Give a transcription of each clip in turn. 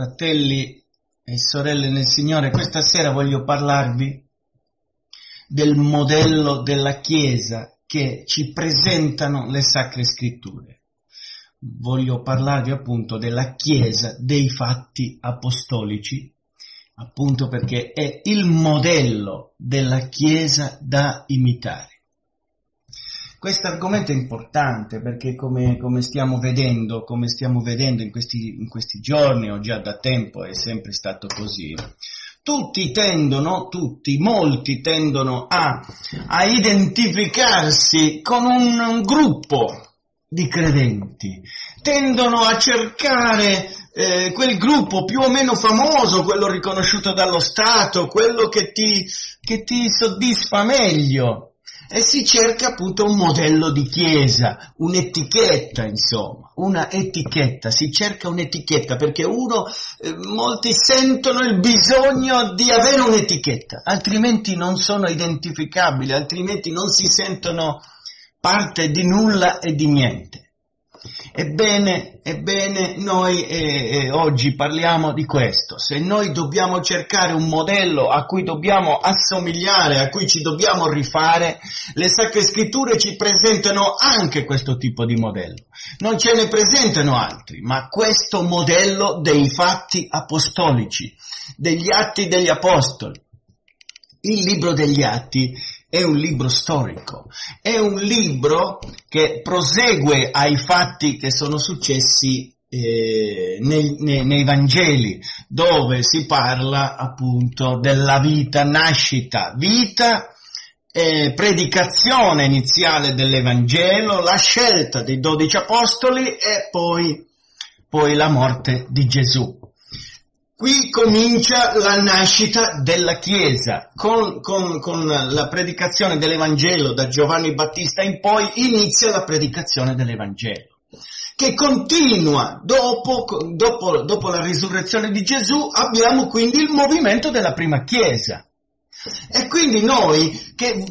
Fratelli e sorelle nel Signore, questa sera voglio parlarvi del modello della Chiesa che ci presentano le Sacre Scritture. Voglio parlarvi appunto della Chiesa dei fatti apostolici, appunto perché è il modello della Chiesa da imitare. Questo argomento è importante perché come stiamo vedendo in questi giorni, o già da tempo è sempre stato così, molti tendono a identificarsi con un gruppo di credenti, tendono a cercare quel gruppo più o meno famoso, quello riconosciuto dallo Stato, quello che ti soddisfa meglio. E si cerca appunto un modello di chiesa, un'etichetta insomma, una etichetta, si cerca un'etichetta perché molti sentono il bisogno di avere un'etichetta, altrimenti non sono identificabili, altrimenti non si sentono parte di nulla e di niente. Ebbene, noi oggi parliamo di questo. Se noi dobbiamo cercare un modello a cui dobbiamo assomigliare, a cui ci dobbiamo rifare, le Sacre Scritture ci presentano anche questo tipo di modello. Non ce ne presentano altri, ma questo modello dei fatti apostolici, degli atti degli apostoli. Il libro degli atti è un libro storico, è un libro che prosegue ai fatti che sono successi nei Vangeli, dove si parla appunto della vita, nascita, vita, predicazione iniziale dell'Evangelo, la scelta dei 12 apostoli e poi la morte di Gesù. Qui comincia la nascita della Chiesa, con la predicazione dell'Evangelo da Giovanni Battista in poi inizia la predicazione dell'Evangelo, che continua dopo la risurrezione di Gesù. Abbiamo quindi il movimento della prima Chiesa. E quindi noi che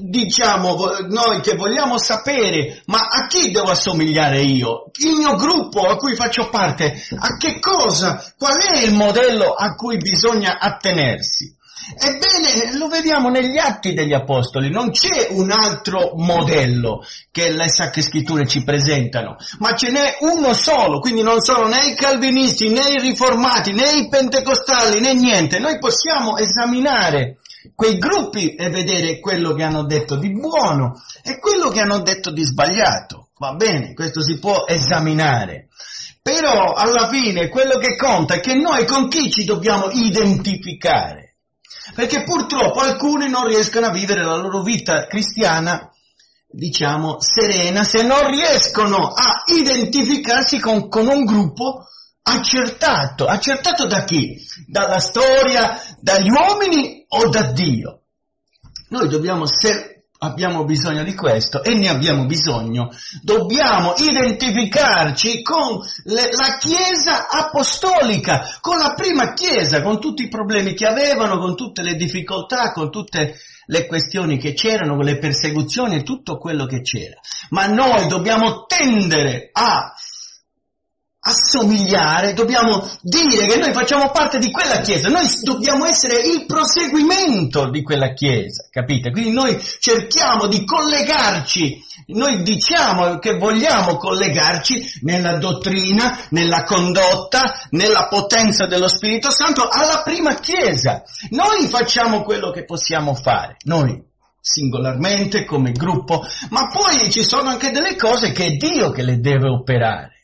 vogliamo sapere, ma a chi devo assomigliare io? Il mio gruppo a cui faccio parte, a che cosa? Qual è il modello a cui bisogna attenersi? Ebbene, lo vediamo negli Atti degli Apostoli, non c'è un altro modello che le Sacre Scritture ci presentano, ma ce n'è uno solo, quindi non sono né i calvinisti, né i riformati, né i pentecostali, né niente. Noi possiamo esaminare quei gruppi e vedere quello che hanno detto di buono e quello che hanno detto di sbagliato. Va bene, questo si può esaminare, però alla fine quello che conta è che noi con chi ci dobbiamo identificare, perché purtroppo alcuni non riescono a vivere la loro vita cristiana, diciamo, serena, se non riescono a identificarsi con un gruppo accertato da chi? Dalla storia, dagli uomini o da Dio? Noi dobbiamo, se abbiamo bisogno di questo, e ne abbiamo bisogno, dobbiamo identificarci con la Chiesa apostolica, con la prima Chiesa, con tutti i problemi che avevano, con tutte le difficoltà, con tutte le questioni che c'erano, con le persecuzioni e tutto quello che c'era. Ma noi dobbiamo tendere a assomigliare, dobbiamo dire che noi facciamo parte di quella Chiesa, noi dobbiamo essere il proseguimento di quella Chiesa, capite? Quindi noi cerchiamo di collegarci, noi diciamo che vogliamo collegarci nella dottrina, nella condotta, nella potenza dello Spirito Santo alla prima Chiesa. Noi facciamo quello che possiamo fare, noi singolarmente, come gruppo, ma poi ci sono anche delle cose che è Dio che le deve operare.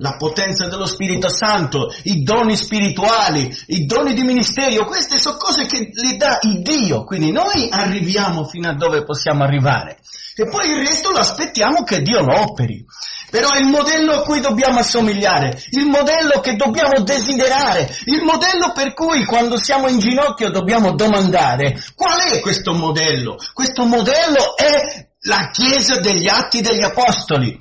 La potenza dello Spirito Santo, i doni spirituali, i doni di ministero, queste sono cose che le dà il Dio, quindi noi arriviamo fino a dove possiamo arrivare e poi il resto lo aspettiamo che Dio lo operi. Però è il modello a cui dobbiamo assomigliare, il modello che dobbiamo desiderare, il modello per cui quando siamo in ginocchio dobbiamo domandare: qual è questo modello? Questo modello è la Chiesa degli Atti degli Apostoli.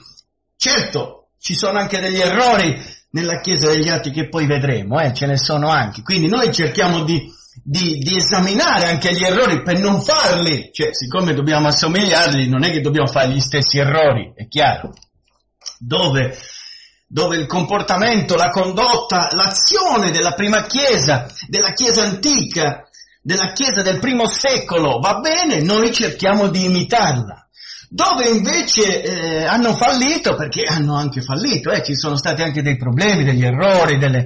Certo, ci sono anche degli errori nella Chiesa degli Atti che poi vedremo, ce ne sono anche. Quindi noi cerchiamo di esaminare anche gli errori per non farli. Cioè, siccome dobbiamo assomigliarli, non è che dobbiamo fare gli stessi errori, è chiaro. Dove dove il comportamento, la condotta, l'azione della prima Chiesa, della Chiesa antica, della Chiesa del primo secolo va bene, noi cerchiamo di imitarla. Dove invece hanno fallito, perché hanno anche fallito, ci sono stati anche dei problemi, degli errori, delle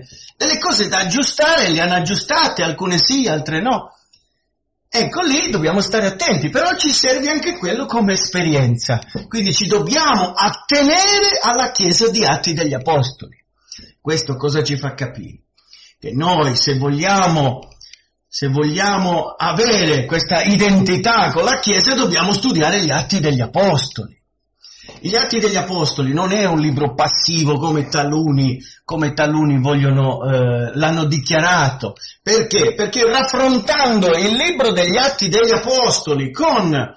cose da aggiustare, le hanno aggiustate, alcune sì, altre no. Ecco, lì dobbiamo stare attenti, però ci serve anche quello come esperienza. Quindi ci dobbiamo attenere alla Chiesa di Atti degli Apostoli. Questo cosa ci fa capire? Che noi, se vogliamo avere questa identità con la Chiesa, dobbiamo studiare gli Atti degli Apostoli. Gli Atti degli Apostoli non è un libro passivo come taluni l'hanno dichiarato. Perché? Perché raffrontando il libro degli Atti degli Apostoli con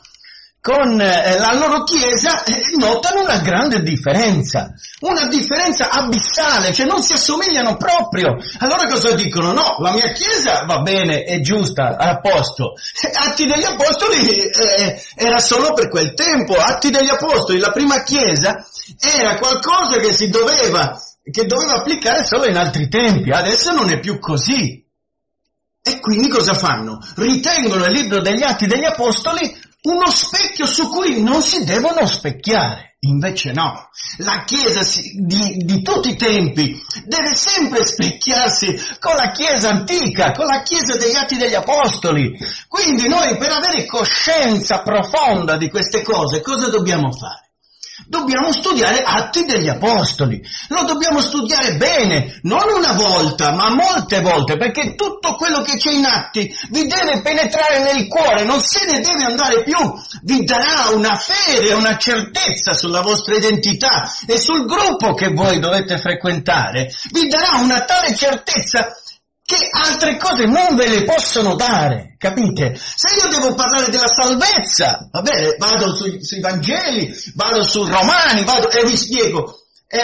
la loro Chiesa notano una grande differenza, una differenza abissale, cioè non si assomigliano proprio. Allora cosa dicono? No, la mia Chiesa va bene, è giusta, a posto. Atti degli Apostoli era solo per quel tempo. Atti degli Apostoli, la prima Chiesa, era qualcosa che doveva applicare solo in altri tempi, adesso non è più così. E quindi cosa fanno? Ritengono il libro degli Atti degli Apostoli uno specchio su cui non si devono specchiare. Invece no, la Chiesa di tutti i tempi deve sempre specchiarsi con la Chiesa antica, con la Chiesa degli Atti degli Apostoli. Quindi noi, per avere coscienza profonda di queste cose, cosa dobbiamo fare? Dobbiamo studiare Atti degli Apostoli, lo dobbiamo studiare bene, non una volta, ma molte volte, perché tutto quello che c'è in Atti vi deve penetrare nel cuore, non se ne deve andare più, vi darà una fede, una certezza sulla vostra identità e sul gruppo che voi dovete frequentare, vi darà una tale certezza che altre cose non ve le possono dare, capite? Se io devo parlare della salvezza, va bene, vado sui Vangeli, vado su Romani, e vi spiego, e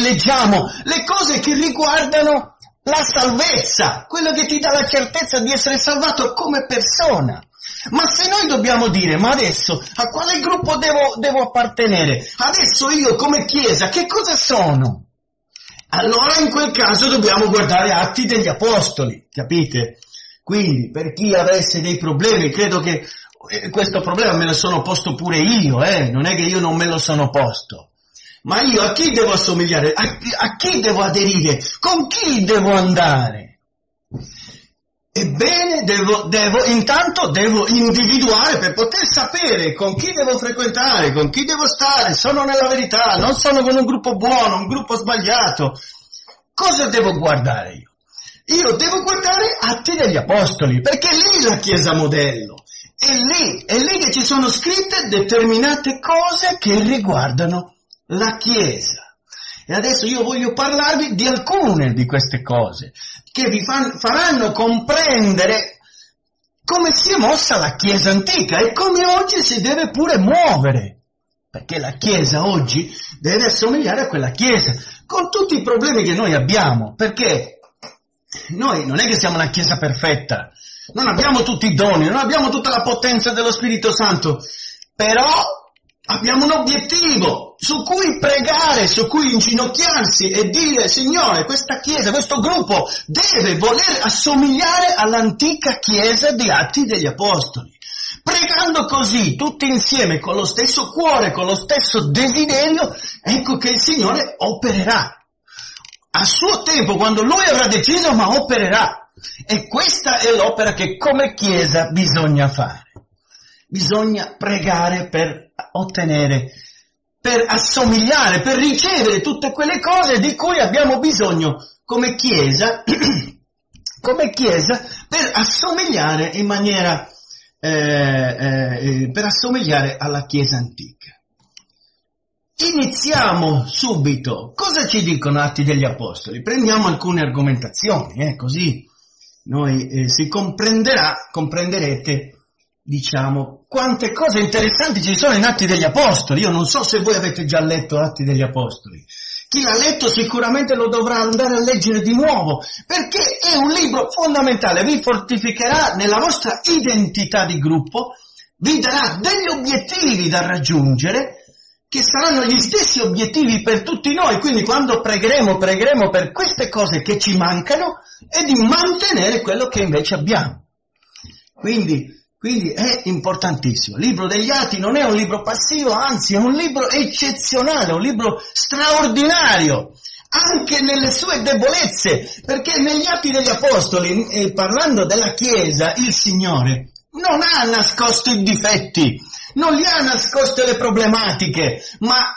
leggiamo le cose che riguardano la salvezza, quello che ti dà la certezza di essere salvato come persona. Ma se noi dobbiamo dire, ma adesso a quale gruppo devo appartenere? Adesso io come Chiesa, che cosa sono? Allora in quel caso dobbiamo guardare Atti degli Apostoli, capite? Quindi per chi avesse dei problemi, credo che questo problema me lo sono posto pure io, non è che io non me lo sono posto. Ma io a chi devo assomigliare? A chi devo aderire? Con chi devo andare? Ebbene, intanto devo individuare per poter sapere con chi devo frequentare, con chi devo stare, sono nella verità, non sono con un gruppo buono, un gruppo sbagliato. Cosa devo guardare io? Io devo guardare Atti degli Apostoli, perché è lì la Chiesa modello, è lì che ci sono scritte determinate cose che riguardano la Chiesa. E adesso io voglio parlarvi di alcune di queste cose che vi faranno comprendere come si è mossa la Chiesa antica e come oggi si deve pure muovere, perché la Chiesa oggi deve assomigliare a quella Chiesa, con tutti i problemi che noi abbiamo, perché noi non è che siamo una Chiesa perfetta, non abbiamo tutti i doni, non abbiamo tutta la potenza dello Spirito Santo, però abbiamo un obiettivo su cui pregare, su cui inginocchiarsi e dire: Signore, questa Chiesa, questo gruppo deve voler assomigliare all'antica Chiesa di Atti degli Apostoli. Pregando così, tutti insieme, con lo stesso cuore, con lo stesso desiderio, ecco che il Signore opererà. A suo tempo, quando Lui avrà deciso, ma opererà. E questa è l'opera che come Chiesa bisogna fare. Bisogna pregare per ottenere, per assomigliare, per ricevere tutte quelle cose di cui abbiamo bisogno come Chiesa, per assomigliare in maniera, per assomigliare alla Chiesa antica. Iniziamo subito. Cosa ci dicono Atti degli Apostoli? Prendiamo alcune argomentazioni, così noi comprenderete. Diciamo, quante cose interessanti ci sono in Atti degli Apostoli. Io non so se voi avete già letto Atti degli Apostoli. Chi l'ha letto sicuramente lo dovrà andare a leggere di nuovo, perché è un libro fondamentale, vi fortificherà nella vostra identità di gruppo, vi darà degli obiettivi da raggiungere che saranno gli stessi obiettivi per tutti noi, quindi quando pregheremo per queste cose che ci mancano e di mantenere quello che invece abbiamo. Quindi è importantissimo. Il libro degli Atti non è un libro passivo, anzi è un libro eccezionale, un libro straordinario, anche nelle sue debolezze, perché negli Atti degli Apostoli, parlando della Chiesa, il Signore non ha nascosto i difetti, non gli ha nascosto le problematiche, ma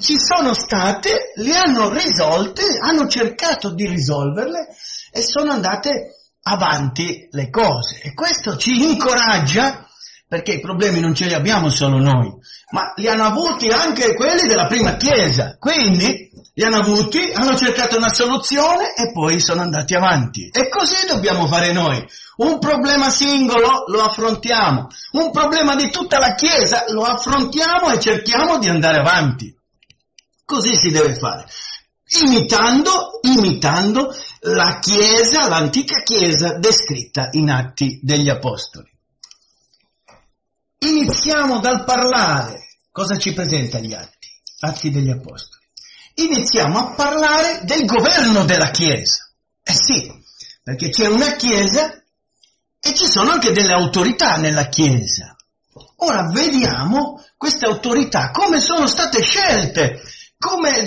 ci sono state, le hanno risolte, hanno cercato di risolverle e sono andate avanti le cose. E questo ci incoraggia, perché i problemi non ce li abbiamo solo noi, ma li hanno avuti anche quelli della prima Chiesa. Quindi li hanno avuti, hanno cercato una soluzione e poi sono andati avanti. E così dobbiamo fare noi. Un problema singolo lo affrontiamo, un problema di tutta la Chiesa lo affrontiamo e cerchiamo di andare avanti. Così si deve fare, imitando la Chiesa, l'antica Chiesa descritta in Atti degli Apostoli. Iniziamo dal parlare. Cosa ci presenta gli Atti? Atti degli Apostoli. Iniziamo a parlare del governo della Chiesa. Eh sì, perché c'è una Chiesa e ci sono anche delle autorità nella Chiesa. Ora vediamo queste autorità, come sono state scelte, come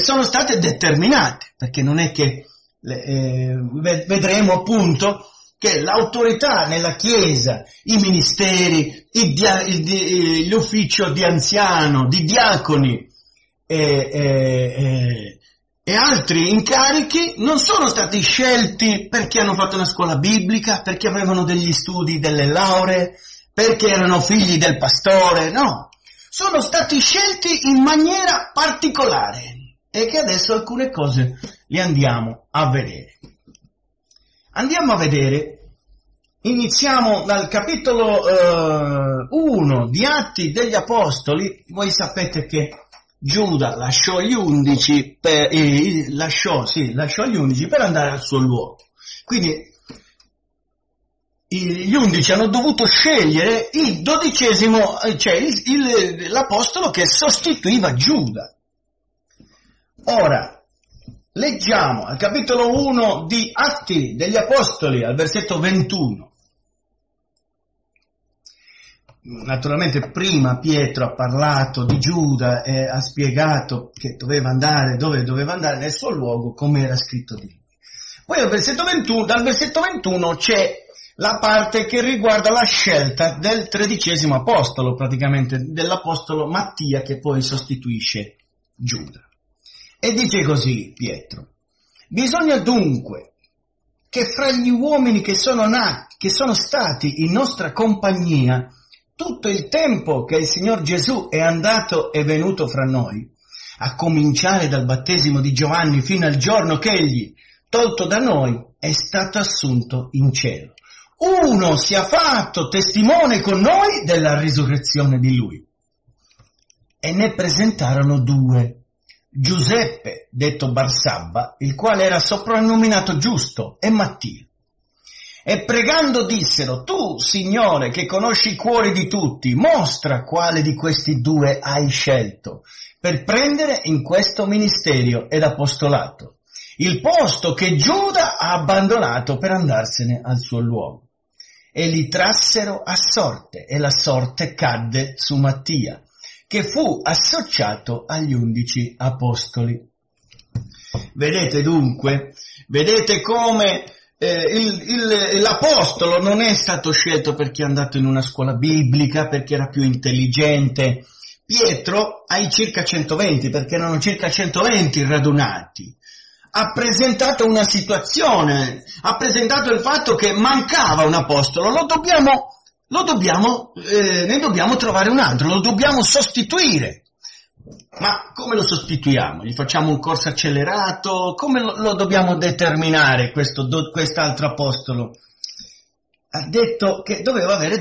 sono state determinate, perché non è che vedremo appunto che l'autorità nella Chiesa, i ministeri, l'ufficio di anziano, di diaconi e altri incarichi non sono stati scelti perché hanno fatto una scuola biblica, perché avevano degli studi, delle lauree, perché erano figli del pastore, no. Sono stati scelti in maniera particolare e che adesso alcune cose le andiamo a vedere. Andiamo a vedere, iniziamo dal capitolo 1 di Atti degli Apostoli. Voi sapete che Giuda lasciò gli 11 per andare al suo luogo. Quindi gli 11 hanno dovuto scegliere il 12°, cioè l'apostolo che sostituiva Giuda. Ora, leggiamo al capitolo 1 di Atti degli Apostoli, al versetto 21. Naturalmente prima Pietro ha parlato di Giuda e ha spiegato che doveva andare, dove doveva andare, nel suo luogo, come era scritto di lui. Poi dal versetto 21 c'è la parte che riguarda la scelta del 13° apostolo, praticamente dell'apostolo Mattia, che poi sostituisce Giuda. E dice così Pietro: bisogna dunque che fra gli uomini che sono stati in nostra compagnia tutto il tempo che il Signor Gesù è andato e venuto fra noi, a cominciare dal battesimo di Giovanni fino al giorno che egli, tolto da noi, è stato assunto in cielo, uno sia fatto testimone con noi della risurrezione di lui. E ne presentarono due: Giuseppe, detto Barsabba, il quale era soprannominato Giusto, e Mattia. E pregando dissero: tu, Signore, che conosci i cuori di tutti, mostra quale di questi due hai scelto per prendere in questo ministerio ed apostolato il posto che Giuda ha abbandonato per andarsene al suo luogo. E li trassero a sorte, e la sorte cadde su Mattia, che fu associato agli 11 apostoli. Vedete dunque, come l'apostolo non è stato scelto perché è andato in una scuola biblica, perché era più intelligente. Pietro, ai circa 120, perché erano circa 120 radunati, ha presentato una situazione, ha presentato il fatto che mancava un apostolo, ne dobbiamo trovare un altro, lo dobbiamo sostituire. Ma come lo sostituiamo? Gli facciamo un corso accelerato? Come lo dobbiamo determinare quest'altro apostolo? Ha detto che doveva avere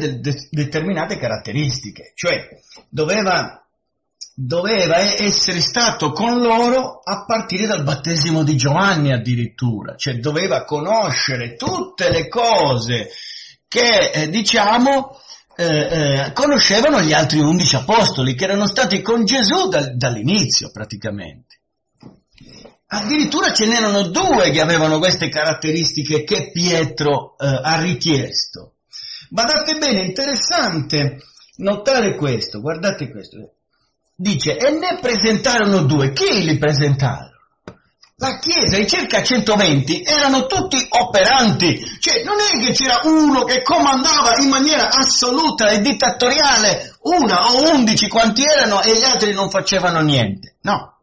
determinate caratteristiche, cioè doveva essere stato con loro a partire dal battesimo di Giovanni addirittura, cioè doveva conoscere tutte le cose che conoscevano gli altri 11 apostoli che erano stati con Gesù dall'inizio praticamente. Addirittura ce n'erano 2 che avevano queste caratteristiche che Pietro ha richiesto. Badate bene, interessante notare questo, guardate questo. Dice, e ne presentarono 2. Chi li presentarono? La Chiesa, i circa 120, erano tutti operanti. Cioè, non è che c'era uno che comandava in maniera assoluta e dittatoriale, 1 o 11, quanti erano, e gli altri non facevano niente. No.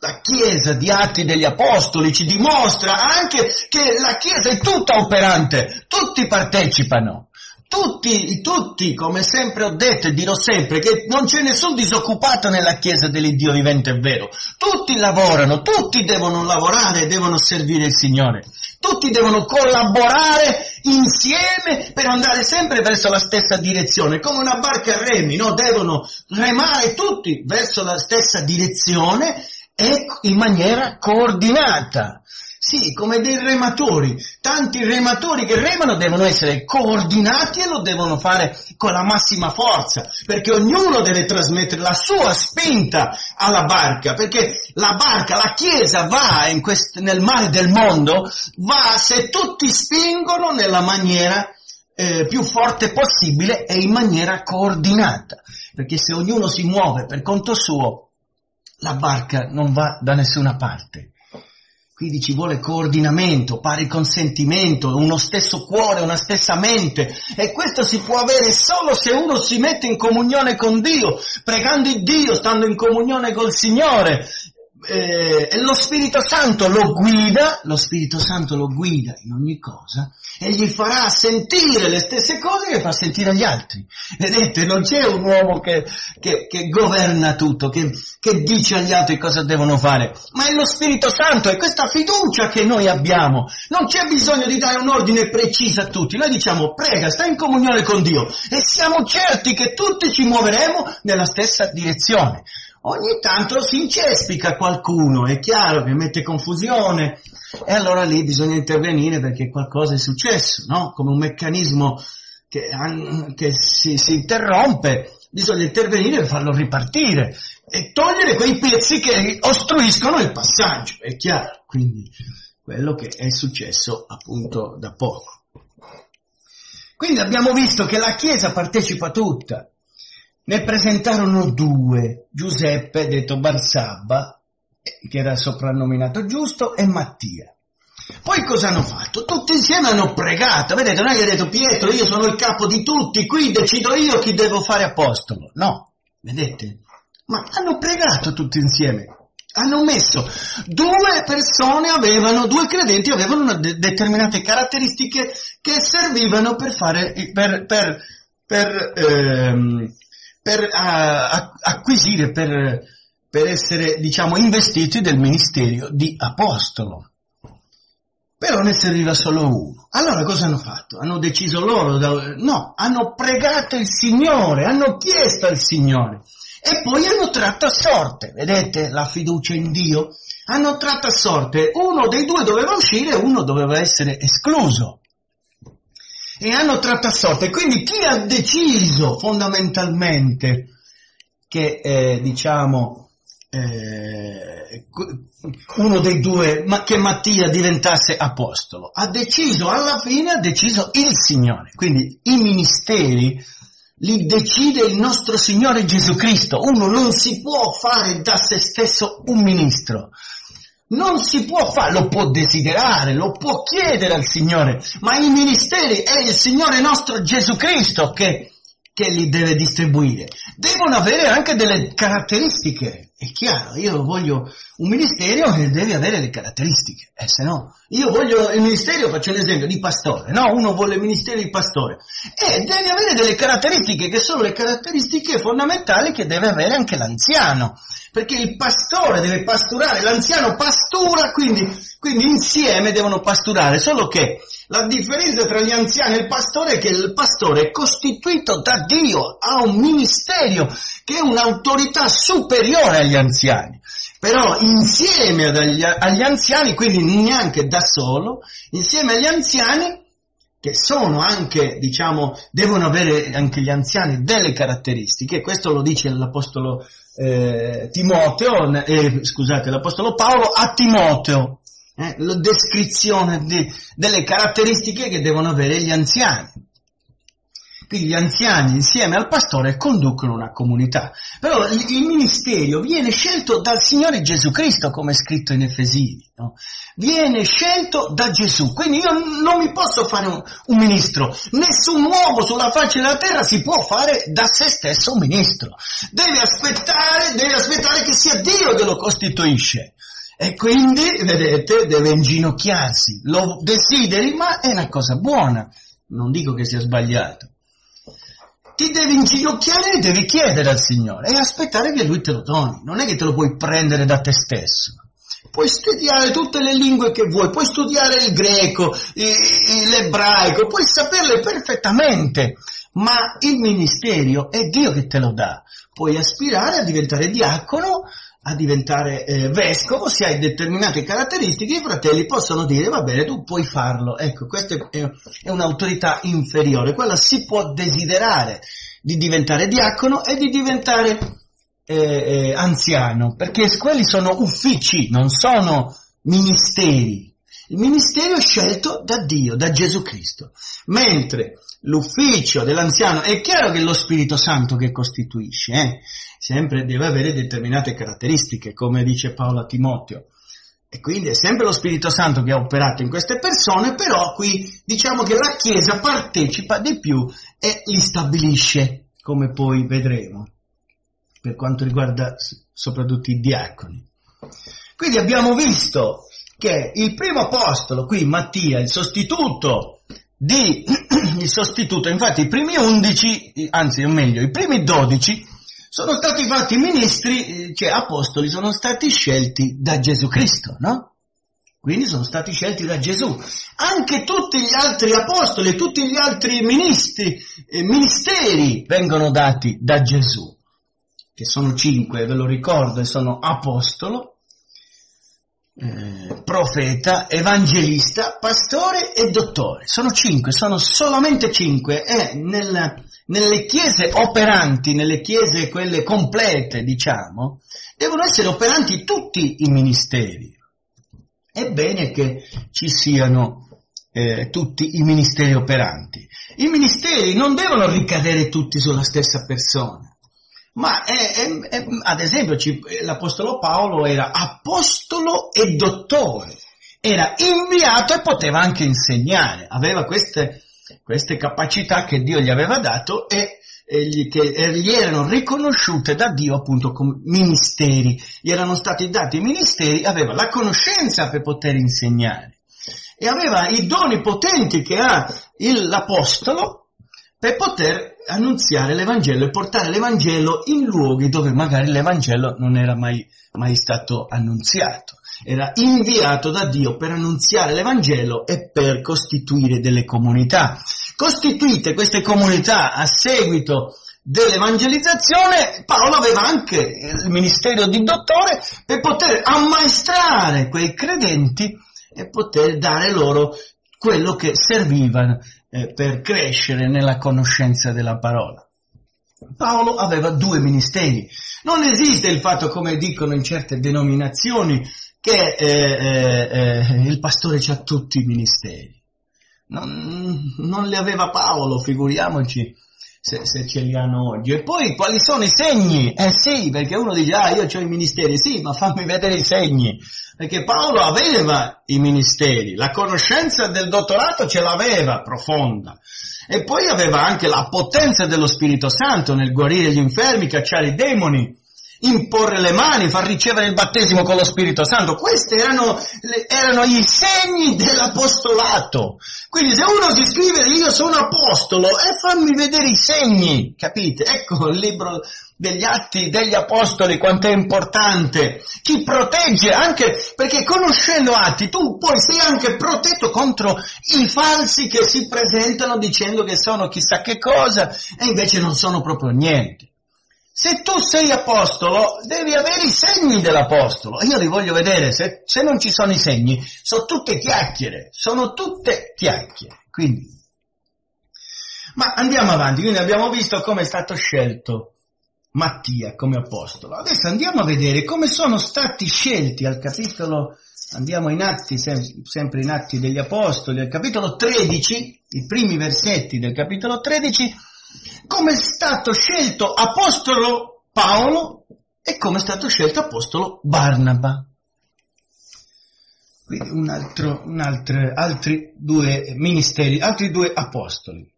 La Chiesa di Atti degli Apostoli ci dimostra anche che la Chiesa è tutta operante, tutti partecipano, tutti, come sempre ho detto e dirò sempre, che non c'è nessun disoccupato nella Chiesa dell'Iddio vivente, è vero, tutti lavorano, tutti devono lavorare, devono servire il Signore, tutti devono collaborare insieme per andare sempre verso la stessa direzione, come una barca a remi, no? Devono remare tutti verso la stessa direzione e in maniera coordinata, sì, come dei rematori, tanti rematori che remano devono essere coordinati e lo devono fare con la massima forza, perché ognuno deve trasmettere la sua spinta alla barca, perché la barca, la Chiesa va nel mare del mondo, va se tutti spingono nella maniera più forte possibile e in maniera coordinata, perché se ognuno si muove per conto suo, la barca non va da nessuna parte. Quindi ci vuole coordinamento, pari consentimento, uno stesso cuore, una stessa mente. E questo si può avere solo se uno si mette in comunione con Dio, pregando Dio, stando in comunione col Signore. E lo Spirito Santo lo guida, in ogni cosa e gli farà sentire le stesse cose che fa sentire agli altri. Vedete, non c'è un uomo che governa tutto, che dice agli altri cosa devono fare, ma è lo Spirito Santo, è questa fiducia che noi abbiamo. Non c'è bisogno di dare un ordine preciso a tutti, noi diciamo prega, stai in comunione con Dio e siamo certi che tutti ci muoveremo nella stessa direzione. Ogni tanto si incespica qualcuno, è chiaro che mette confusione e allora lì bisogna intervenire perché qualcosa è successo, no? Come un meccanismo che si interrompe, bisogna intervenire per farlo ripartire e togliere quei pezzi che ostruiscono il passaggio, è chiaro, quindi quello che è successo appunto da poco. Quindi abbiamo visto che la Chiesa partecipa tutta. Ne presentarono 2, Giuseppe, detto Barsabba, che era soprannominato Giusto, e Mattia. Poi cosa hanno fatto? Tutti insieme hanno pregato. Vedete, non è che ha detto Pietro, io sono il capo di tutti, qui decido io chi devo fare apostolo. No, vedete? Ma hanno pregato tutti insieme. Hanno messo 2 persone, 2 credenti avevano determinate caratteristiche che servivano per fare, acquisire, per essere, diciamo, investiti del ministerio di apostolo. Però ne serviva solo 1. Allora cosa hanno fatto? Hanno deciso loro? No, hanno pregato il Signore, hanno chiesto al Signore e poi hanno tratto a sorte, vedete la fiducia in Dio? Hanno tratto a sorte, 1 dei 2 doveva uscire, 1 doveva essere escluso. E hanno tratto a sorte, quindi chi ha deciso fondamentalmente che, uno dei 2, che Mattia diventasse apostolo? Alla fine ha deciso il Signore, quindi i ministeri li decide il nostro Signore Gesù Cristo. Uno non si può fare da se stesso un ministro. Non si può fare, lo può desiderare, lo può chiedere al Signore, ma i ministeri è il Signore nostro Gesù Cristo che li deve distribuire. Devono avere anche delle caratteristiche, è chiaro, io voglio un ministero che deve avere le caratteristiche, se no, io voglio il ministero, faccio l'esempio, di pastore, no? Uno vuole il ministero di pastore, e deve avere delle caratteristiche che sono le caratteristiche fondamentali che deve avere anche l'anziano, perché il pastore deve pasturare, l'anziano pastura, quindi insieme devono pasturare, solo che la differenza tra gli anziani e il pastore è che il pastore è costituito da Dio, ha un ministero che è un'autorità superiore agli anziani, però insieme agli anziani, quindi neanche da solo, insieme agli anziani che sono anche, diciamo, devono avere anche gli anziani delle caratteristiche. Questo lo dice l'apostolo l'apostolo Paolo a Timoteo, la descrizione delle caratteristiche che devono avere gli anziani. Quindi gli anziani insieme al pastore conducono una comunità. Però il ministero viene scelto dal Signore Gesù Cristo, come è scritto in Efesini, no? Viene scelto da Gesù. Quindi io non mi posso fare un ministro. Nessun uomo sulla faccia della terra si può fare da se stesso un ministro. Deve aspettare che sia Dio che lo costituisce. E quindi, vedete, deve inginocchiarsi. Lo desideri, ma è una cosa buona. Non dico che sia sbagliato. Ti devi inginocchiare e devi chiedere al Signore e aspettare che Lui te lo doni. Non è che te lo puoi prendere da te stesso. Puoi studiare tutte le lingue che vuoi, puoi studiare il greco, l'ebraico, puoi saperle perfettamente, ma il ministero è Dio che te lo dà. Puoi aspirare a diventare diacono, a diventare vescovo, se hai determinate caratteristiche, i fratelli possono dire, va bene, tu puoi farlo. Ecco, questa è un'autorità inferiore, quella si può desiderare di diventare diacono e di diventare anziano, perché quelli sono uffici, non sono ministeri. Il ministero è scelto da Dio, da Gesù Cristo, mentre l'ufficio dell'anziano è chiaro che è lo Spirito Santo che costituisce, sempre deve avere determinate caratteristiche, come dice Paolo a Timoteo, e quindi è sempre lo Spirito Santo che ha operato in queste persone, però qui diciamo che la Chiesa partecipa di più e li stabilisce, come poi vedremo, per quanto riguarda soprattutto i diaconi. Quindi abbiamo visto che il primo apostolo, qui Mattia, il sostituto, infatti i primi 11, anzi o meglio, i primi 12 sono stati fatti ministri, cioè apostoli, sono stati scelti da Gesù Cristo, no? Quindi sono stati scelti da Gesù. Anche tutti gli altri apostoli, tutti gli altri ministri, ministeri vengono dati da Gesù, che sono 5, ve lo ricordo, e sono apostolo, profeta, evangelista, pastore e dottore. Sono 5, sono solamente 5, e nelle chiese operanti, nelle chiese quelle complete, diciamo, devono essere operanti tutti i ministeri. È bene che ci siano tutti i ministeri operanti. I ministeri non devono ricadere tutti sulla stessa persona. Ma ad esempio l'apostolo Paolo era apostolo e dottore, era inviato e poteva anche insegnare, aveva queste capacità che Dio gli aveva dato e gli erano riconosciute da Dio appunto come ministeri, gli erano stati dati i ministeri, aveva la conoscenza per poter insegnare e aveva i doni potenti che ha l'apostolo per poter annunziare l'Evangelo e portare l'Evangelo in luoghi dove magari l'Evangelo non era mai stato annunziato. Era inviato da Dio per annunziare l'Evangelo e per costituire delle comunità. Costituite queste comunità a seguito dell'evangelizzazione, Paolo aveva anche il ministero di dottore per poter ammaestrare quei credenti e poter dare loro quello che serviva per crescere nella conoscenza della parola. Paolo aveva 2 ministeri. Non esiste il fatto, come dicono in certe denominazioni, che il pastore c'ha tutti i ministeri. Non li aveva Paolo, figuriamoci se ce li hanno oggi. E poi quali sono i segni? Sì, perché uno dice, io c'ho i ministeri. Sì, ma fammi vedere i segni. Perché Paolo aveva i ministeri, la conoscenza del dottorato ce l'aveva, profonda. E poi aveva anche la potenza dello Spirito Santo nel guarire gli infermi, cacciare i demoni, imporre le mani, far ricevere il battesimo con lo Spirito Santo. Questi erano i segni dell'apostolato. Quindi se uno si scrive io sono apostolo e fammi vedere i segni, capite? Ecco il libro degli Atti degli Apostoli quanto è importante, chi protegge, anche perché conoscendo Atti tu poi sei anche protetto contro i falsi che si presentano dicendo che sono chissà che cosa e invece non sono proprio niente. Se tu sei apostolo, devi avere i segni dell'apostolo. Io li voglio vedere, se non ci sono i segni, sono tutte chiacchiere. Quindi, Ma andiamo avanti, quindi abbiamo visto come è stato scelto Mattia come apostolo. Adesso andiamo a vedere come sono stati scelti al capitolo, andiamo in Atti, sempre in Atti degli Apostoli, al capitolo 13, i primi versetti del capitolo 13, come è stato scelto apostolo Paolo e come è stato scelto apostolo Barnaba. Quindi altri due ministeri, altri due apostoli.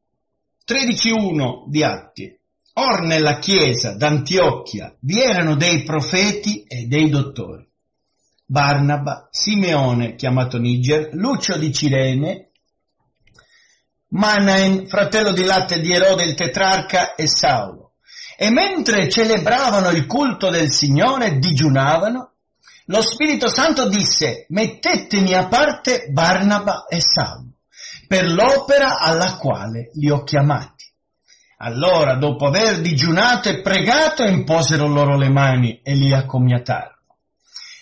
13.1 di Atti. Or nella chiesa d'Antiochia vi erano dei profeti e dei dottori. Barnaba, Simeone, chiamato Niger, Lucio di Cirene, Manaen, fratello di latte di Erode il tetrarca, e Saulo. E mentre celebravano il culto del Signore, digiunavano, lo Spirito Santo disse: mettetemi a parte Barnaba e Saulo, per l'opera alla quale li ho chiamati. Allora, dopo aver digiunato e pregato, imposero loro le mani e li accomiatarono.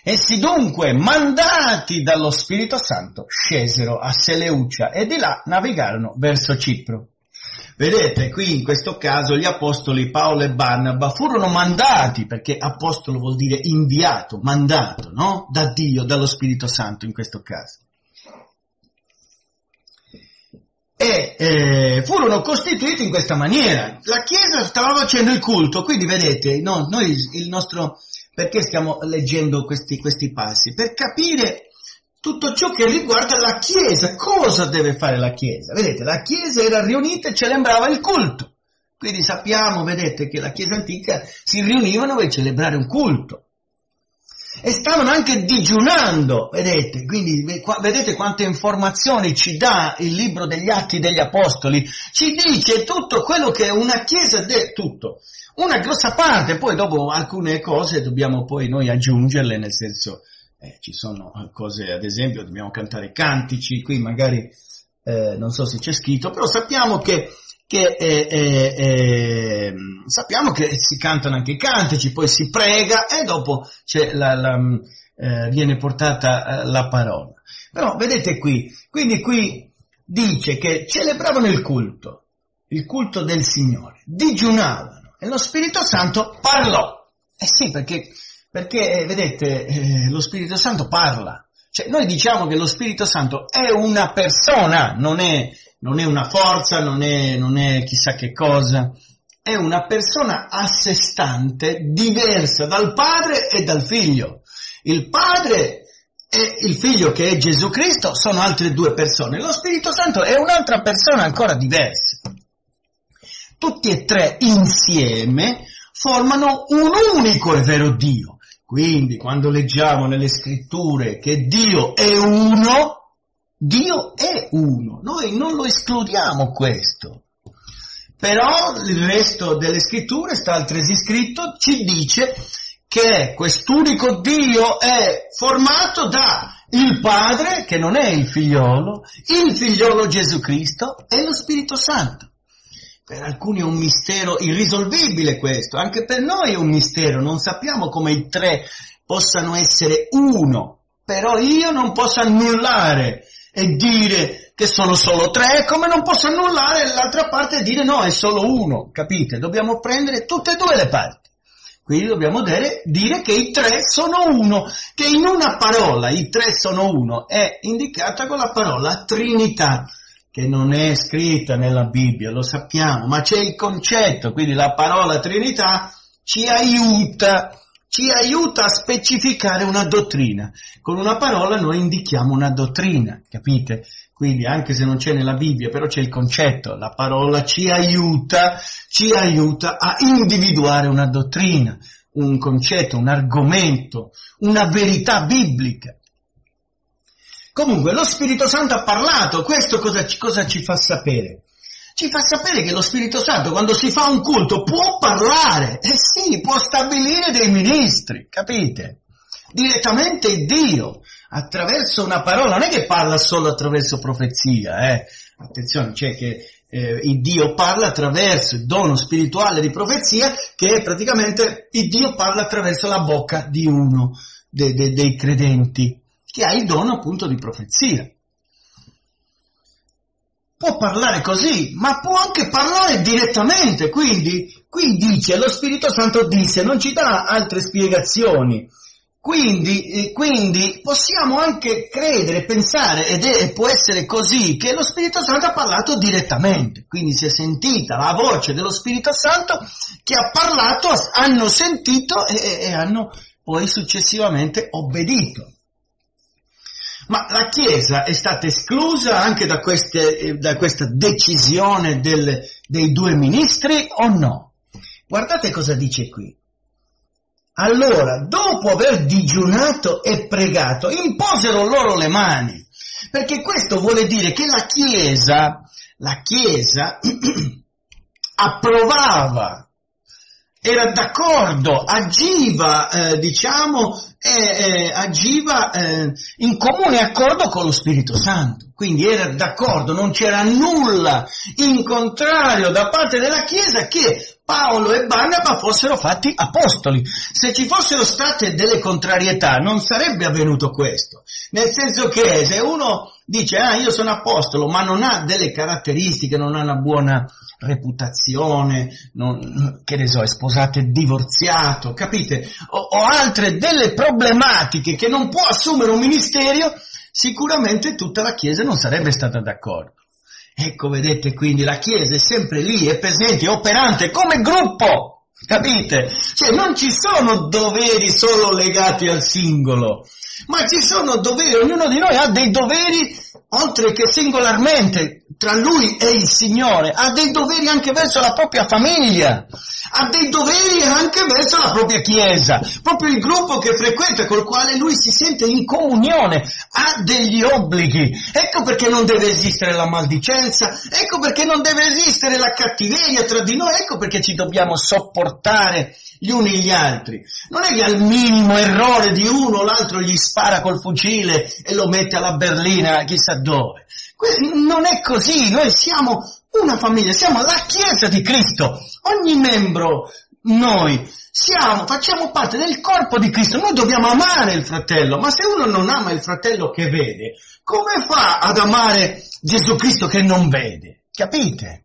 Essi dunque, mandati dallo Spirito Santo, scesero a Seleucia e di là navigarono verso Cipro. Vedete, qui in questo caso gli apostoli Paolo e Barnaba furono mandati, perché apostolo vuol dire inviato, mandato, no? Da Dio, dallo Spirito Santo in questo caso. E furono costituiti in questa maniera. La Chiesa stava facendo il culto, quindi vedete, no, noi il nostro, perché stiamo leggendo questi passi? Per capire tutto ciò che riguarda la Chiesa, cosa deve fare la Chiesa? Vedete, la Chiesa era riunita e celebrava il culto, quindi sappiamo, vedete, che la Chiesa antica si riunivano per celebrare un culto. E stavano anche digiunando, vedete, quindi vedete quante informazioni ci dà il libro degli Atti degli Apostoli, ci dice tutto quello che una chiesa, tutto, una grossa parte, poi dopo alcune cose dobbiamo poi noi aggiungerle, nel senso, ci sono cose, ad esempio, dobbiamo cantare cantici, qui magari, non so se c'è scritto, però sappiamo che sappiamo che si cantano anche i cantici, poi si prega e dopo c'è viene portata la parola. Però vedete qui, quindi qui dice che celebravano il culto del Signore, digiunavano e lo Spirito Santo parlò. Eh sì, perché vedete, lo Spirito Santo parla. Cioè noi diciamo che lo Spirito Santo è una persona, non è una forza, non è chissà che cosa, è una persona a sé stante, diversa dal Padre e dal Figlio. Il Padre e il Figlio, che è Gesù Cristo, sono altre due persone. Lo Spirito Santo è un'altra persona ancora diversa. Tutti e tre insieme formano un unico e vero Dio. Quindi, quando leggiamo nelle Scritture che Dio è uno, Dio è uno, noi non lo escludiamo questo, però il resto delle scritture, sta altresì scritto, ci dice che quest'unico Dio è formato da il Padre, che non è il figliolo Gesù Cristo e lo Spirito Santo. Per alcuni è un mistero irrisolvibile questo, anche per noi è un mistero, non sappiamo come i tre possano essere uno, però io non posso annullare e dire che sono solo tre, come non posso annullare l'altra parte e dire no, è solo uno, capite? Dobbiamo prendere tutte e due le parti. Quindi dobbiamo dire che i tre sono uno, che in una parola i tre sono uno è indicata con la parola Trinità, che non è scritta nella Bibbia, lo sappiamo, ma c'è il concetto, quindi la parola Trinità ci aiuta a specificare una dottrina. Con una parola noi indichiamo una dottrina, capite? Quindi anche se non c'è nella Bibbia, però c'è il concetto, la parola ci aiuta a individuare una dottrina, un concetto, un argomento, una verità biblica. Comunque lo Spirito Santo ha parlato, questo cosa ci fa sapere? Ci fa sapere che lo Spirito Santo, quando si fa un culto, può parlare, e sì, può stabilire dei ministri, capite? Direttamente Dio, attraverso una parola, non è che parla solo attraverso profezia, attenzione, c'è che il Dio parla attraverso il dono spirituale di profezia, che è praticamente, il Dio parla attraverso la bocca di uno dei credenti, che ha il dono appunto di profezia. può parlare così, ma può anche parlare direttamente. Quindi qui dice, lo Spirito Santo disse, non ci dà altre spiegazioni. Quindi possiamo anche credere, pensare, e può essere così, che lo Spirito Santo ha parlato direttamente. Quindi si è sentita la voce dello Spirito Santo che ha parlato, hanno sentito e hanno poi successivamente obbedito. Ma la Chiesa è stata esclusa anche da questa decisione dei due ministri o no? Guardate cosa dice qui. Allora, dopo aver digiunato e pregato, imposero loro le mani, perché questo vuole dire che la Chiesa approvava, era d'accordo, agiva in comune accordo con lo Spirito Santo. Quindi era d'accordo, non c'era nulla in contrario da parte della Chiesa che Paolo e Barnaba fossero fatti apostoli. Se ci fossero state delle contrarietà non sarebbe avvenuto questo, nel senso che se uno dice io sono apostolo ma non ha delle caratteristiche, non ha una buona reputazione, è sposato e divorziato, capite? O altre delle problematiche che non può assumere un ministero, sicuramente tutta la Chiesa non sarebbe stata d'accordo. Ecco, vedete, quindi la Chiesa è sempre lì, è presente, è operante come gruppo, capite? Cioè non ci sono doveri solo legati al singolo, ma ci sono doveri, ognuno di noi ha dei doveri, oltre che singolarmente, tra lui e il Signore, ha dei doveri anche verso la propria famiglia, ha dei doveri anche verso la propria Chiesa, proprio il gruppo che frequenta, col quale lui si sente in comunione, ha degli obblighi. Ecco perché non deve esistere la maldicenza, ecco perché non deve esistere la cattiveria tra di noi, ecco perché ci dobbiamo sopportare gli uni gli altri. Non è che al minimo errore di uno l'altro gli spara col fucile e lo mette alla berlina chissà dove. Non è così, noi siamo una famiglia, siamo la Chiesa di Cristo, ogni membro noi facciamo parte del corpo di Cristo, noi dobbiamo amare il fratello, ma se uno non ama il fratello che vede, come fa ad amare Gesù Cristo che non vede? Capite?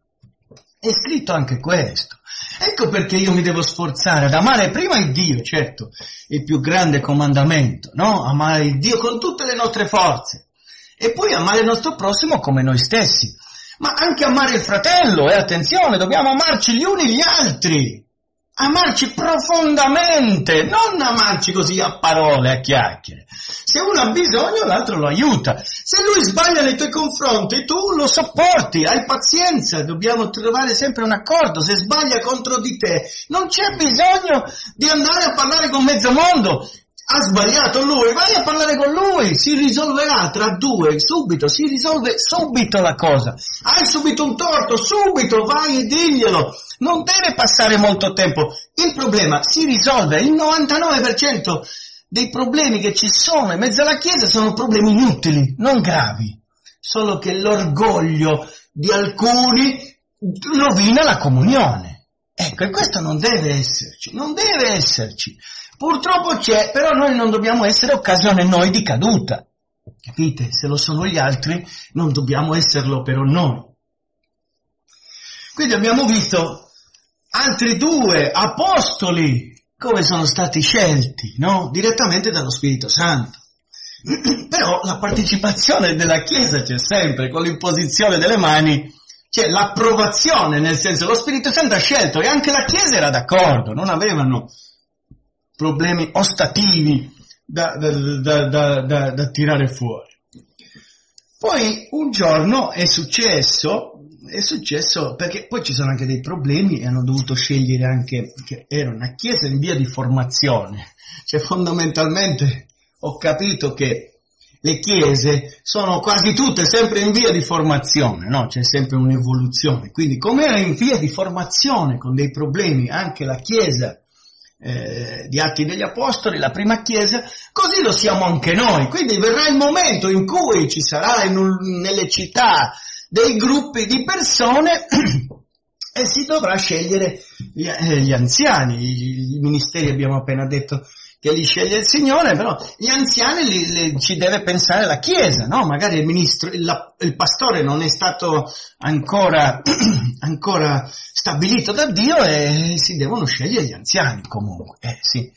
È scritto anche questo. Ecco perché io mi devo sforzare ad amare prima il Dio, certo, il più grande comandamento, no? Amare il Dio con tutte le nostre forze e poi amare il nostro prossimo come noi stessi, ma anche amare il fratello, e attenzione, dobbiamo amarci gli uni gli altri, amarci profondamente, non amarci così a parole, a chiacchiere. Se uno ha bisogno l'altro lo aiuta, se lui sbaglia nei tuoi confronti tu lo sopporti, hai pazienza, dobbiamo trovare sempre un accordo. Se sbaglia contro di te non c'è bisogno di andare a parlare con mezzo mondo. Ha sbagliato lui, vai a parlare con lui, si risolverà tra due, subito, si risolve subito la cosa. Hai subito un torto, subito vai e diglielo, non deve passare molto tempo. Il problema si risolve, il 99% dei problemi che ci sono in mezzo alla Chiesa sono problemi inutili, non gravi, solo che l'orgoglio di alcuni rovina la comunione. Ecco, e questo non deve esserci. Purtroppo c'è, però noi non dobbiamo essere occasione noi di caduta, capite? Se lo sono gli altri, non dobbiamo esserlo però noi. Quindi abbiamo visto altri due apostoli come sono stati scelti, no? Direttamente dallo Spirito Santo. Però la partecipazione della Chiesa c'è sempre, con l'imposizione delle mani, c'è l'approvazione, nel senso lo Spirito Santo ha scelto e anche la Chiesa era d'accordo, non avevano problemi ostativi da tirare fuori. Poi un giorno è successo, perché poi ci sono anche dei problemi e hanno dovuto scegliere anche, che era una chiesa in via di formazione, cioè fondamentalmente ho capito che le chiese sono quasi tutte sempre in via di formazione, no? C'è sempre un'evoluzione, quindi come era in via di formazione con dei problemi anche la chiesa di Atti degli Apostoli, la prima chiesa, così lo siamo anche noi. Quindi verrà il momento in cui ci sarà nelle città dei gruppi di persone e si dovrà scegliere gli anziani, i ministeri abbiamo appena detto che li sceglie il Signore, però gli anziani ci deve pensare la Chiesa, no? Magari il ministro, il pastore non è stato ancora stabilito da Dio e si devono scegliere gli anziani comunque, sì.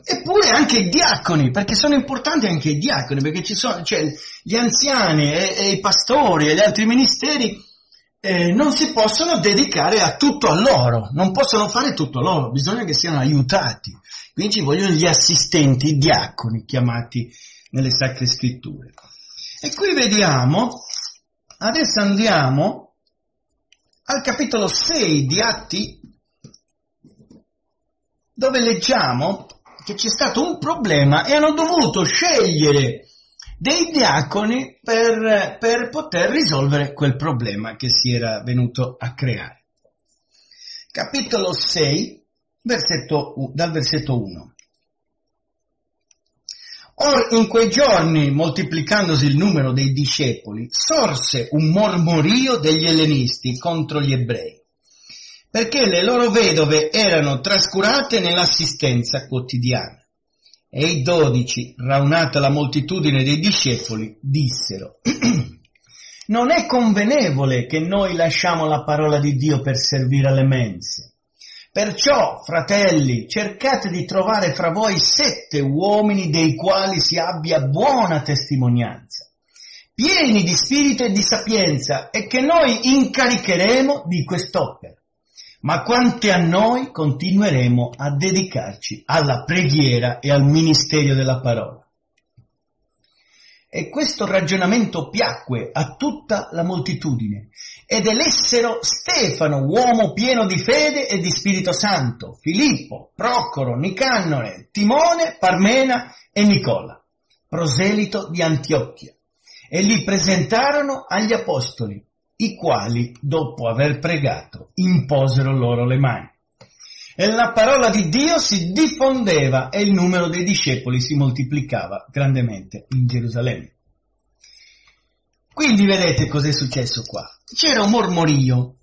Eppure anche i diaconi, perché sono importanti anche i diaconi, perché ci sono, cioè, gli anziani e i pastori e gli altri ministeri non si possono dedicare a tutto a loro, non possono fare tutto a loro, bisogna che siano aiutati. Quindi ci vogliono gli assistenti, i diaconi, chiamati nelle Sacre Scritture. E qui vediamo, adesso andiamo al capitolo 6 di Atti, dove leggiamo che c'è stato un problema e hanno dovuto scegliere dei diaconi per poter risolvere quel problema che si era venuto a creare. Capitolo 6, dal versetto 1. Or in quei giorni, moltiplicandosi il numero dei discepoli, sorse un mormorio degli ellenisti contro gli ebrei, perché le loro vedove erano trascurate nell'assistenza quotidiana. E i 12, raunata la moltitudine dei discepoli, dissero: non è convenevole che noi lasciamo la parola di Dio per servire alle mense. Perciò, fratelli, cercate di trovare fra voi 7 uomini dei quali si abbia buona testimonianza, pieni di spirito e di sapienza, e che noi incaricheremo di quest'opera. Ma quanto a noi, continueremo a dedicarci alla preghiera e al ministerio della parola. E questo ragionamento piacque a tutta la moltitudine, ed elessero Stefano, uomo pieno di fede e di Spirito Santo, Filippo, Procoro, Nicanore, Timone, Parmena e Nicola, proselito di Antiochia, e li presentarono agli apostoli, i quali, dopo aver pregato, imposero loro le mani. E la parola di Dio si diffondeva e il numero dei discepoli si moltiplicava grandemente in Gerusalemme. Quindi vedete cos'è successo qua. C'era un mormorio,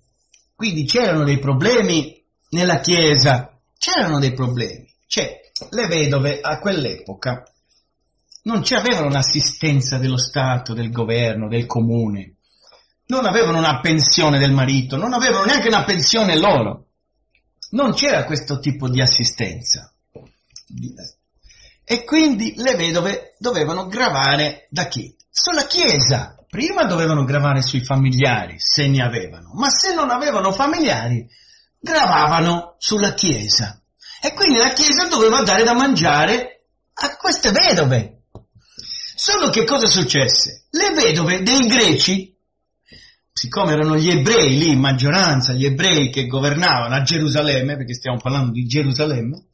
quindi c'erano dei problemi nella Chiesa, c'erano dei problemi. Cioè, le vedove a quell'epoca non ci avevano un'assistenza dello Stato, del governo, del comune, non avevano una pensione del marito, non avevano neanche una pensione loro, non c'era questo tipo di assistenza, e quindi le vedove dovevano gravare da chi? Sulla Chiesa. Prima dovevano gravare sui familiari, se ne avevano, ma se non avevano familiari gravavano sulla Chiesa, e quindi la Chiesa doveva dare da mangiare a queste vedove. Solo che cosa successe? Le vedove dei greci, siccome erano gli ebrei lì in maggioranza, gli ebrei che governavano a Gerusalemme, perché stiamo parlando di Gerusalemme,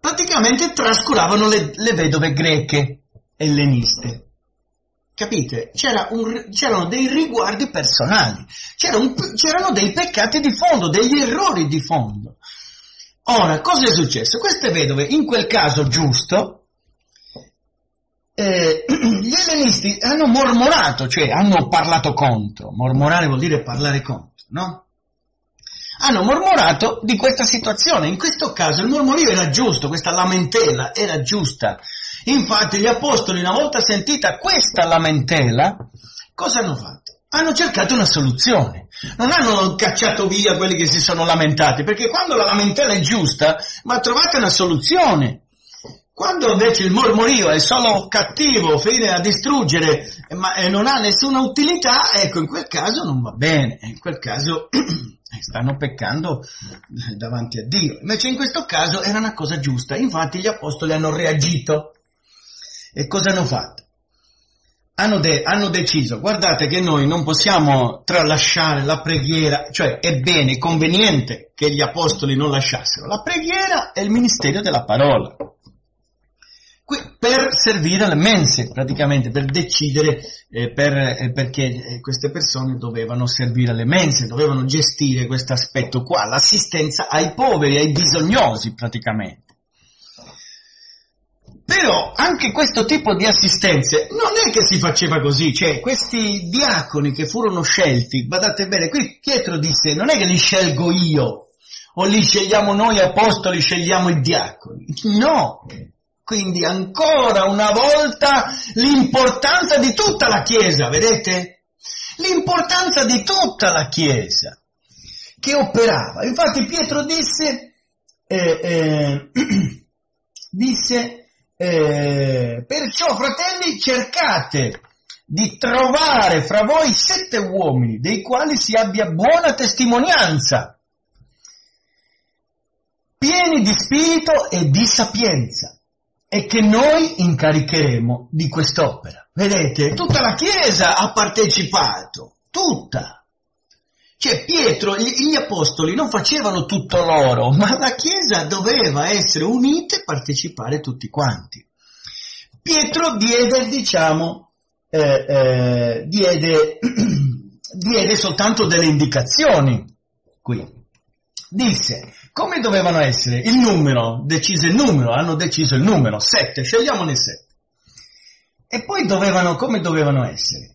praticamente trascuravano le vedove greche elleniste. Capite? C'erano dei riguardi personali, c'erano dei peccati di fondo, degli errori di fondo. Ora, cosa è successo? Queste vedove, in quel caso giusto, gli ellenisti hanno mormorato, cioè hanno parlato contro. Mormorare vuol dire parlare contro, no? Hanno mormorato di questa situazione. In questo caso il mormorio era giusto, questa lamentela era giusta. Infatti gli apostoli, una volta sentita questa lamentela, cosa hanno fatto? Hanno cercato una soluzione. Non hanno cacciato via quelli che si sono lamentati, perché quando la lamentela è giusta va trovata una soluzione. Quando invece il mormorio è solo cattivo, fine a distruggere, ma non ha nessuna utilità, ecco, in quel caso non va bene, in quel caso stanno peccando davanti a Dio. Invece in questo caso era una cosa giusta, infatti gli apostoli hanno reagito. E cosa hanno fatto? Hanno deciso, guardate che noi non possiamo tralasciare la preghiera, cioè è bene, è conveniente che gli apostoli non lasciassero la preghiera e il ministerio della parola, per servire alle mense, praticamente, per decidere, perché queste persone dovevano servire alle mense, dovevano gestire questo aspetto qua, l'assistenza ai poveri, ai bisognosi, praticamente. Però anche questo tipo di assistenze non è che si faceva così, cioè questi diaconi che furono scelti, badate bene, qui Pietro disse: non è che li scelgo io, o li scegliamo noi apostoli, scegliamo i diaconi. No! Quindi ancora una volta l'importanza di tutta la Chiesa, vedete? L'importanza di tutta la Chiesa che operava. Infatti Pietro disse, perciò fratelli cercate di trovare fra voi 7 uomini dei quali si abbia buona testimonianza, pieni di spirito e di sapienza, e che noi incaricheremo di quest'opera. Vedete, tutta la Chiesa ha partecipato, tutta. Cioè Pietro, gli apostoli non facevano tutto loro, ma la Chiesa doveva essere unita e partecipare tutti quanti. Pietro diede, diciamo, diede soltanto delle indicazioni qui. Disse, come dovevano essere? Il numero, decise il numero, hanno deciso il numero, 7, scegliamone 7. E poi dovevano, come dovevano essere?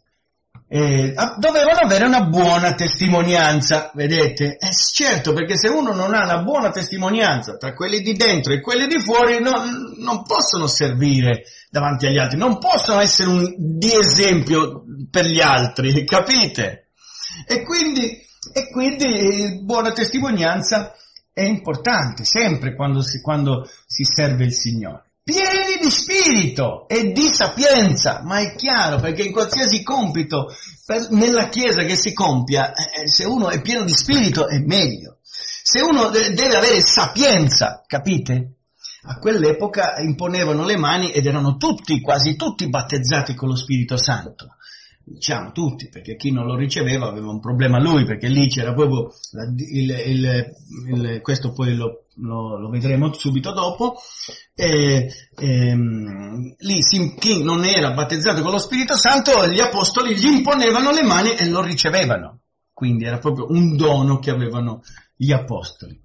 Dovevano avere una buona testimonianza, vedete? Certo, perché se uno non ha una buona testimonianza tra quelli di dentro e quelli di fuori, non possono servire davanti agli altri, non possono essere di esempio per gli altri, capite? E quindi buona testimonianza è importante sempre quando si serve il Signore. Pieni di spirito e di sapienza, ma è chiaro, perché in qualsiasi compito nella Chiesa che si compia, se uno è pieno di spirito è meglio, se uno deve avere sapienza, capite? A quell'epoca imponevano le mani ed erano tutti, quasi tutti battezzati con lo Spirito Santo, diciamo tutti, perché chi non lo riceveva aveva un problema lui, perché lì c'era proprio questo poi lo vedremo subito dopo, chi non era battezzato con lo Spirito Santo, gli apostoli gli imponevano le mani e lo ricevevano, quindi era proprio un dono che avevano gli apostoli.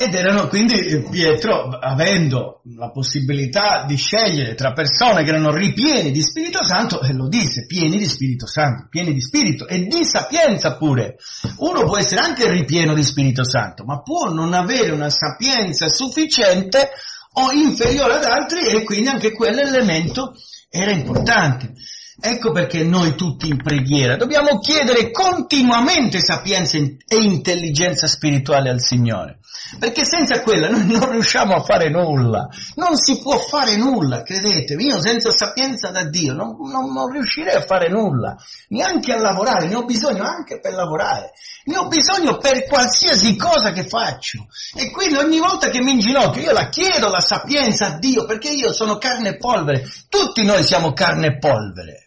Ed erano quindi, Pietro, avendo la possibilità di scegliere tra persone che erano ripieni di Spirito Santo, e lo disse, pieni di Spirito Santo, pieni di spirito e di sapienza pure. Uno può essere anche ripieno di Spirito Santo, ma può non avere una sapienza sufficiente o inferiore ad altri, e quindi anche quell'elemento era importante. Ecco perché noi tutti in preghiera dobbiamo chiedere continuamente sapienza e intelligenza spirituale al Signore, perché senza quella noi non riusciamo a fare nulla, non si può fare nulla, credetemi, io senza sapienza da Dio non riuscirei a fare nulla, neanche a lavorare, ne ho bisogno anche per lavorare, ne ho bisogno per qualsiasi cosa che faccio, e quindi ogni volta che mi inginocchio io la chiedo la sapienza a Dio, perché io sono carne e polvere, tutti noi siamo carne e polvere.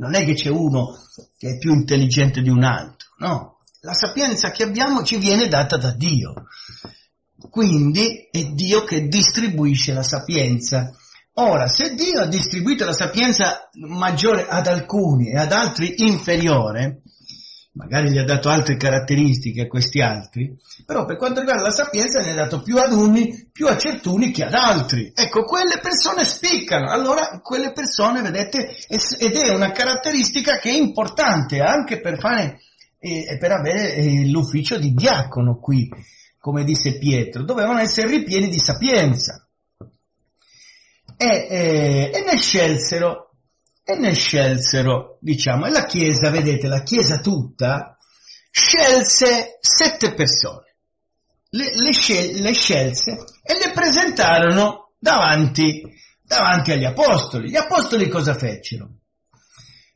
Non è che c'è uno che è più intelligente di un altro, no. La sapienza che abbiamo ci viene data da Dio. Quindi è Dio che distribuisce la sapienza. Ora, se Dio ha distribuito la sapienza maggiore ad alcuni e ad altri inferiore, magari gli ha dato altre caratteristiche a questi altri, però per quanto riguarda la sapienza ne ha dato più ad uni, più a certuni che ad altri. Ecco, quelle persone spiccano, allora quelle persone, vedete, ed è una caratteristica che è importante anche per fare, per avere l'ufficio di diacono qui, come disse Pietro, dovevano essere ripieni di sapienza. E ne scelsero. E ne scelsero, diciamo, e la Chiesa, vedete, la Chiesa tutta scelse 7 persone, le scelse e le presentarono davanti agli apostoli. Gli apostoli cosa fecero?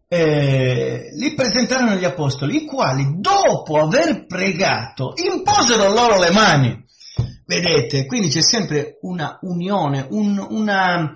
Li presentarono agli apostoli, i quali dopo aver pregato imposero loro le mani. Vedete, quindi c'è sempre una unione, una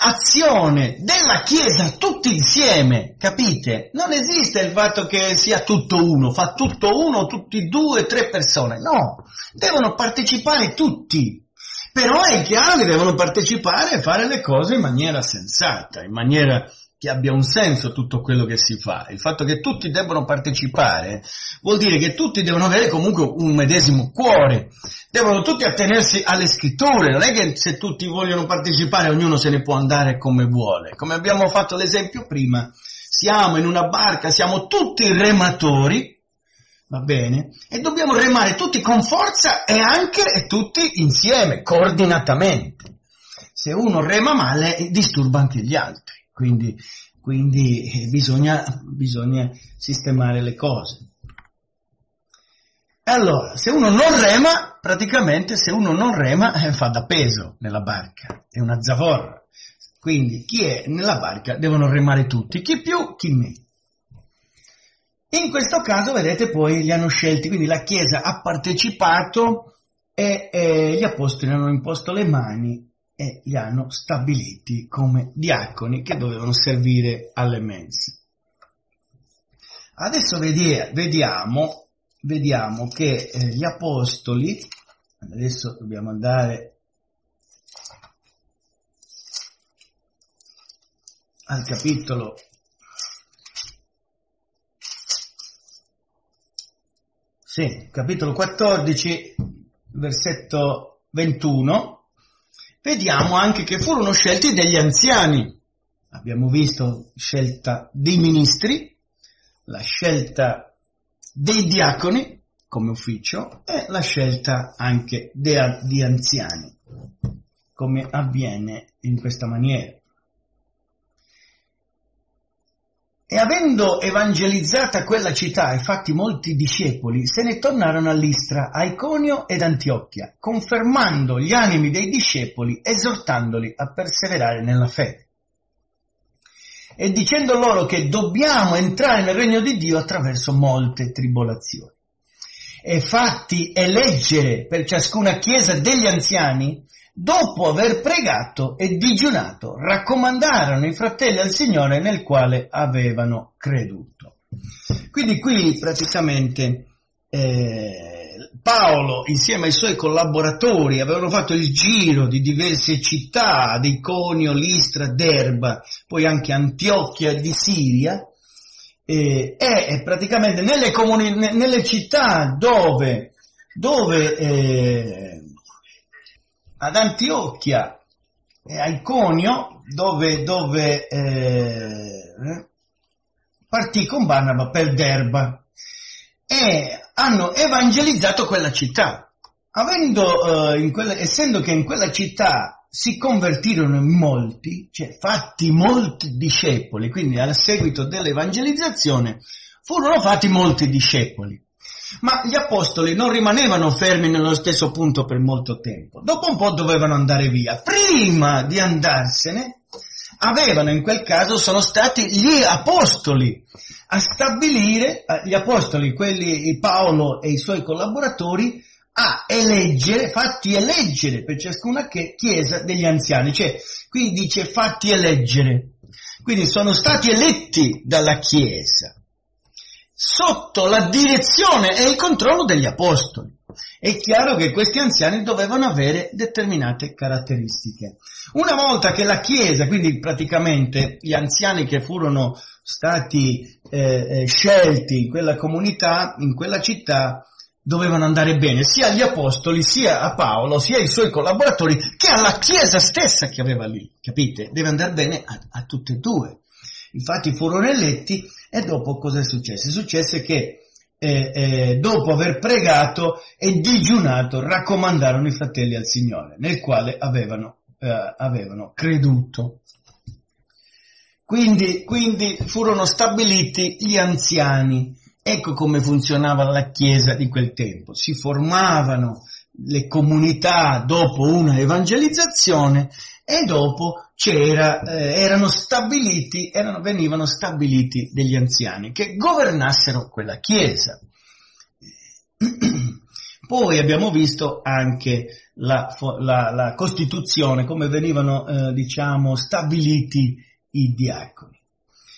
azione della Chiesa tutti insieme, capite? Non esiste il fatto che sia tutto uno, fa tutto uno, tutti 2, 3 persone, no, devono partecipare tutti, però è chiaro che devono partecipare e fare le cose in maniera sensata, in maniera che abbia un senso tutto quello che si fa. Il fatto che tutti debbano partecipare vuol dire che tutti devono avere comunque un medesimo cuore, devono tutti attenersi alle scritture, non è che se tutti vogliono partecipare ognuno se ne può andare come vuole, come abbiamo fatto l'esempio prima. siamo in una barca, siamo tutti rematori, va bene? E dobbiamo remare tutti con forza e anche tutti insieme, coordinatamente. Se uno rema male, disturba anche gli altri, quindi bisogna sistemare le cose. Allora, se uno non rema, fa da peso nella barca, è una zavorra. Quindi chi è nella barca devono remare tutti, chi più, chi meno. In questo caso, vedete, poi li hanno scelti, quindi la Chiesa ha partecipato e gli apostoli hanno imposto le mani e li hanno stabiliti come diaconi che dovevano servire alle mense. Adesso vediamo che gli apostoli, adesso dobbiamo andare al capitolo 14, versetto 21, vediamo anche che furono scelti degli anziani. Abbiamo visto scelta dei ministri, la scelta dei diaconi come ufficio e la scelta anche di anziani, come avviene in questa maniera. E avendo evangelizzata quella città e fatti molti discepoli, se ne tornarono a Listra, a Iconio ed Antiochia, confermando gli animi dei discepoli, esortandoli a perseverare nella fede. E dicendo loro che dobbiamo entrare nel regno di Dio attraverso molte tribolazioni. E fatti eleggere per ciascuna chiesa degli anziani, dopo aver pregato e digiunato, raccomandarono i fratelli al Signore nel quale avevano creduto. Quindi qui praticamente Paolo insieme ai suoi collaboratori avevano fatto il giro di diverse città, di Iconio, Listra, Derba, poi anche Antiochia di Siria, e praticamente nelle città dove ad Antiochia e a Iconio dove partì con Barnaba per Derba, e hanno evangelizzato quella città, essendo che in quella città si convertirono in molti, cioè fatti molti discepoli, quindi al seguito dell'evangelizzazione furono fatti molti discepoli. Ma gli apostoli non rimanevano fermi nello stesso punto per molto tempo, dopo un po' dovevano andare via. Prima di andarsene, sono stati gli apostoli a stabilire, gli apostoli, quelli Paolo e i suoi collaboratori, a eleggere, fatti eleggere per ciascuna chiesa degli anziani. Cioè, qui dice fatti eleggere, quindi sono stati eletti dalla Chiesa, sotto la direzione e il controllo degli apostoli. È chiaro che questi anziani dovevano avere determinate caratteristiche. Una volta che la Chiesa, quindi praticamente gli anziani che furono stati scelti in quella comunità, in quella città, dovevano andare bene sia agli apostoli, sia a Paolo, sia ai suoi collaboratori, che alla Chiesa stessa che aveva lì, capite? Deve andare bene a tutte e due. Infatti furono eletti, e dopo cosa è successo? Successe che dopo aver pregato e digiunato raccomandarono i fratelli al Signore nel quale avevano creduto. Quindi furono stabiliti gli anziani. Ecco come funzionava la Chiesa di quel tempo: si formavano le comunità dopo una evangelizzazione e dopo venivano stabiliti degli anziani che governassero quella chiesa. Poi abbiamo visto anche la costituzione, come venivano stabiliti i diaconi.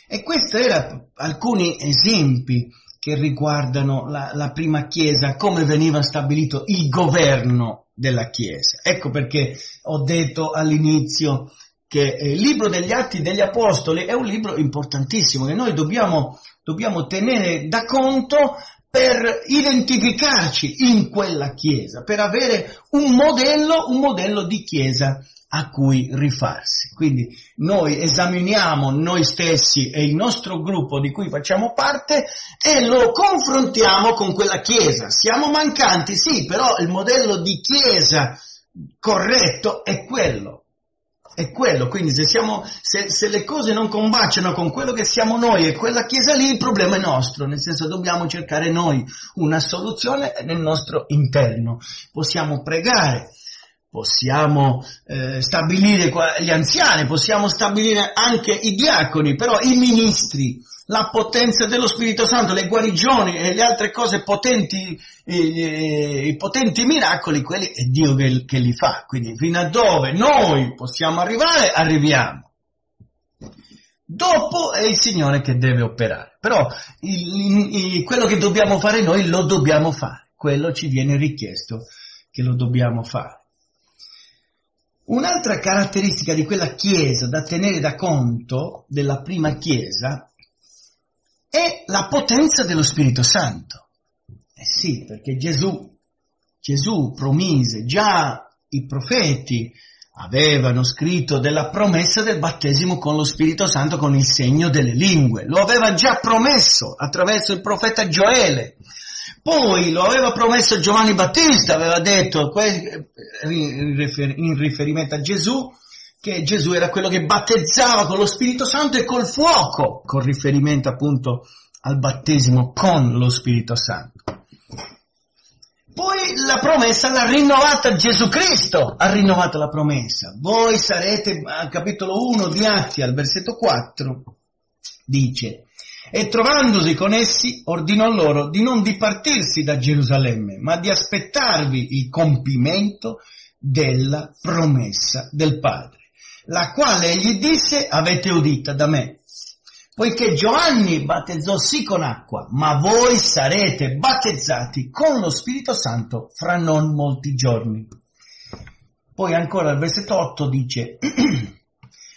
E questi erano alcuni esempi che riguardano la prima chiesa, come veniva stabilito il governo della chiesa. Ecco perché ho detto all'inizio che il libro degli Atti degli Apostoli è un libro importantissimo che noi dobbiamo tenere da conto per identificarci in quella chiesa, per avere un modello di chiesa a cui rifarsi. Quindi noi esaminiamo noi stessi e il nostro gruppo di cui facciamo parte e lo confrontiamo con quella Chiesa. Siamo mancanti, sì, però il modello di Chiesa corretto è quello. È quello. Quindi se le cose non combaciano con quello che siamo noi e quella Chiesa lì, il problema è nostro, nel senso dobbiamo cercare noi una soluzione nel nostro interno. Possiamo pregare, possiamo stabilire gli anziani, possiamo stabilire anche i diaconi, però i ministri, la potenza dello Spirito Santo, le guarigioni e le altre cose potenti, i potenti miracoli, quelli è Dio che li fa. Quindi fino a dove noi possiamo arrivare, arriviamo. Dopo è il Signore che deve operare, però quello che dobbiamo fare noi lo dobbiamo fare, quello ci viene richiesto che lo dobbiamo fare. Un'altra caratteristica di quella Chiesa da tenere da conto della prima Chiesa è la potenza dello Spirito Santo. Eh sì, perché Gesù promise, già i profeti avevano scritto della promessa del battesimo con lo Spirito Santo con il segno delle lingue. Lo aveva già promesso attraverso il profeta Gioele. Poi lo aveva promesso Giovanni Battista, aveva detto in riferimento a Gesù che Gesù era quello che battezzava con lo Spirito Santo e col fuoco, con riferimento appunto al battesimo con lo Spirito Santo. Poi la promessa l'ha rinnovata Gesù Cristo, ha rinnovato la promessa. Voi sarete, al capitolo 1 di Atti, al versetto 4, dice: e trovandosi con essi ordinò loro di non dipartirsi da Gerusalemme, ma di aspettarvi il compimento della promessa del Padre, la quale egli disse: avete udita da me, poiché Giovanni battezzò sì con acqua, ma voi sarete battezzati con lo Spirito Santo fra non molti giorni. Poi ancora il versetto 8 dice: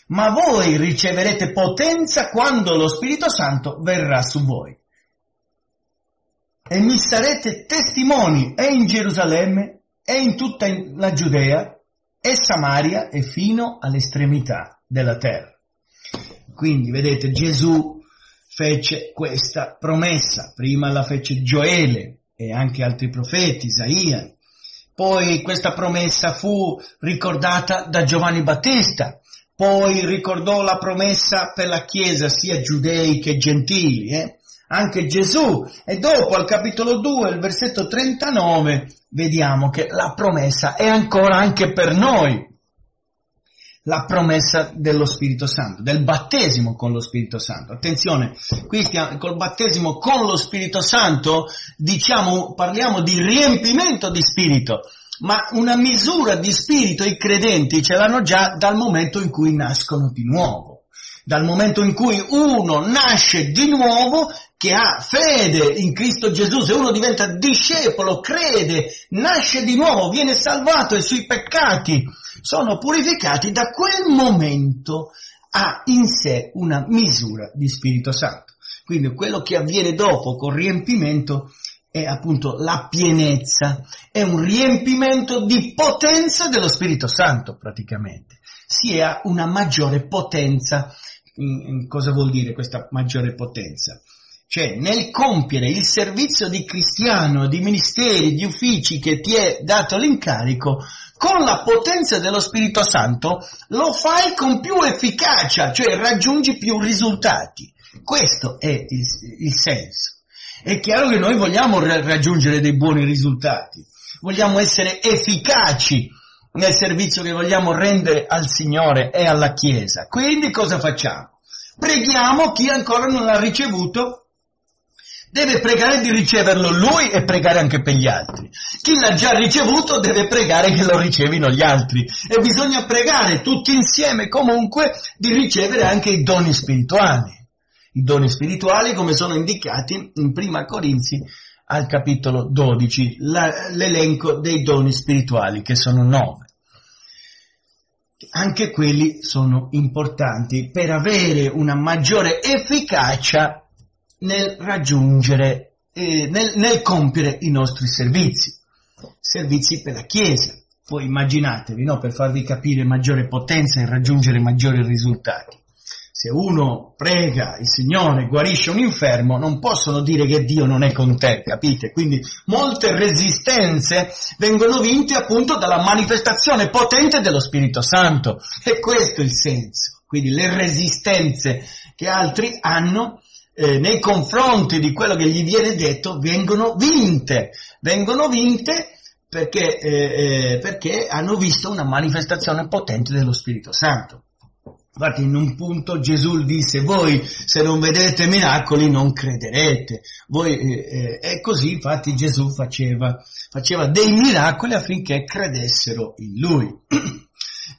ma voi riceverete potenza quando lo Spirito Santo verrà su voi. E mi sarete testimoni e in Gerusalemme e in tutta la Giudea e Samaria e fino all'estremità della terra. Quindi vedete, Gesù fece questa promessa. Prima la fece Gioele e anche altri profeti, Isaia. Poi questa promessa fu ricordata da Giovanni Battista. Poi ricordò la promessa per la Chiesa, sia giudei che gentili, anche Gesù. E dopo, al capitolo 2, il versetto 39, vediamo che la promessa è ancora anche per noi. La promessa dello Spirito Santo, del battesimo con lo Spirito Santo. Attenzione, qui col battesimo con lo Spirito Santo, parliamo di riempimento di Spirito. Ma una misura di spirito i credenti ce l'hanno già dal momento in cui nascono di nuovo. Dal momento in cui uno nasce di nuovo, che ha fede in Cristo Gesù, se uno diventa discepolo, crede, nasce di nuovo, viene salvato e i suoi peccati sono purificati, da quel momento ha in sé una misura di Spirito Santo. Quindi quello che avviene dopo col riempimento è appunto la pienezza, è un riempimento di potenza dello Spirito Santo praticamente. Si ha una maggiore potenza. Cosa vuol dire questa maggiore potenza? Cioè, nel compiere il servizio di cristiano, di ministeri, di uffici che ti è dato l'incarico, con la potenza dello Spirito Santo lo fai con più efficacia, cioè raggiungi più risultati. Questo è il senso. È chiaro che noi vogliamo raggiungere dei buoni risultati, vogliamo essere efficaci nel servizio che vogliamo rendere al Signore e alla Chiesa. Quindi cosa facciamo? Preghiamo. Chi ancora non l'ha ricevuto deve pregare di riceverlo lui e pregare anche per gli altri. Chi l'ha già ricevuto deve pregare che lo ricevino gli altri. E bisogna pregare tutti insieme comunque di ricevere anche i doni spirituali. I doni spirituali come sono indicati in 1 Corinzi al capitolo 12, l'elenco dei doni spirituali che sono 9. Anche quelli sono importanti per avere una maggiore efficacia nel raggiungere, nel compiere i nostri servizi per la Chiesa. Voi immaginatevi, no? Per farvi capire maggiore potenza e raggiungere maggiori risultati. Se uno prega il Signore, guarisce un infermo, non possono dire che Dio non è con te, capite? Quindi molte resistenze vengono vinte appunto dalla manifestazione potente dello Spirito Santo. E questo è il senso. Quindi le resistenze che altri hanno nei confronti di quello che gli viene detto vengono vinte perché hanno visto una manifestazione potente dello Spirito Santo. Infatti in un punto Gesù disse: voi se non vedete miracoli non crederete. E così infatti Gesù faceva dei miracoli affinché credessero in Lui.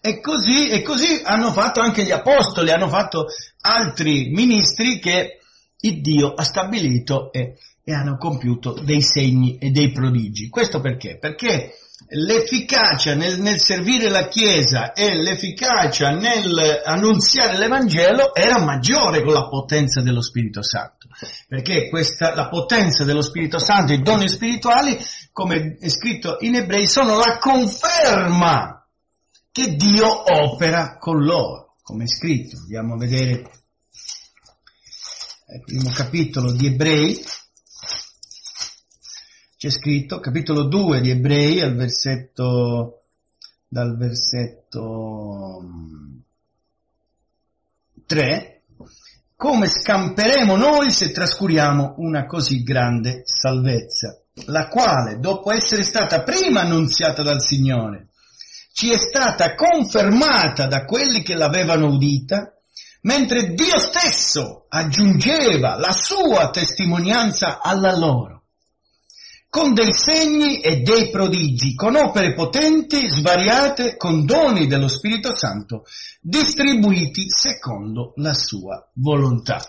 E così hanno fatto anche gli apostoli, hanno fatto altri ministri che il Dio ha stabilito e hanno compiuto dei segni e dei prodigi. Questo perché? Perché l'efficacia nel servire la Chiesa e l'efficacia nel annunziare l'Evangelo era maggiore con la potenza dello Spirito Santo, perché la potenza dello Spirito Santo, i doni spirituali, come è scritto in Ebrei, sono la conferma che Dio opera con loro, come è scritto. Andiamo a vedere il primo capitolo di Ebrei. C'è scritto, capitolo 2 di Ebrei, dal versetto 3, come scamperemo noi se trascuriamo una così grande salvezza, la quale, dopo essere stata prima annunziata dal Signore, ci è stata confermata da quelli che l'avevano udita, mentre Dio stesso aggiungeva la sua testimonianza alla loro, con dei segni e dei prodigi, con opere potenti, svariate, con doni dello Spirito Santo, distribuiti secondo la sua volontà.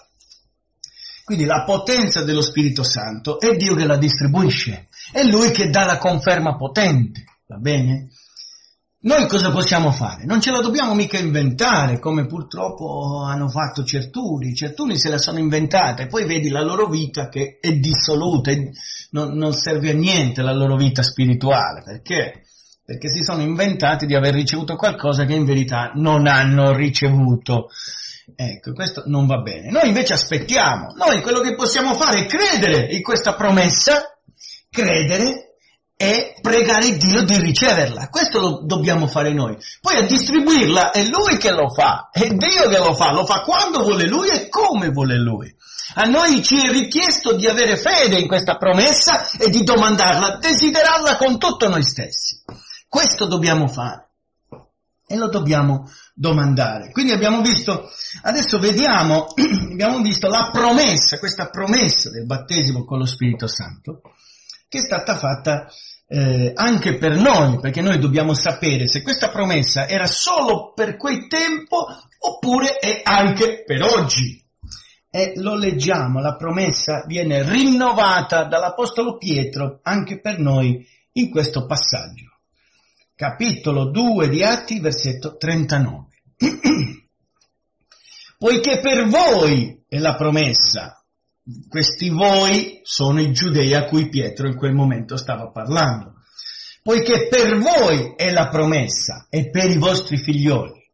Quindi la potenza dello Spirito Santo è Dio che la distribuisce, è Lui che dà la conferma potente, va bene? Noi cosa possiamo fare? Non ce la dobbiamo mica inventare, come purtroppo hanno fatto certuni se la sono inventata e poi vedi la loro vita che è dissoluta, non serve a niente la loro vita spirituale, perché? Perché si sono inventati di aver ricevuto qualcosa che in verità non hanno ricevuto. Ecco, questo non va bene. Noi invece aspettiamo, noi quello che possiamo fare è credere in questa promessa, credere e pregare Dio di riceverla. Questo lo dobbiamo fare noi. Poi a distribuirla è Lui che lo fa, è Dio che lo fa quando vuole Lui e come vuole Lui. A noi ci è richiesto di avere fede in questa promessa e di domandarla, desiderarla con tutto noi stessi. Questo dobbiamo fare e lo dobbiamo domandare. Quindi abbiamo visto la promessa, questa promessa del battesimo con lo Spirito Santo, che è stata fatta anche per noi, perché noi dobbiamo sapere se questa promessa era solo per quel tempo oppure è anche per oggi. E lo leggiamo, la promessa viene rinnovata dall'Apostolo Pietro anche per noi in questo passaggio. Capitolo 2 di Atti, versetto 39. Poiché per voi è la promessa. Questi voi sono i giudei a cui Pietro in quel momento stava parlando. Poiché per voi è la promessa e per i vostri figlioli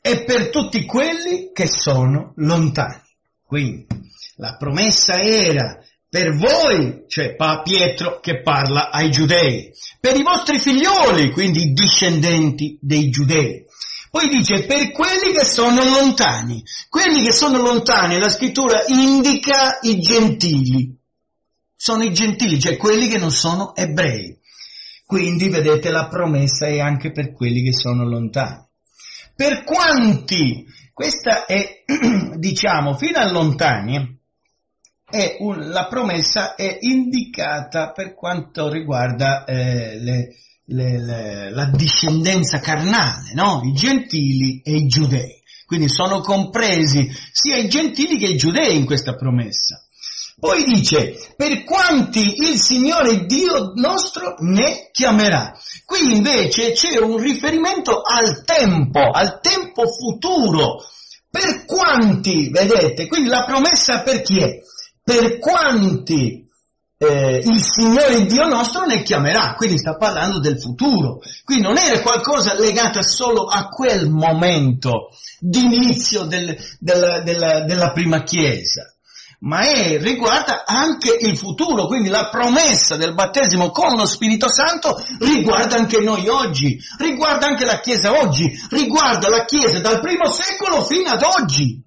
e per tutti quelli che sono lontani. Quindi la promessa era per voi, cioè Pietro che parla ai giudei, per i vostri figlioli, quindi i discendenti dei giudei. Poi dice, per quelli che sono lontani. Quelli che sono lontani, la scrittura indica i gentili. Sono i gentili, cioè quelli che non sono ebrei. Quindi, vedete, la promessa è anche per quelli che sono lontani. Per quanti? Questa è, diciamo, fino a lontani, la promessa è indicata per quanto riguarda la discendenza carnale, no? I gentili e i giudei. Quindi sono compresi sia i gentili che i giudei in questa promessa. Poi dice, per quanti il Signore Dio nostro ne chiamerà. Qui invece c'è un riferimento al tempo futuro. Per quanti, vedete, quindi la promessa per chi è? Per quanti il Signore Dio nostro ne chiamerà, quindi sta parlando del futuro, quindi non era qualcosa legato solo a quel momento d'inizio della prima Chiesa, ma riguarda anche il futuro, quindi la promessa del battesimo con lo Spirito Santo riguarda anche noi oggi, riguarda anche la Chiesa oggi, riguarda la Chiesa dal primo secolo fino ad oggi.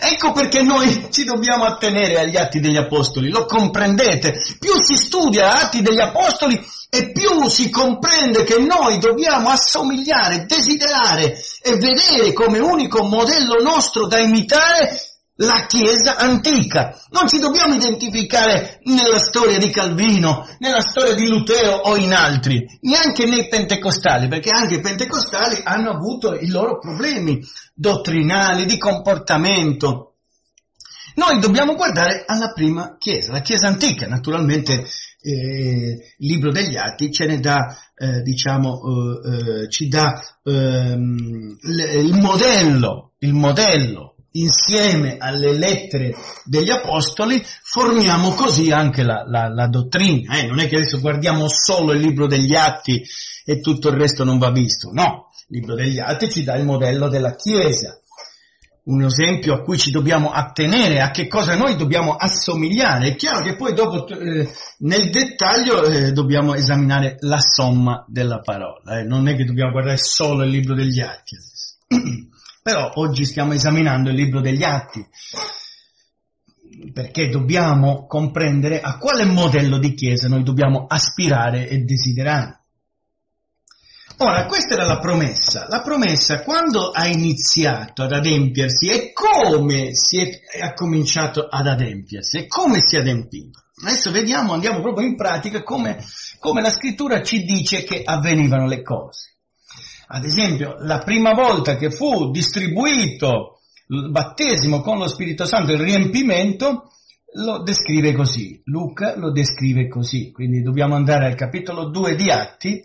Ecco perché noi ci dobbiamo attenere agli Atti degli Apostoli, lo comprendete? Più si studia Atti degli Apostoli e più si comprende che noi dobbiamo assomigliare, desiderare e vedere come unico modello nostro da imitare la Chiesa antica. Non ci dobbiamo identificare nella storia di Calvino, nella storia di Lutero o in altri, neanche nei pentecostali, perché anche i pentecostali hanno avuto i loro problemi dottrinali, di comportamento. Noi dobbiamo guardare alla prima Chiesa, la Chiesa antica. Naturalmente il libro degli Atti ce ne dà, ci dà il modello. Insieme alle lettere degli apostoli formiamo così anche la dottrina. Non è che adesso guardiamo solo il libro degli Atti e tutto il resto non va visto, no, il libro degli Atti ci dà il modello della Chiesa, un esempio a cui ci dobbiamo attenere, a che cosa noi dobbiamo assomigliare. È chiaro che poi dopo nel dettaglio dobbiamo esaminare la somma della parola, non è che dobbiamo guardare solo il libro degli Atti adesso. Però oggi stiamo esaminando il libro degli Atti, perché dobbiamo comprendere a quale modello di Chiesa noi dobbiamo aspirare e desiderare. Ora, questa era la promessa. La promessa, quando ha iniziato ad adempiersi, e come ha cominciato ad adempiersi, e come si adempiva. Adesso vediamo, andiamo proprio in pratica, come la Scrittura ci dice che avvenivano le cose. Ad esempio, la prima volta che fu distribuito il battesimo con lo Spirito Santo, il riempimento, lo descrive così, Luca lo descrive così. Quindi dobbiamo andare al capitolo 2 di Atti,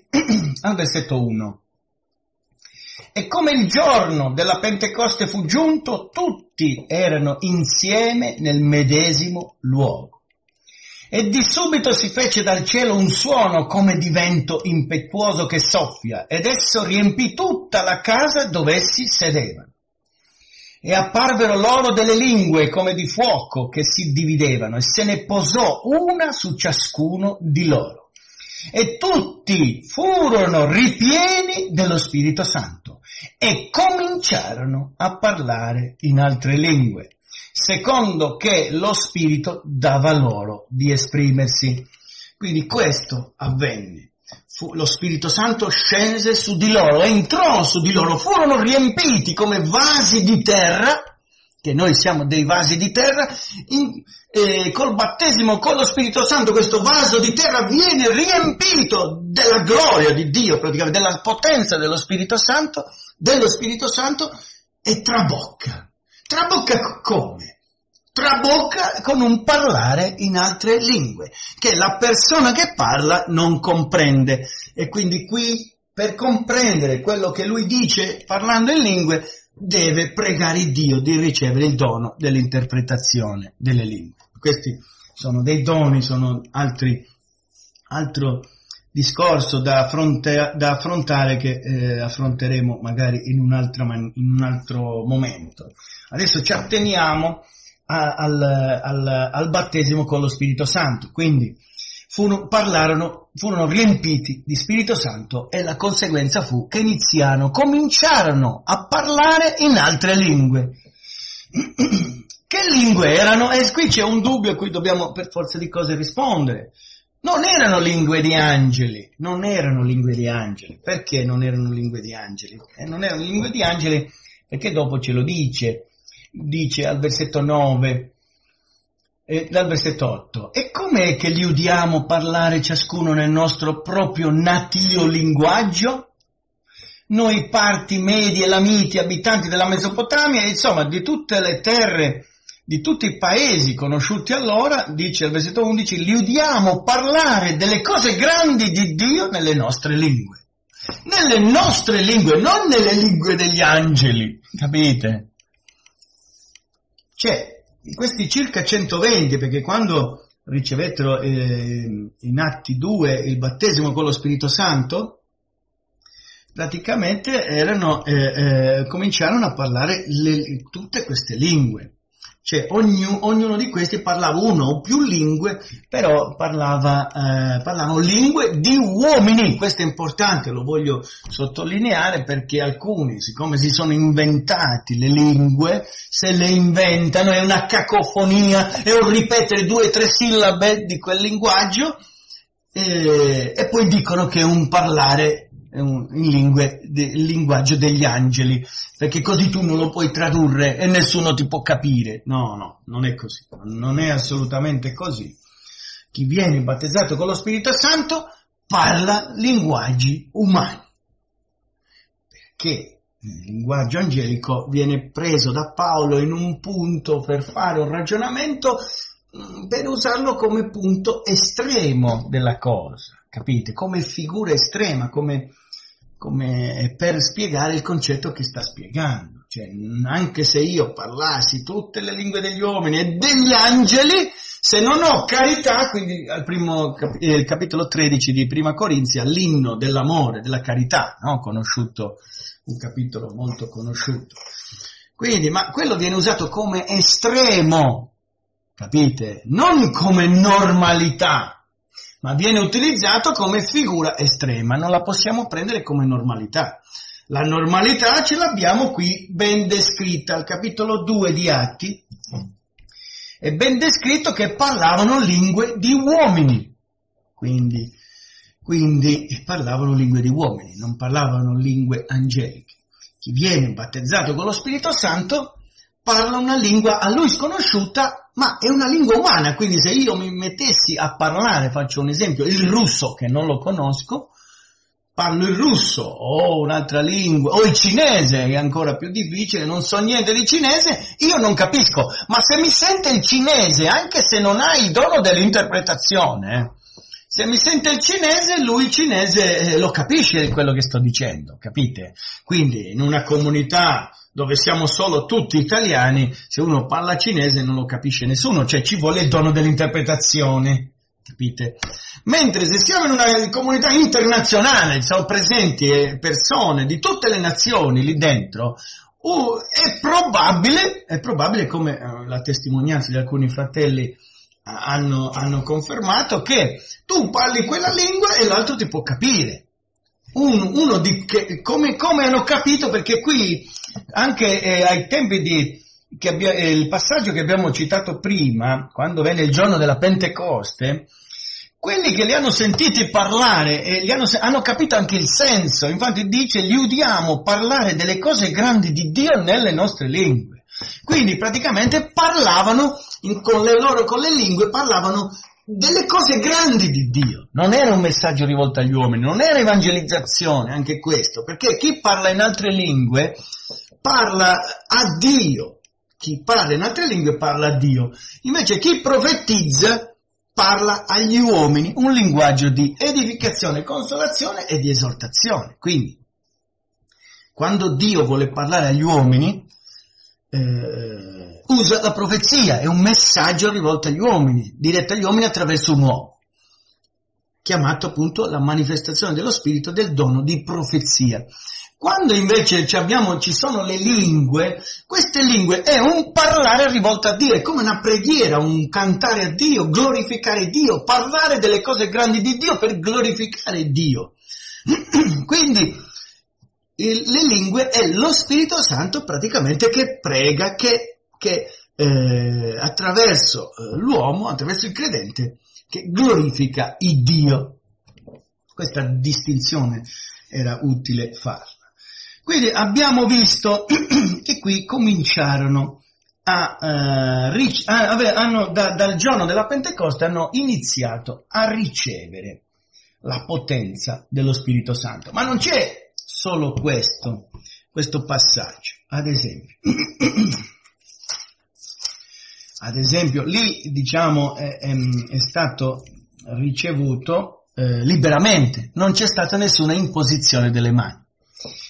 al versetto 1. E come il giorno della Pentecoste fu giunto, tutti erano insieme nel medesimo luogo. E di subito si fece dal cielo un suono come di vento impetuoso che soffia, ed esso riempì tutta la casa dove essi sedevano. E apparvero loro delle lingue come di fuoco che si dividevano, e se ne posò una su ciascuno di loro. E tutti furono ripieni dello Spirito Santo, e cominciarono a parlare in altre lingue, secondo che lo Spirito dava loro di esprimersi. Quindi questo avvenne. Lo Spirito Santo scese su di loro, entrò su di loro, furono riempiti come vasi di terra, che noi siamo dei vasi di terra, col battesimo con lo Spirito Santo questo vaso di terra viene riempito della gloria di Dio, praticamente della potenza dello Spirito Santo, e trabocca. Trabocca come? Trabocca con un parlare in altre lingue, che la persona che parla non comprende. E quindi qui, per comprendere quello che lui dice parlando in lingue, deve pregare Dio di ricevere il dono dell'interpretazione delle lingue. Questi sono dei doni, sono altro discorso da affrontare che affronteremo magari in un altro momento. Adesso ci atteniamo al battesimo con lo Spirito Santo. Quindi furono riempiti di Spirito Santo, e la conseguenza fu che cominciarono a parlare in altre lingue. Che lingue erano? E qui c'è un dubbio a cui dobbiamo per forza di cose rispondere. Non erano lingue di angeli. Perché non erano lingue di angeli? Perché dopo ce lo dice al versetto 9 e dal versetto 8. E com'è che li udiamo parlare ciascuno nel nostro proprio natio linguaggio? Noi parti, medi, elamiti, abitanti della Mesopotamia, insomma di tutte le terre, di tutti i paesi conosciuti allora, dice al versetto 11, li udiamo parlare delle cose grandi di Dio nelle nostre lingue, non nelle lingue degli angeli, capite? Questi circa 120, perché quando ricevettero in Atti 2 il battesimo con lo Spirito Santo, praticamente erano, cominciarono a parlare tutte queste lingue. Cioè ognuno di questi parlava uno o più lingue, però parlavano lingue di uomini. Questo è importante, lo voglio sottolineare, perché alcuni, siccome si sono inventati le lingue, se le inventano è una cacofonia, è un ripetere 2 o 3 sillabe di quel linguaggio, e poi dicono che è un parlare in lingue, il linguaggio degli angeli, perché così tu non lo puoi tradurre e nessuno ti può capire. No, non è così, non è assolutamente così. Chi viene battezzato con lo Spirito Santo parla linguaggi umani, perché il linguaggio angelico viene preso da Paolo in un punto per fare un ragionamento, per usarlo come punto estremo della cosa, capite? Come figura estrema, come per spiegare il concetto che sta spiegando. Cioè, anche se io parlassi tutte le lingue degli uomini e degli angeli, se non ho carità, quindi al primo capitolo 13 di Prima Corinzia, l'inno dell'amore, della carità, no? Conosciuto, un capitolo molto conosciuto. Quindi, ma quello viene usato come estremo, capite? Non come normalità, ma viene utilizzato come figura estrema, non la possiamo prendere come normalità. La normalità ce l'abbiamo qui ben descritta, al capitolo 2 di Atti, è ben descritto che parlavano lingue di uomini, quindi parlavano lingue di uomini, non parlavano lingue angeliche. Chi viene battezzato con lo Spirito Santo parla una lingua a lui sconosciuta, ma è una lingua umana. Quindi se io mi mettessi a parlare, faccio un esempio, il russo, che non lo conosco, parlo il russo, o un'altra lingua, o il cinese, che è ancora più difficile, non so niente di cinese, io non capisco. Ma se mi sente il cinese, anche se non ha il dono dell'interpretazione, se mi sente il cinese, lui il cinese lo capisce quello che sto dicendo, capite? Quindi in una comunità dove siamo solo tutti italiani, se uno parla cinese non lo capisce nessuno, cioè ci vuole il dono dell'interpretazione, capite? Mentre se siamo in una comunità internazionale, sono presenti persone di tutte le nazioni lì dentro, è probabile, come la testimonianza di alcuni fratelli hanno confermato, che tu parli quella lingua e l'altro ti può capire. Come hanno capito, perché qui anche ai tempi il passaggio che abbiamo citato prima, quando venne il giorno della Pentecoste, quelli che li hanno sentiti parlare hanno capito anche il senso. Infatti dice: li udiamo parlare delle cose grandi di Dio nelle nostre lingue. Quindi praticamente parlavano con le loro lingue delle cose grandi di Dio. Non era un messaggio rivolto agli uomini, non era evangelizzazione, anche questo, perché chi parla in altre lingue parla a Dio, chi parla in altre lingue parla a Dio, invece chi profetizza parla agli uomini, un linguaggio di edificazione, consolazione e di esortazione. Quindi, quando Dio vuole parlare agli uomini, usa la profezia, è un messaggio rivolto agli uomini, diretto agli uomini attraverso un uomo, chiamato appunto la manifestazione dello Spirito del dono di profezia. Quando invece ci sono le lingue, queste lingue è un parlare rivolto a Dio, è come una preghiera, un cantare a Dio, glorificare Dio, parlare delle cose grandi di Dio per glorificare Dio. Quindi le lingue è lo Spirito Santo praticamente che prega, che attraverso l'uomo, attraverso il credente, che glorifica il Dio. Questa distinzione era utile farla. Quindi abbiamo visto che qui cominciarono dal giorno della Pentecoste hanno iniziato a ricevere la potenza dello Spirito Santo. Ma non c'è solo questo passaggio. Ad esempio lì, diciamo, è stato ricevuto liberamente, non c'è stata nessuna imposizione delle mani.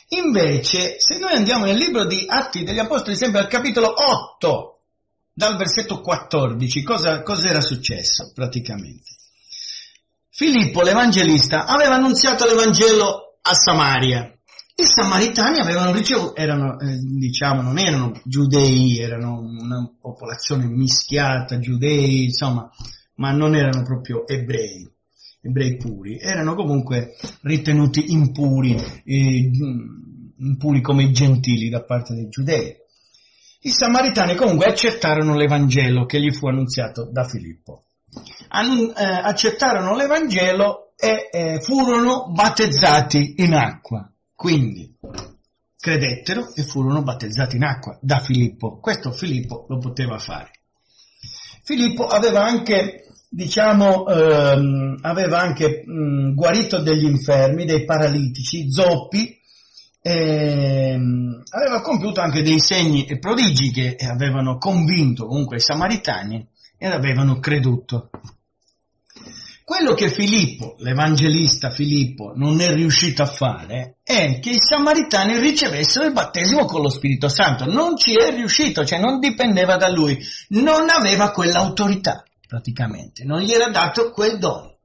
Invece, se noi andiamo nel libro di Atti degli Apostoli, sempre al capitolo 8, dal versetto 14, cosa era successo praticamente? Filippo l'Evangelista aveva annunziato l'Evangelo a Samaria. I samaritani avevano ricevuto, erano, non erano giudei, erano una popolazione mischiata, giudei, insomma, ma non erano proprio ebrei, ebrei puri, erano comunque ritenuti impuri come i gentili da parte dei giudei. I samaritani comunque accettarono l'Evangelo che gli fu annunziato da Filippo. Accettarono l'Evangelo e furono battezzati in acqua. Quindi credettero e furono battezzati in acqua da Filippo. Questo Filippo lo poteva fare. Filippo aveva anche, guarito degli infermi, dei paralitici, zoppi, aveva compiuto anche dei segni e prodigi che avevano convinto comunque i samaritani ed avevano creduto. Quello che Filippo, l'Evangelista Filippo, non è riuscito a fare è che i samaritani ricevessero il battesimo con lo Spirito Santo. Non ci è riuscito, cioè non dipendeva da lui, non aveva quell'autorità praticamente, non gli era dato quel dono.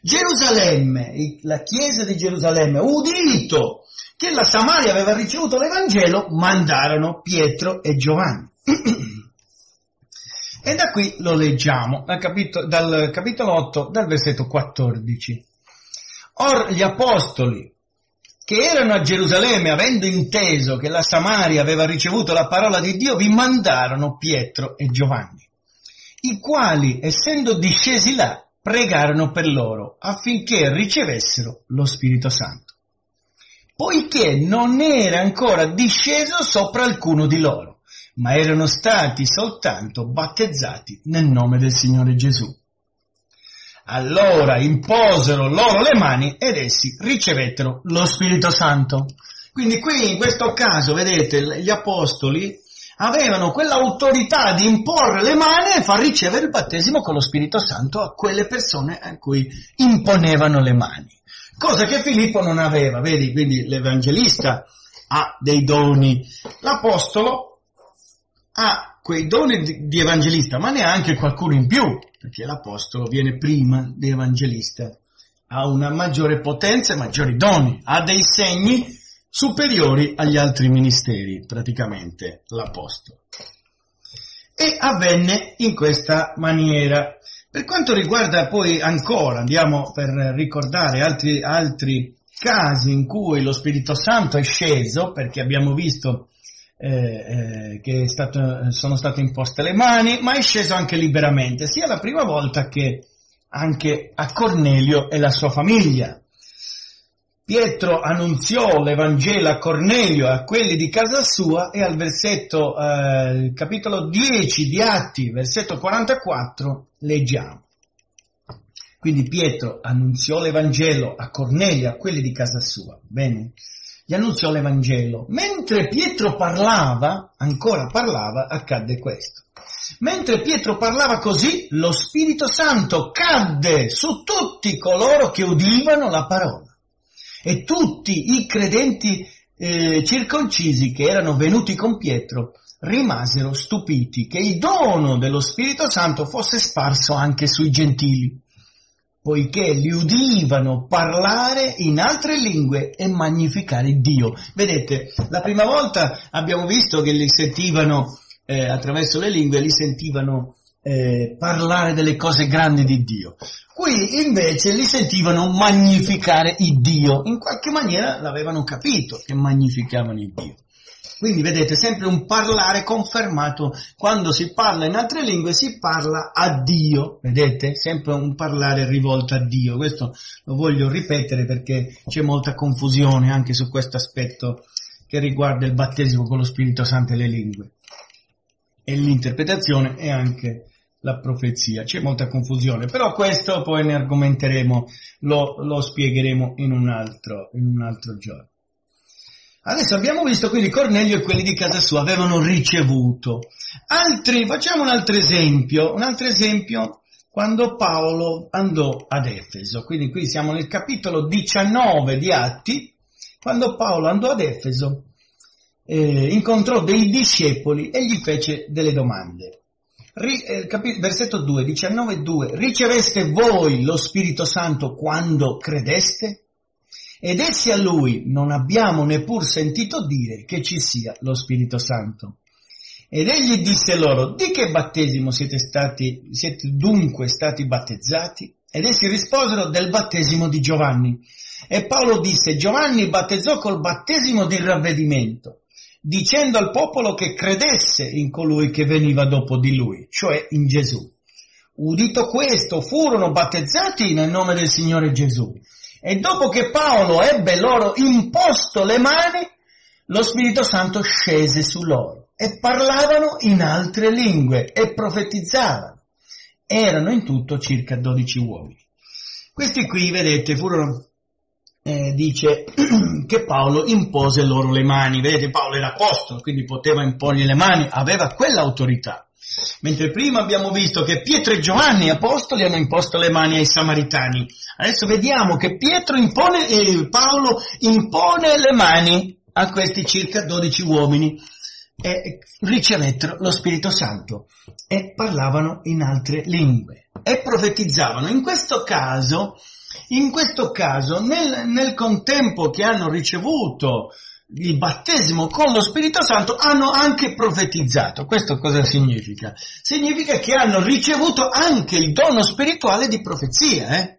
Gerusalemme, la chiesa di Gerusalemme, udito che la Samaria aveva ricevuto l'Evangelo, mandarono Pietro e Giovanni. E da qui lo leggiamo, dal capitolo 8, dal versetto 14. Or gli apostoli, che erano a Gerusalemme, avendo inteso che la Samaria aveva ricevuto la parola di Dio, vi mandarono Pietro e Giovanni, i quali, essendo discesi là, pregarono per loro affinché ricevessero lo Spirito Santo, poiché non era ancora disceso sopra alcuno di loro, ma erano stati soltanto battezzati nel nome del Signore Gesù. Allora imposero loro le mani ed essi ricevettero lo Spirito Santo. Quindi qui in questo caso, vedete, gli apostoli avevano quell'autorità di imporre le mani e far ricevere il battesimo con lo Spirito Santo a quelle persone a cui imponevano le mani. Cosa che Filippo non aveva, vedi? Quindi l'Evangelista ha dei doni, l'Apostolo ha quei doni di evangelista, ma ne ha anche qualcuno in più, perché l'apostolo viene prima di evangelista, ha una maggiore potenza e maggiori doni, ha dei segni superiori agli altri ministeri, praticamente l'apostolo. E avvenne in questa maniera. Per quanto riguarda poi ancora, andiamo per ricordare altri casi in cui lo Spirito Santo è sceso, perché abbiamo visto che sono state imposte le mani, ma è sceso anche liberamente, sia la prima volta che anche a Cornelio e la sua famiglia. Pietro annunziò l'Evangelo a Cornelio, a quelli di casa sua, e al versetto, capitolo 10 di Atti, versetto 44, leggiamo. Quindi Pietro annunziò l'Evangelo a Cornelio, a quelli di casa sua. Bene? Gli annunziò l'Evangelo. Mentre Pietro parlava, accadde questo. Mentre Pietro parlava così, lo Spirito Santo cadde su tutti coloro che udivano la parola. E tutti i credenti circoncisi che erano venuti con Pietro rimasero stupiti che il dono dello Spirito Santo fosse sparso anche sui gentili, poiché li udivano parlare in altre lingue e magnificare Dio. Vedete, la prima volta abbiamo visto che li sentivano, attraverso le lingue, li sentivano parlare delle cose grandi di Dio. Qui invece li sentivano magnificare il Dio. In qualche maniera l'avevano capito che magnificavano il Dio. Quindi vedete, sempre un parlare confermato, quando si parla in altre lingue si parla a Dio, vedete? Sempre un parlare rivolto a Dio, questo lo voglio ripetere perché c'è molta confusione anche su questo aspetto che riguarda il battesimo con lo Spirito Santo e le lingue, e l'interpretazione e anche la profezia, c'è molta confusione, però questo poi ne argomenteremo, lo spiegheremo in un altro giorno. Adesso abbiamo visto quindi Cornelio e quelli di casa sua avevano ricevuto. Facciamo un altro esempio quando Paolo andò ad Efeso. Quindi qui siamo nel capitolo 19 di Atti, quando Paolo andò ad Efeso, incontrò dei discepoli e gli fece delle domande. Versetto 2, 19:2, riceveste voi lo Spirito Santo quando credeste? Ed essi a lui non abbiamo neppur sentito dire che ci sia lo Spirito Santo. Ed egli disse loro, di che battesimo siete dunque stati battezzati? Ed essi risposero, del battesimo di Giovanni. E Paolo disse, Giovanni battezzò col battesimo di ravvedimento, dicendo al popolo che credesse in colui che veniva dopo di lui, cioè in Gesù. Udito questo, furono battezzati nel nome del Signore Gesù. E dopo che Paolo ebbe loro imposto le mani, lo Spirito Santo scese su loro e parlavano in altre lingue e profetizzavano. Erano in tutto circa 12 uomini. Questi qui, vedete, furono... dice che Paolo impose loro le mani. Vedete, Paolo era apostolo, quindi poteva imporgli le mani, aveva quell'autorità. Mentre prima abbiamo visto che Pietro e Giovanni, apostoli, hanno imposto le mani ai samaritani. Adesso vediamo che Paolo impone le mani a questi circa 12 uomini e ricevettero lo Spirito Santo e parlavano in altre lingue e profetizzavano. In questo caso, nel contempo che hanno ricevuto il battesimo con lo Spirito Santo, hanno anche profetizzato. Questo cosa significa? Significa che hanno ricevuto anche il dono spirituale di profezia.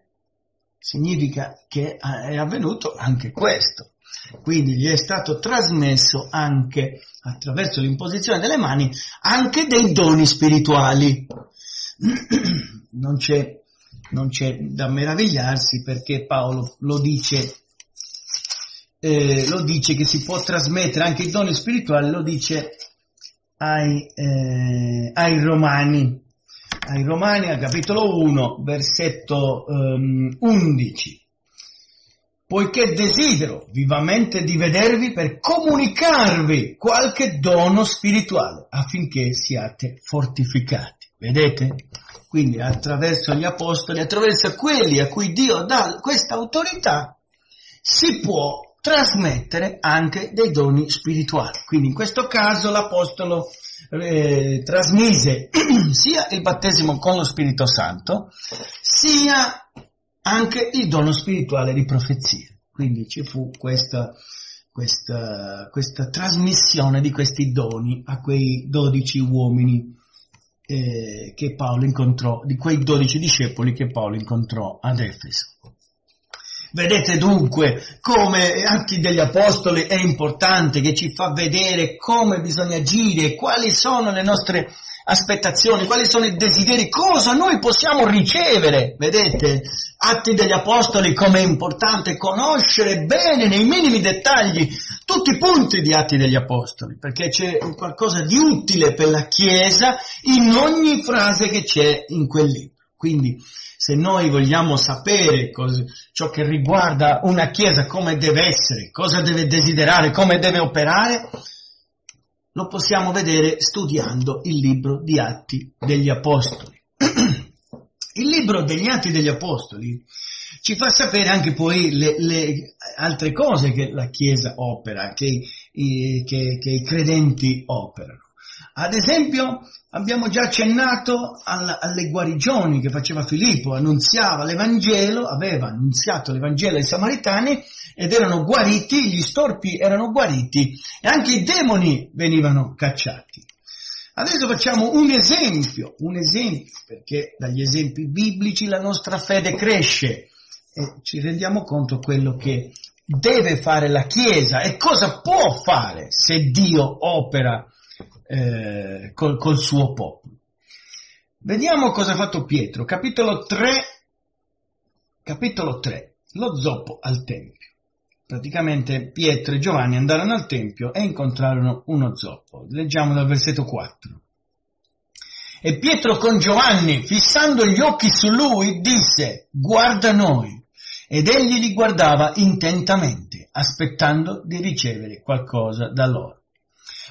Significa che è avvenuto anche questo. Quindi gli è stato trasmesso anche, attraverso l'imposizione delle mani, anche dei doni spirituali. Non c'è da meravigliarsi perché Paolo lo dice che si può trasmettere anche i doni spirituali, lo dice ai Romani al capitolo 1, versetto 11. Poiché desidero vivamente di vedervi per comunicarvi qualche dono spirituale affinché siate fortificati. Vedete? Quindi attraverso gli apostoli, attraverso quelli a cui Dio dà questa autorità, si può trasmettere anche dei doni spirituali. Quindi in questo caso l'apostolo trasmise sia il battesimo con lo Spirito Santo, sia anche il dono spirituale di profezia. Quindi ci fu questa trasmissione di questi doni a quei 12 uomini che Paolo incontrò, di quei 12 discepoli che Paolo incontrò ad Efeso. Vedete dunque come Atti degli Apostoli è importante, che ci fa vedere come bisogna agire, quali sono le nostre aspettazioni, quali sono i desideri, cosa noi possiamo ricevere. Vedete, Atti degli Apostoli, come è importante conoscere bene nei minimi dettagli tutti i punti di Atti degli Apostoli, perché c'è qualcosa di utile per la Chiesa in ogni frase che c'è in quel libro. Quindi se noi vogliamo sapere ciò che riguarda una Chiesa, come deve essere, cosa deve desiderare, come deve operare, lo possiamo vedere studiando il libro di Atti degli Apostoli. Il libro degli Atti degli Apostoli ci fa sapere anche poi le altre cose che la Chiesa opera, che i credenti operano. Ad esempio, abbiamo già accennato alle guarigioni che faceva Filippo, annunziava l'Evangelo, aveva annunziato l'Evangelo ai Samaritani ed erano guariti, gli storpi erano guariti e anche i demoni venivano cacciati. Adesso facciamo un esempio, perché dagli esempi biblici la nostra fede cresce e ci rendiamo conto quello che deve fare la Chiesa e cosa può fare se Dio opera col suo popolo. Vediamo cosa ha fatto Pietro, capitolo 3, lo zoppo al tempio. Praticamente Pietro e Giovanni andarono al tempio e incontrarono uno zoppo. Leggiamo dal versetto 4. E Pietro con Giovanni, fissando gli occhi su lui, disse: guarda noi. Ed egli li guardava intentamente, aspettando di ricevere qualcosa da loro.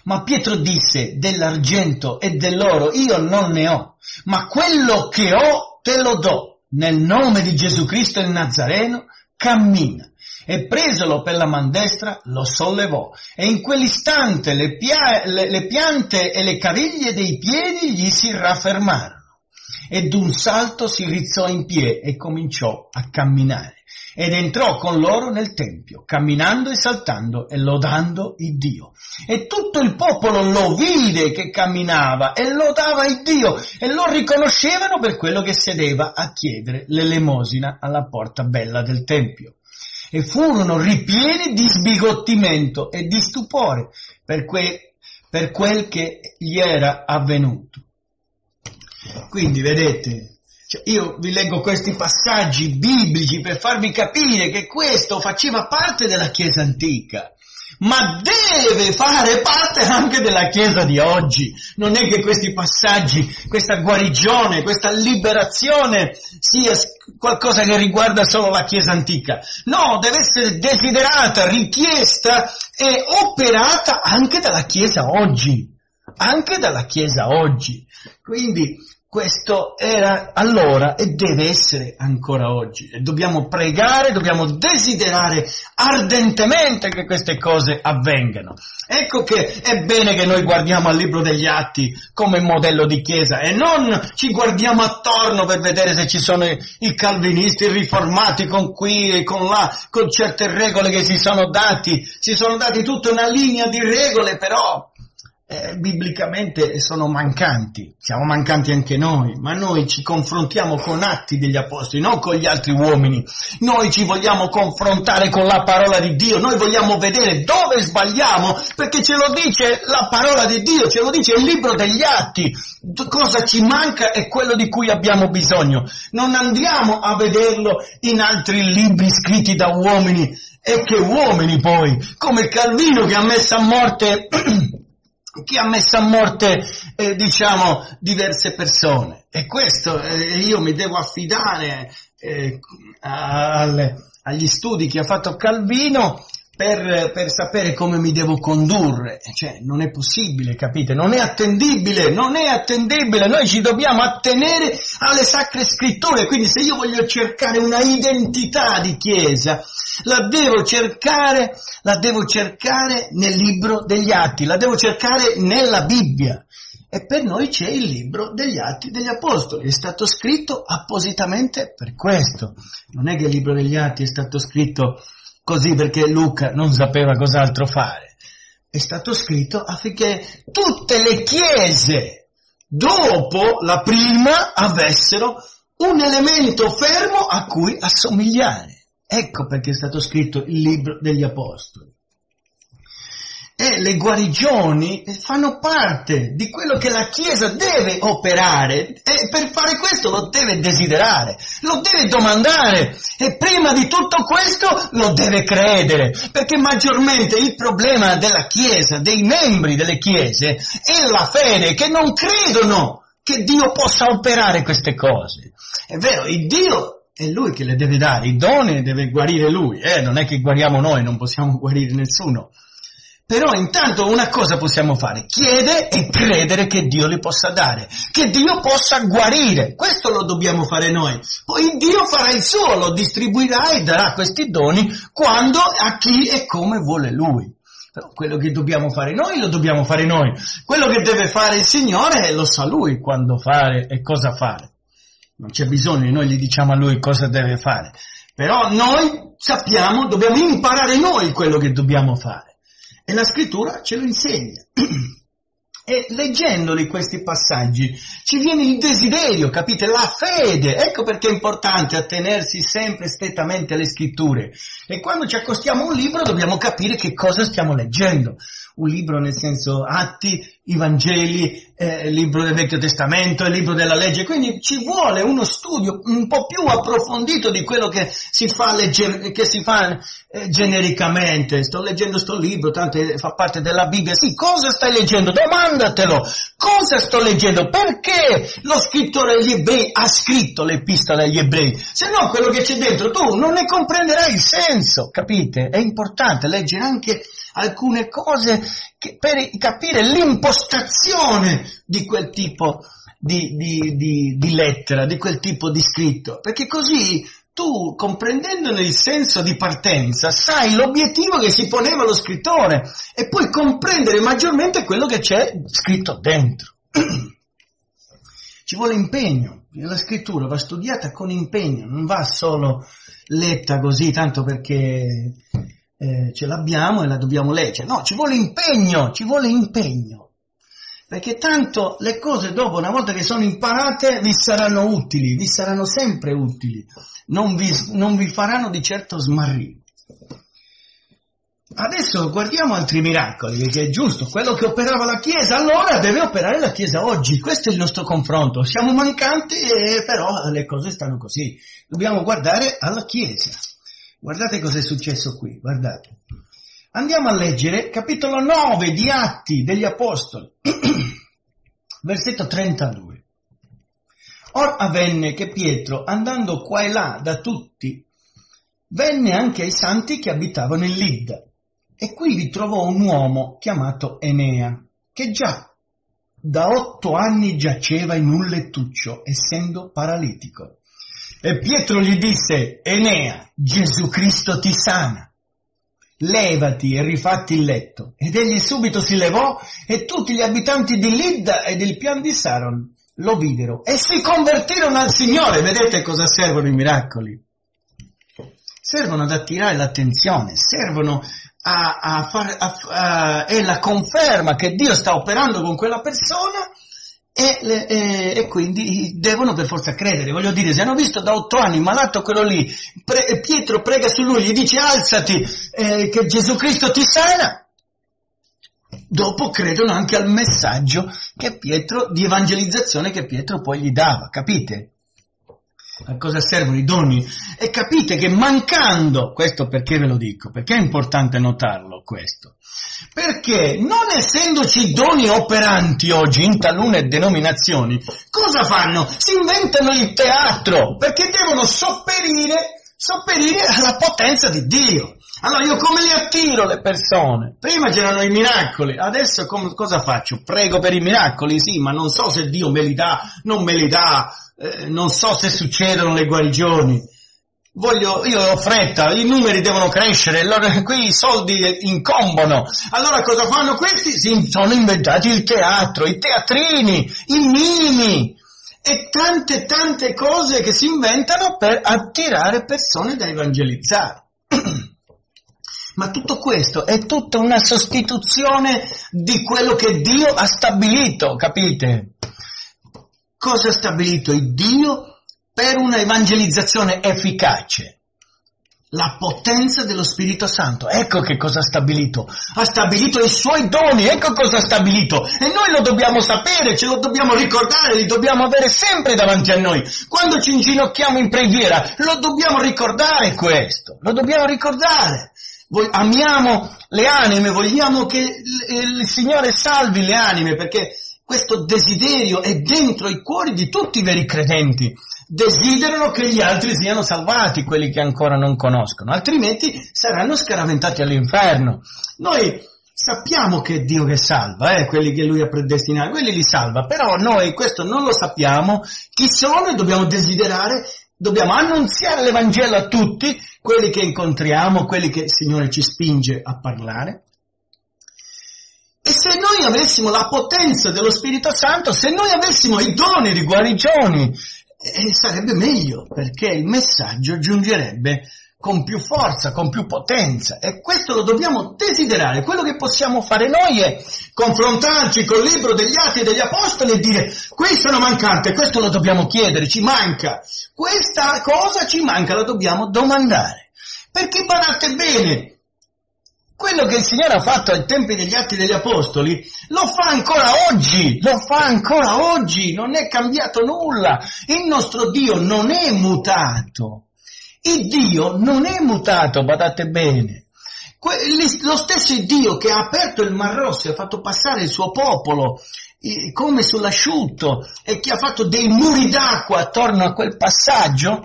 Ma Pietro disse: dell'argento e dell'oro io non ne ho, ma quello che ho te lo do. Nel nome di Gesù Cristo il Nazareno, cammina. e presolo per la man destra lo sollevò, e in quell'istante le piante e le caviglie dei piedi gli si raffermarono, e d'un salto si rizzò in piedi e cominciò a camminare, ed entrò con loro nel tempio, camminando e saltando e lodando il Dio. E tutto il popolo lo vide che camminava e lodava il Dio, e lo riconoscevano per quello che sedeva a chiedere l'elemosina alla porta bella del tempio. E furono ripieni di sbigottimento e di stupore per quel che gli era avvenuto. Quindi vedete, io vi leggo questi passaggi biblici per farvi capire che questo faceva parte della Chiesa antica, ma deve fare parte anche della Chiesa di oggi. Non è che questi passaggi, questa guarigione, questa liberazione sia qualcosa che riguarda solo la Chiesa antica. No, deve essere desiderata, richiesta e operata anche dalla Chiesa oggi. Anche dalla Chiesa oggi. Quindi questo era allora e deve essere ancora oggi. E dobbiamo pregare, dobbiamo desiderare ardentemente che queste cose avvengano. Ecco che è bene che noi guardiamo al libro degli Atti come modello di Chiesa e non ci guardiamo attorno per vedere se ci sono i calvinisti, i riformati con qui e con là, con certe regole che si sono dati tutta una linea di regole, però biblicamente sono mancanti, siamo mancanti anche noi, ma noi ci confrontiamo con atti degli apostoli, non con gli altri uomini. Noi ci vogliamo confrontare con la parola di Dio, noi vogliamo vedere dove sbagliamo, perché ce lo dice la parola di Dio, ce lo dice il libro degli Atti, cosa ci manca è quello di cui abbiamo bisogno. Non andiamo a vederlo in altri libri scritti da uomini, e che uomini poi, come Calvino che ha messo a morte diverse persone. E questo io mi devo affidare agli studi che ha fatto Calvino per sapere come mi devo condurre. Cioè, non è possibile, capite? Non è attendibile. Noi ci dobbiamo attenere alle sacre scritture. Quindi se io voglio cercare una identità di Chiesa, la devo cercare nel libro degli Atti, la devo cercare nella Bibbia. E per noi c'è il libro degli Atti degli Apostoli, è stato scritto appositamente per questo. Non è che il libro degli Atti è stato scritto così perché Luca non sapeva cos'altro fare. È stato scritto affinché tutte le chiese dopo la prima avessero un elemento fermo a cui assomigliare. Ecco perché è stato scritto il libro degli Apostoli. E le guarigioni fanno parte di quello che la Chiesa deve operare, e per fare questo lo deve desiderare, lo deve domandare, e prima di tutto questo lo deve credere, perché maggiormente il problema della Chiesa, dei membri delle Chiese, è la fede, che non credono che Dio possa operare queste cose. È vero, il Dio è Lui che le deve dare, i doni deve guarire Lui, non è che guariamo noi, non possiamo guarire nessuno. Però intanto una cosa possiamo fare, chiedere e credere che Dio li possa dare, che Dio possa guarire, questo lo dobbiamo fare noi. Poi Dio farà il suo, lo distribuirà e darà questi doni quando, a chi e come vuole Lui. Però quello che dobbiamo fare noi, lo dobbiamo fare noi. Quello che deve fare il Signore lo sa Lui quando fare e cosa fare. Non c'è bisogno, noi gli diciamo a Lui cosa deve fare, però noi sappiamo, dobbiamo imparare noi quello che dobbiamo fare, e la Scrittura ce lo insegna. E leggendoli questi passaggi ci viene il desiderio, capite? La fede. Ecco perché è importante attenersi sempre strettamente alle Scritture, e quando ci accostiamo a un libro dobbiamo capire che cosa stiamo leggendo. Un libro nel senso Atti, i Vangeli, il libro del Vecchio Testamento, il libro della legge. Quindi ci vuole uno studio un po' più approfondito di quello che si fa genericamente. Sto leggendo sto libro, tanto fa parte della Bibbia. Sì, cosa stai leggendo? Domandatelo. Cosa sto leggendo? Perché lo scrittore agli Ebrei ha scritto l'Epistola agli Ebrei? Se no, quello che c'è dentro tu non ne comprenderai il senso, capite? È importante leggere anche alcune cose per capire l'impostazione di quel tipo di lettera, di quel tipo di scritto, perché così tu, comprendendone il senso di partenza, sai l'obiettivo che si poneva lo scrittore e puoi comprendere maggiormente quello che c'è scritto dentro. Ci vuole impegno, la scrittura va studiata con impegno, non va solo letta così tanto perché ce l'abbiamo e la dobbiamo leggere, no, ci vuole impegno, perché tanto le cose dopo, una volta che sono imparate, vi saranno utili, vi saranno sempre utili, non vi faranno di certo smarrire. Adesso guardiamo altri miracoli, perché è giusto, quello che operava la Chiesa allora deve operare la Chiesa oggi, questo è il nostro confronto, siamo mancanti però le cose stanno così, dobbiamo guardare alla Chiesa. Guardate cosa è successo qui, guardate. Andiamo a leggere capitolo 9 di Atti degli Apostoli, versetto 32. Or avvenne che Pietro, andando qua e là da tutti, venne anche ai santi che abitavano in Lidda. E qui vi trovò un uomo chiamato Enea, che già da 8 anni giaceva in un lettuccio, essendo paralitico. E Pietro gli disse: Enea, Gesù Cristo ti sana, levati e rifatti il letto. Ed egli subito si levò, e tutti gli abitanti di Lidda e del pian di Saron lo videro e si convertirono al Signore. Vedete cosa servono i miracoli? Servono ad attirare l'attenzione, servono è la conferma che Dio sta operando con quella persona e quindi devono per forza credere. Voglio dire, se hanno visto da 8 anni malato quello lì, Pietro prega su lui, gli dice alzati che Gesù Cristo ti sana, dopo credono anche al messaggio che Pietro, di evangelizzazione che Pietro poi gli dava, capite? A cosa servono i doni? E capite che mancando, questo perché ve lo dico, perché è importante notarlo questo, perché non essendoci doni operanti oggi in talune denominazioni, cosa fanno? Si inventano il teatro, perché devono sopperire alla potenza di Dio. Allora io come le attiro le persone? Prima c'erano i miracoli, adesso cosa faccio? Prego per i miracoli, sì, ma non so se Dio me li dà, non me li dà, non so se succedono le guarigioni. Io ho fretta, i numeri devono crescere, allora qui i soldi incombono. Allora cosa fanno questi? Si sono inventati il teatro, i teatrini, i mini e tante cose che si inventano per attirare persone da evangelizzare. Ma tutto questo è tutta una sostituzione di quello che Dio ha stabilito, capite? Cosa ha stabilito il Dio per una evangelizzazione efficace? La potenza dello Spirito Santo, ecco che cosa ha stabilito i suoi doni, ecco cosa ha stabilito, e noi lo dobbiamo sapere, ce lo dobbiamo ricordare, li dobbiamo avere sempre davanti a noi, quando ci inginocchiamo in preghiera, lo dobbiamo ricordare questo, lo dobbiamo ricordare. Amiamo le anime, vogliamo che il Signore salvi le anime, perché questo desiderio è dentro i cuori di tutti i veri credenti, desiderano che gli altri siano salvati, quelli che ancora non conoscono, altrimenti saranno scaraventati all'inferno. Noi sappiamo che è Dio che salva, quelli che Lui ha predestinato, quelli li salva, però noi questo non lo sappiamo, chi sono e dobbiamo desiderare. Dobbiamo annunziare l'Evangelo a tutti, quelli che incontriamo, quelli che il Signore ci spinge a parlare. E se noi avessimo la potenza dello Spirito Santo, se noi avessimo i doni di guarigioni, sarebbe meglio, perché il messaggio giungerebbe con più forza, con più potenza. E questo lo dobbiamo desiderare. Quello che possiamo fare noi è confrontarci col libro degli Atti e degli Apostoli e dire: questo è mancante, questo lo dobbiamo chiedere, ci manca. Questa cosa ci manca, la dobbiamo domandare. Perché guardate bene, quello che il Signore ha fatto ai tempi degli Atti degli Apostoli lo fa ancora oggi, non è cambiato nulla. Il nostro Dio non è mutato. Il Dio non è mutato, badate bene. Lo stesso Dio che ha aperto il Mar Rosso e ha fatto passare il suo popolo come sull'asciutto e che ha fatto dei muri d'acqua attorno a quel passaggio,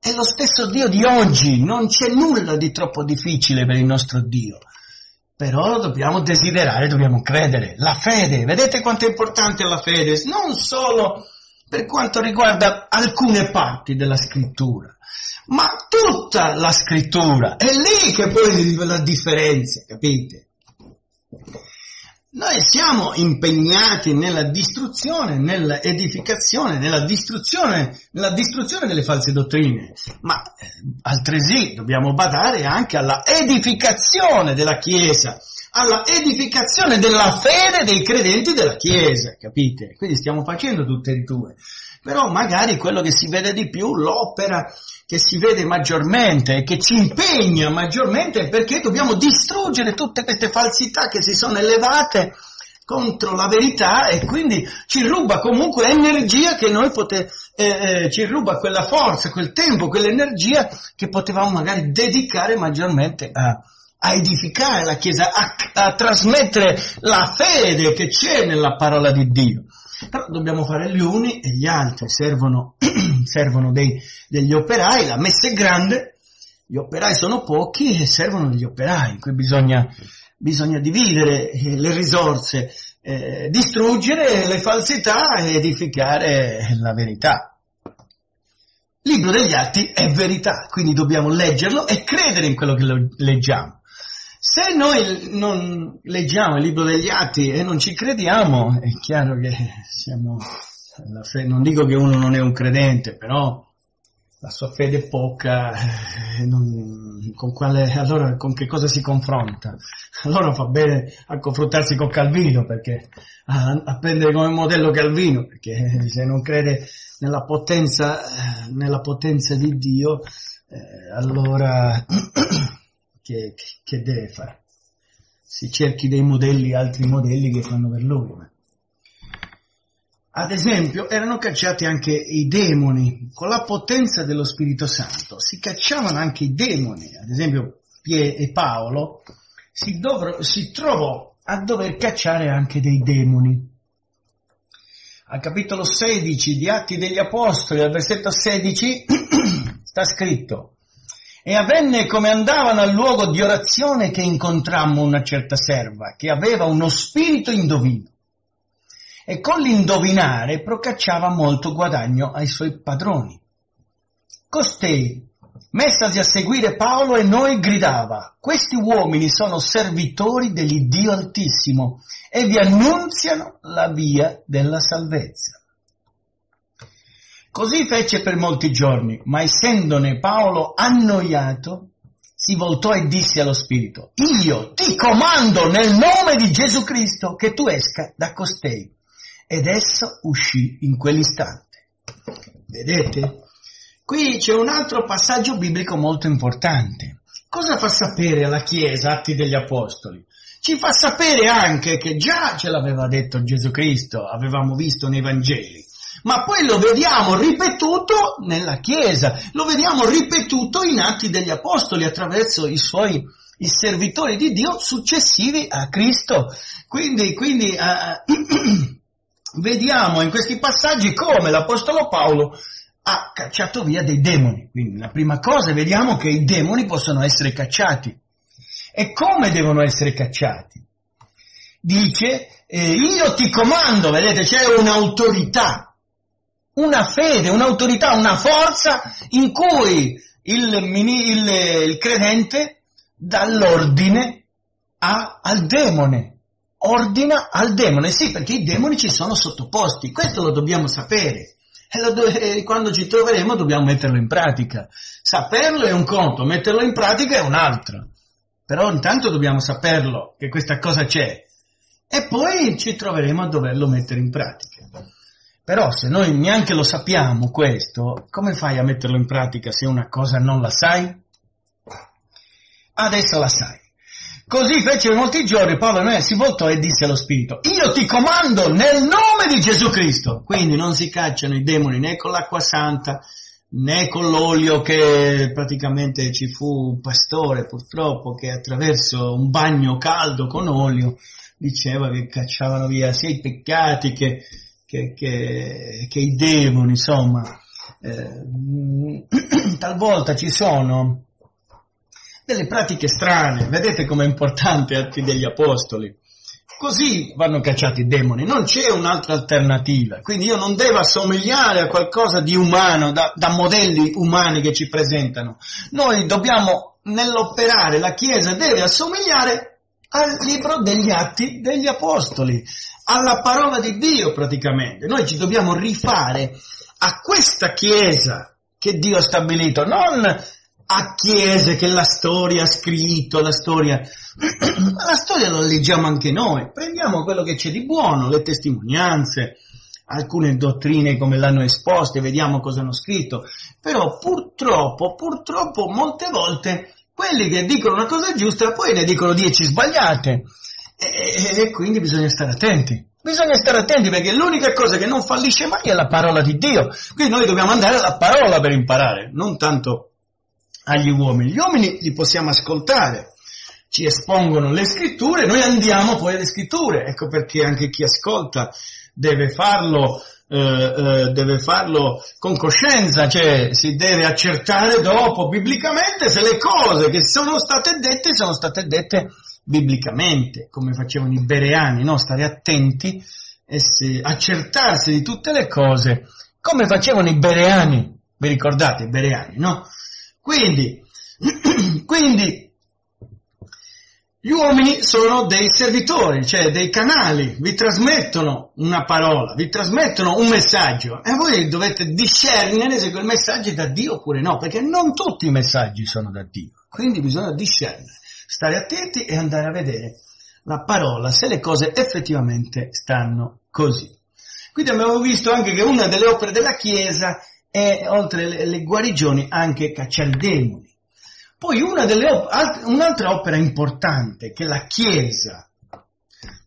è lo stesso Dio di oggi, non c'è nulla di troppo difficile per il nostro Dio. Però dobbiamo desiderare, dobbiamo credere. La fede, vedete quanto è importante la fede, non solo per quanto riguarda alcune parti della scrittura, ma tutta la scrittura, è lì che poi vive la differenza, capite? Noi siamo impegnati nella distruzione, nell'edificazione, nella distruzione delle false dottrine, ma altresì dobbiamo badare anche alla edificazione della Chiesa, alla edificazione della fede dei credenti della Chiesa, capite? Quindi stiamo facendo tutte e due. Però magari quello che si vede di più, l'opera che si vede maggiormente e che ci impegna maggiormente, è perché dobbiamo distruggere tutte queste falsità che si sono elevate contro la verità, e quindi ci ruba comunque energia che noi ci ruba quella forza, quel tempo, quell'energia che potevamo magari dedicare maggiormente a edificare la Chiesa, a trasmettere la fede che c'è nella parola di Dio. Però dobbiamo fare gli uni e gli altri, servono degli operai, la messa è grande, gli operai sono pochi e servono degli operai. Qui bisogna dividere le risorse, distruggere le falsità e edificare la verità. Il libro degli Atti è verità, quindi dobbiamo leggerlo e credere in quello che leggiamo. Se noi non leggiamo il libro degli Atti e non ci crediamo, è chiaro che la fede, non dico che uno non è un credente, però la sua fede è poca, allora con che cosa si confronta? Allora fa bene a confrontarsi con Calvino, perché a prendere come modello Calvino, perché se non crede nella potenza di Dio, allora che deve fare? Si cerchi dei modelli, altri modelli che fanno per lui. Ad esempio, erano cacciati anche i demoni con la potenza dello Spirito Santo, si cacciavano anche i demoni. Ad esempio, Paolo si trovò a dover cacciare anche dei demoni. Al capitolo 16 di Atti degli Apostoli, al versetto 16, sta scritto: e avvenne, come andavano al luogo di orazione, che incontrammo una certa serva che aveva uno spirito indovino, e con l'indovinare procacciava molto guadagno ai suoi padroni. Costei, messasi a seguire Paolo e noi, gridava: questi uomini sono servitori dell'Iddio Altissimo e vi annunziano la via della salvezza. Così fece per molti giorni, ma essendone Paolo annoiato, si voltò e disse allo spirito: io ti comando nel nome di Gesù Cristo che tu esca da costei. Ed esso uscì in quell'istante. Vedete? Qui c'è un altro passaggio biblico molto importante. Cosa fa sapere alla Chiesa Atti degli Apostoli? Ci fa sapere anche che già ce l'aveva detto Gesù Cristo, avevamo visto nei Vangeli. Ma poi lo vediamo ripetuto nella Chiesa, lo vediamo ripetuto in Atti degli Apostoli attraverso i servitori di Dio successivi a Cristo. Quindi vediamo in questi passaggi come l'Apostolo Paolo ha cacciato via dei demoni. Quindi la prima cosa, vediamo che i demoni possono essere cacciati. E come devono essere cacciati? Dice: io ti comando. Vedete, c'è un'autorità. Una fede, un'autorità, una forza in cui il credente dà l'ordine al demone, ordina al demone, sì, perché i demoni ci sono sottoposti, questo lo dobbiamo sapere, e quando ci troveremo dobbiamo metterlo in pratica. Saperlo è un conto, metterlo in pratica è un altro, però intanto dobbiamo saperlo, che questa cosa c'è, e poi ci troveremo a doverlo mettere in pratica. Però se noi neanche lo sappiamo questo, come fai a metterlo in pratica se una cosa non la sai? Adesso la sai. Così fece molti giorni, Paolo si voltò e disse allo spirito: io ti comando nel nome di Gesù Cristo. Quindi non si cacciano i demoni né con l'acqua santa, né con l'olio, che praticamente ci fu un pastore purtroppo che attraverso un bagno caldo con olio diceva che cacciavano via sia i peccati che i demoni, insomma. Talvolta ci sono delle pratiche strane. Vedete com'è importante Atti degli Apostoli. Così vanno cacciati i demoni, non c'è un'altra alternativa. Quindi io non devo assomigliare a qualcosa di umano, da modelli umani che ci presentano. Noi dobbiamo, nell'operare, la Chiesa deve assomigliare al libro degli Atti degli Apostoli, alla parola di Dio praticamente. Noi ci dobbiamo rifare a questa Chiesa che Dio ha stabilito, non a chiese che la storia ha scritto, la storia la leggiamo anche noi, prendiamo quello che c'è di buono, le testimonianze, alcune dottrine come l'hanno esposte, vediamo cosa hanno scritto, però purtroppo molte volte quelli che dicono una cosa giusta poi ne dicono 10 sbagliate e quindi bisogna stare attenti. Bisogna stare attenti perché l'unica cosa che non fallisce mai è la parola di Dio, quindi noi dobbiamo andare alla parola per imparare, non tanto agli uomini. Gli uomini li possiamo ascoltare, ci espongono le scritture, noi andiamo poi alle scritture, ecco perché anche chi ascolta deve farlo con coscienza, cioè si deve accertare dopo biblicamente se le cose che sono state dette biblicamente, come facevano i bereani, no? Stare attenti e accertarsi di tutte le cose, come facevano i bereani, vi ricordate i bereani, no? Quindi gli uomini sono dei servitori, cioè dei canali, vi trasmettono una parola, vi trasmettono un messaggio e voi dovete discernere se quel messaggio è da Dio oppure no, perché non tutti i messaggi sono da Dio, quindi bisogna discernere, stare attenti e andare a vedere la parola, se le cose effettivamente stanno così. Quindi abbiamo visto anche che una delle opere della Chiesa e oltre le guarigioni anche cacciare i demoni. Poi un'altra opera importante che la Chiesa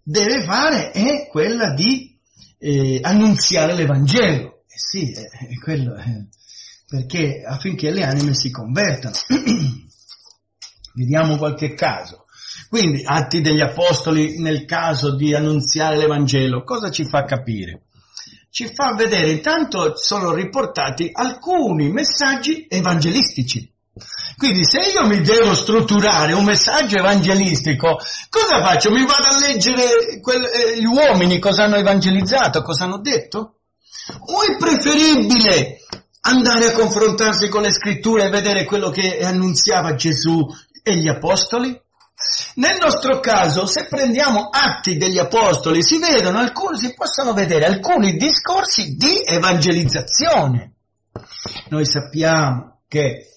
deve fare è quella di annunziare l'Evangelo. Sì, è quello, perché affinché le anime si convertano. Vediamo qualche caso. Quindi Atti degli Apostoli nel caso di annunziare l'Evangelo, cosa ci fa capire? Ci fa vedere, intanto sono riportati alcuni messaggi evangelistici. Quindi se io mi devo strutturare un messaggio evangelistico, cosa faccio? Mi vado a leggere gli uomini cosa hanno evangelizzato, cosa hanno detto? O è preferibile andare a confrontarsi con le scritture e vedere quello che annunziava Gesù e gli apostoli? Nel nostro caso, se prendiamo Atti degli Apostoli, si possono vedere alcuni discorsi di evangelizzazione. Noi sappiamo che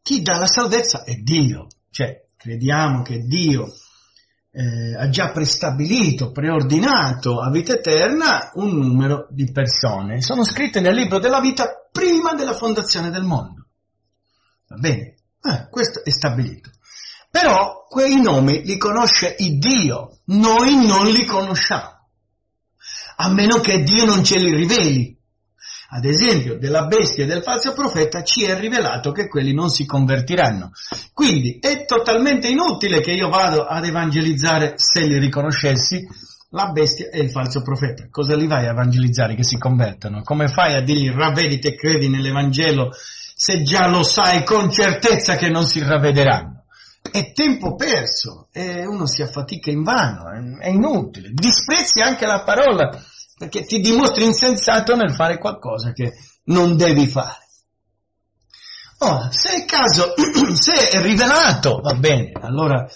chi dà la salvezza è Dio, cioè crediamo che Dio ha già prestabilito, preordinato a vita eterna un numero di persone. Sono scritte nel libro della vita prima della fondazione del mondo. Va bene? Questo è stabilito. Però quei nomi li conosce il Dio, noi non li conosciamo, a meno che Dio non ce li riveli. Ad esempio, della bestia e del falso profeta ci è rivelato che quelli non si convertiranno. Quindi è totalmente inutile che io vado ad evangelizzare, se li riconoscessi, la bestia e il falso profeta. Cosa li vai a evangelizzare che si convertano? Come fai a dirgli ravvediti e credi nell'Evangelo se già lo sai con certezza che non si ravvederanno? È tempo perso, uno si affatica invano, è inutile, disprezzi anche la parola perché ti dimostri insensato nel fare qualcosa che non devi fare. Ora, se è rivelato, va bene, allora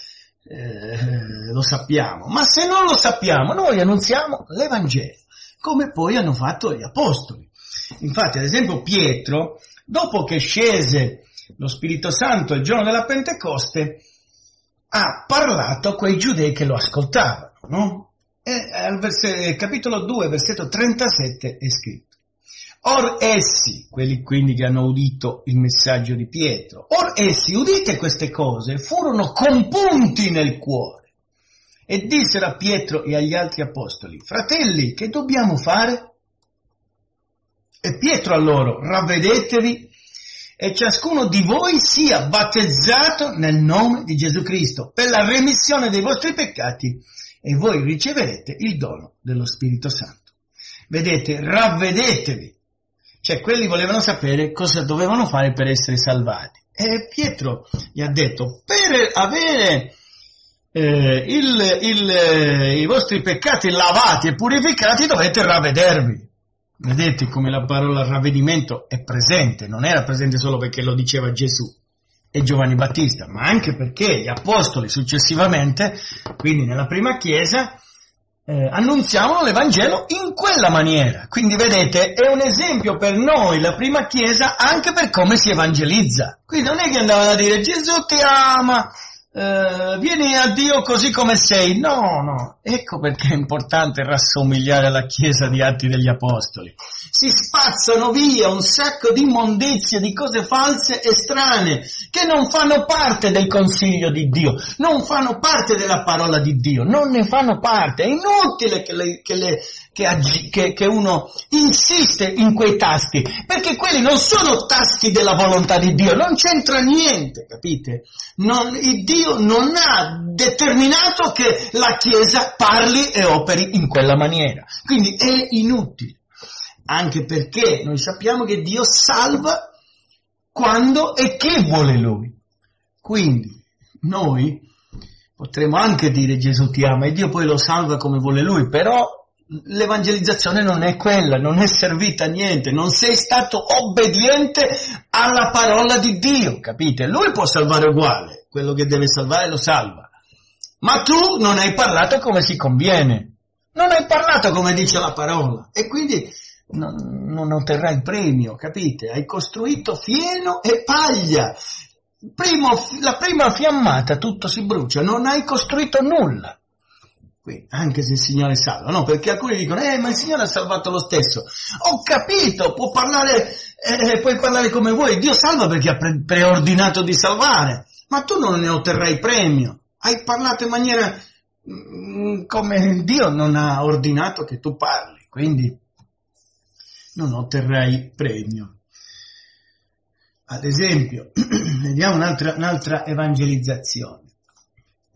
lo sappiamo, ma se non lo sappiamo noi annunziamo l'Evangelo, come poi hanno fatto gli Apostoli. Infatti, ad esempio, Pietro, dopo che scese lo Spirito Santo il giorno della Pentecoste, ha parlato a quei giudei che lo ascoltavano, no? E al capitolo 2, versetto 37 è scritto: Or essi, quelli quindi che hanno udito il messaggio di Pietro, or essi, udite queste cose, furono compunti nel cuore e dissero a Pietro e agli altri apostoli: Fratelli, che dobbiamo fare? E Pietro a loro: Ravvedetevi e ciascuno di voi sia battezzato nel nome di Gesù Cristo per la remissione dei vostri peccati e voi riceverete il dono dello Spirito Santo. Vedete, ravvedetevi. Cioè, quelli volevano sapere cosa dovevano fare per essere salvati. E Pietro gli ha detto, per avere I vostri peccati lavati e purificati, dovete ravvedervi. Vedete come la parola ravvedimento è presente, non era presente solo perché lo diceva Gesù e Giovanni Battista, ma anche perché gli apostoli successivamente, quindi nella prima chiesa, annunziavano l'Evangelo in quella maniera. Quindi vedete, è un esempio per noi la prima chiesa anche per come si evangelizza. Quindi non è che andavano a dire Gesù ti ama, vieni a Dio così come sei. No, no, ecco perché è importante rassomigliare alla Chiesa di Atti degli Apostoli. Si spazzano via un sacco di immondizie, di cose false e strane che non fanno parte del consiglio di Dio, non fanno parte della parola di Dio, non ne fanno parte. È inutile che uno insiste in quei tasti, perché quelli non sono tasti della volontà di Dio, non c'entra niente, capite? Dio non ha determinato che la Chiesa parli e operi in quella maniera, quindi è inutile, anche perché noi sappiamo che Dio salva quando e che vuole Lui. Quindi noi potremmo anche dire Gesù ti ama e Dio poi lo salva come vuole Lui, però l'evangelizzazione non è quella, non è servita a niente, non sei stato obbediente alla parola di Dio, capite? Lui può salvare uguale, quello che deve salvare lo salva, ma tu non hai parlato come si conviene, non hai parlato come dice la parola e quindi non otterrai il premio, capite? Hai costruito fieno e paglia, la prima fiammata tutto si brucia, non hai costruito nulla. Anche se il Signore salva, no? Perché alcuni dicono, ma il Signore ha salvato lo stesso. Ho capito, puoi parlare come vuoi, Dio salva perché ha preordinato di salvare, ma tu non ne otterrai premio, hai parlato in maniera come Dio non ha ordinato che tu parli, quindi non otterrai premio. Ad esempio, vediamo un'altra evangelizzazione.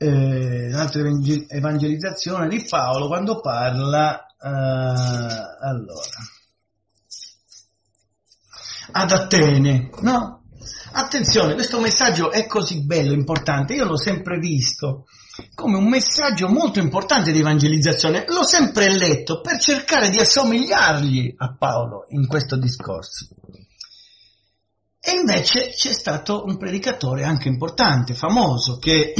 L'altra evangelizzazione di Paolo quando parla ad Atene, no? Attenzione, questo messaggio è così bello, importante, io l'ho sempre visto come un messaggio molto importante di evangelizzazione, l'ho sempre letto per cercare di assomigliargli a Paolo in questo discorso. E invece c'è stato un predicatore anche importante, famoso, che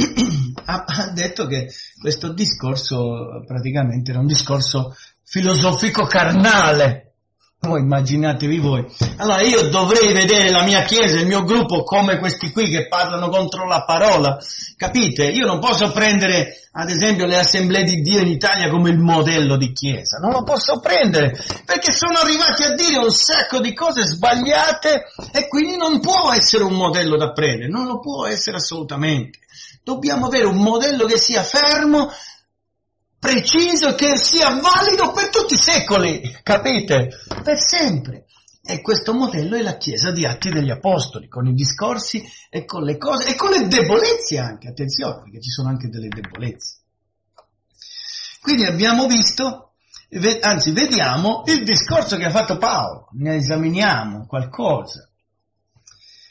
ha detto che questo discorso praticamente era un discorso filosofico carnale. Voi immaginatevi voi. Allora io dovrei vedere la mia chiesa, il mio gruppo come questi qui che parlano contro la parola, capite? Io non posso prendere ad esempio le assemblee di Dio in Italia come il modello di chiesa, non lo posso prendere perché sono arrivati a dire un sacco di cose sbagliate e quindi non può essere un modello da prendere, non lo può essere assolutamente. Dobbiamo avere un modello che sia fermo, preciso, che sia valido per tutti i secoli, capite? Per sempre. E questo modello è la Chiesa di Atti degli Apostoli, con i discorsi e con le cose, e con le debolezze anche, attenzione, perché ci sono anche delle debolezze. Quindi abbiamo visto, anzi vediamo il discorso che ha fatto Paolo, ne esaminiamo qualcosa.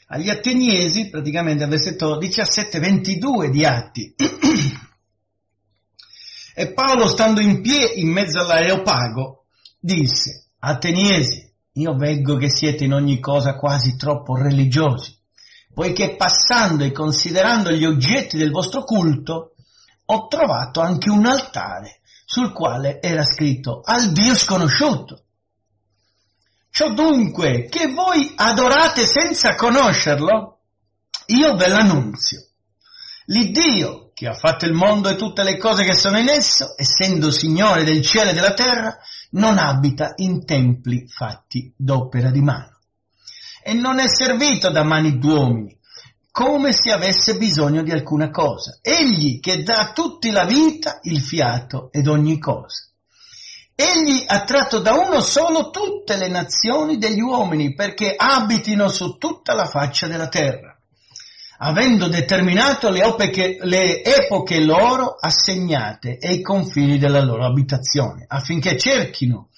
Agli Ateniesi, praticamente al versetto 17-22 di Atti, e Paolo stando in pie in mezzo all'Areopago disse, Ateniesi, io veggo che siete in ogni cosa quasi troppo religiosi, poiché passando e considerando gli oggetti del vostro culto, ho trovato anche un altare sul quale era scritto al Dio sconosciuto. Ciò dunque che voi adorate senza conoscerlo, io ve l'annunzio. L'Iddio che ha fatto il mondo e tutte le cose che sono in esso, essendo Signore del cielo e della terra, non abita in templi fatti d'opera di mano e non è servito da mani d'uomini come se avesse bisogno di alcuna cosa, egli che dà a tutti la vita, il fiato ed ogni cosa. Egli ha tratto da uno solo tutte le nazioni degli uomini perché abitino su tutta la faccia della terra, avendo determinato le epoche loro assegnate e i confini della loro abitazione, affinché cerchino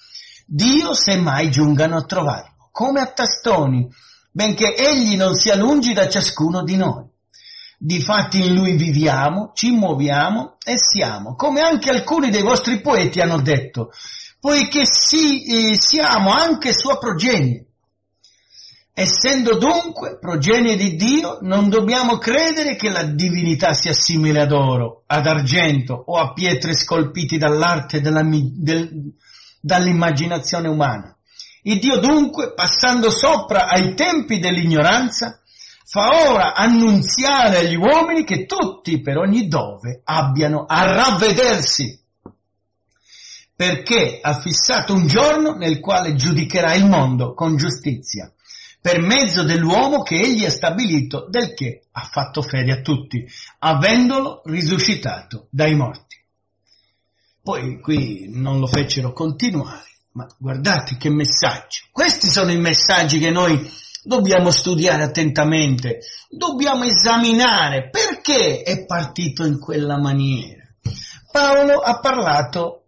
Dio se mai giungano a trovarlo, come a tastoni, benché egli non sia lungi da ciascuno di noi. Difatti in lui viviamo, ci muoviamo e siamo, come anche alcuni dei vostri poeti hanno detto, poiché siamo anche sua progenie. Essendo dunque progenie di Dio, non dobbiamo credere che la divinità sia simile ad oro, ad argento o a pietre scolpiti dall'arte dall'immaginazione umana. Il Dio dunque, passando sopra ai tempi dell'ignoranza, fa ora annunziare agli uomini che tutti per ogni dove abbiano a ravvedersi, perché ha fissato un giorno nel quale giudicherà il mondo con giustizia, per mezzo dell'uomo che egli ha stabilito, del che ha fatto fede a tutti, avendolo risuscitato dai morti. Poi qui non lo fecero continuare, ma guardate che messaggio. Questi sono i messaggi che noi dobbiamo studiare attentamente, dobbiamo esaminare perché è partito in quella maniera. Paolo ha parlato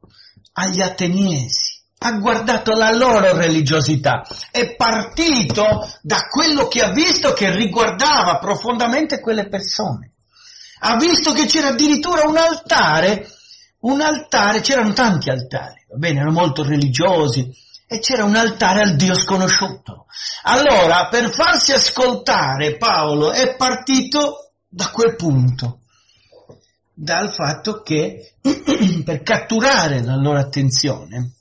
agli ateniesi, ha guardato la loro religiosità, è partito da quello che ha visto che riguardava profondamente quelle persone. Ha visto che c'era addirittura un altare, c'erano tanti altari, va bene, erano molto religiosi, e c'era un altare al Dio sconosciuto. Allora, per farsi ascoltare, Paolo è partito da quel punto, dal fatto che, per catturare la loro attenzione,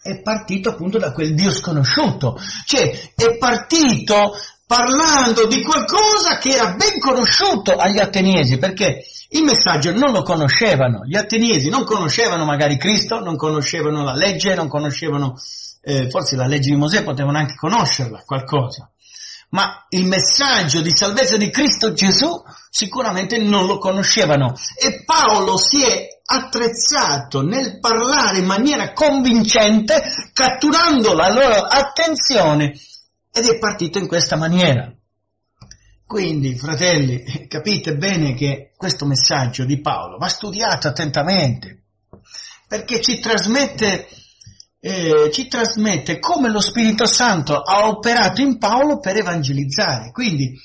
è partito appunto da quel Dio sconosciuto. Cioè, è partito parlando di qualcosa che era ben conosciuto agli ateniesi, perché il messaggio non lo conoscevano. Gli ateniesi non conoscevano magari Cristo, non conoscevano la legge, non conoscevano... forse la legge di Mosè, potevano anche conoscerla qualcosa, ma il messaggio di salvezza di Cristo Gesù sicuramente non lo conoscevano, e Paolo si è attrezzato nel parlare in maniera convincente, catturando la loro attenzione, ed è partito in questa maniera. Quindi, fratelli, capite bene che questo messaggio di Paolo va studiato attentamente, perché ci trasmette come lo Spirito Santo ha operato in Paolo per evangelizzare. Quindi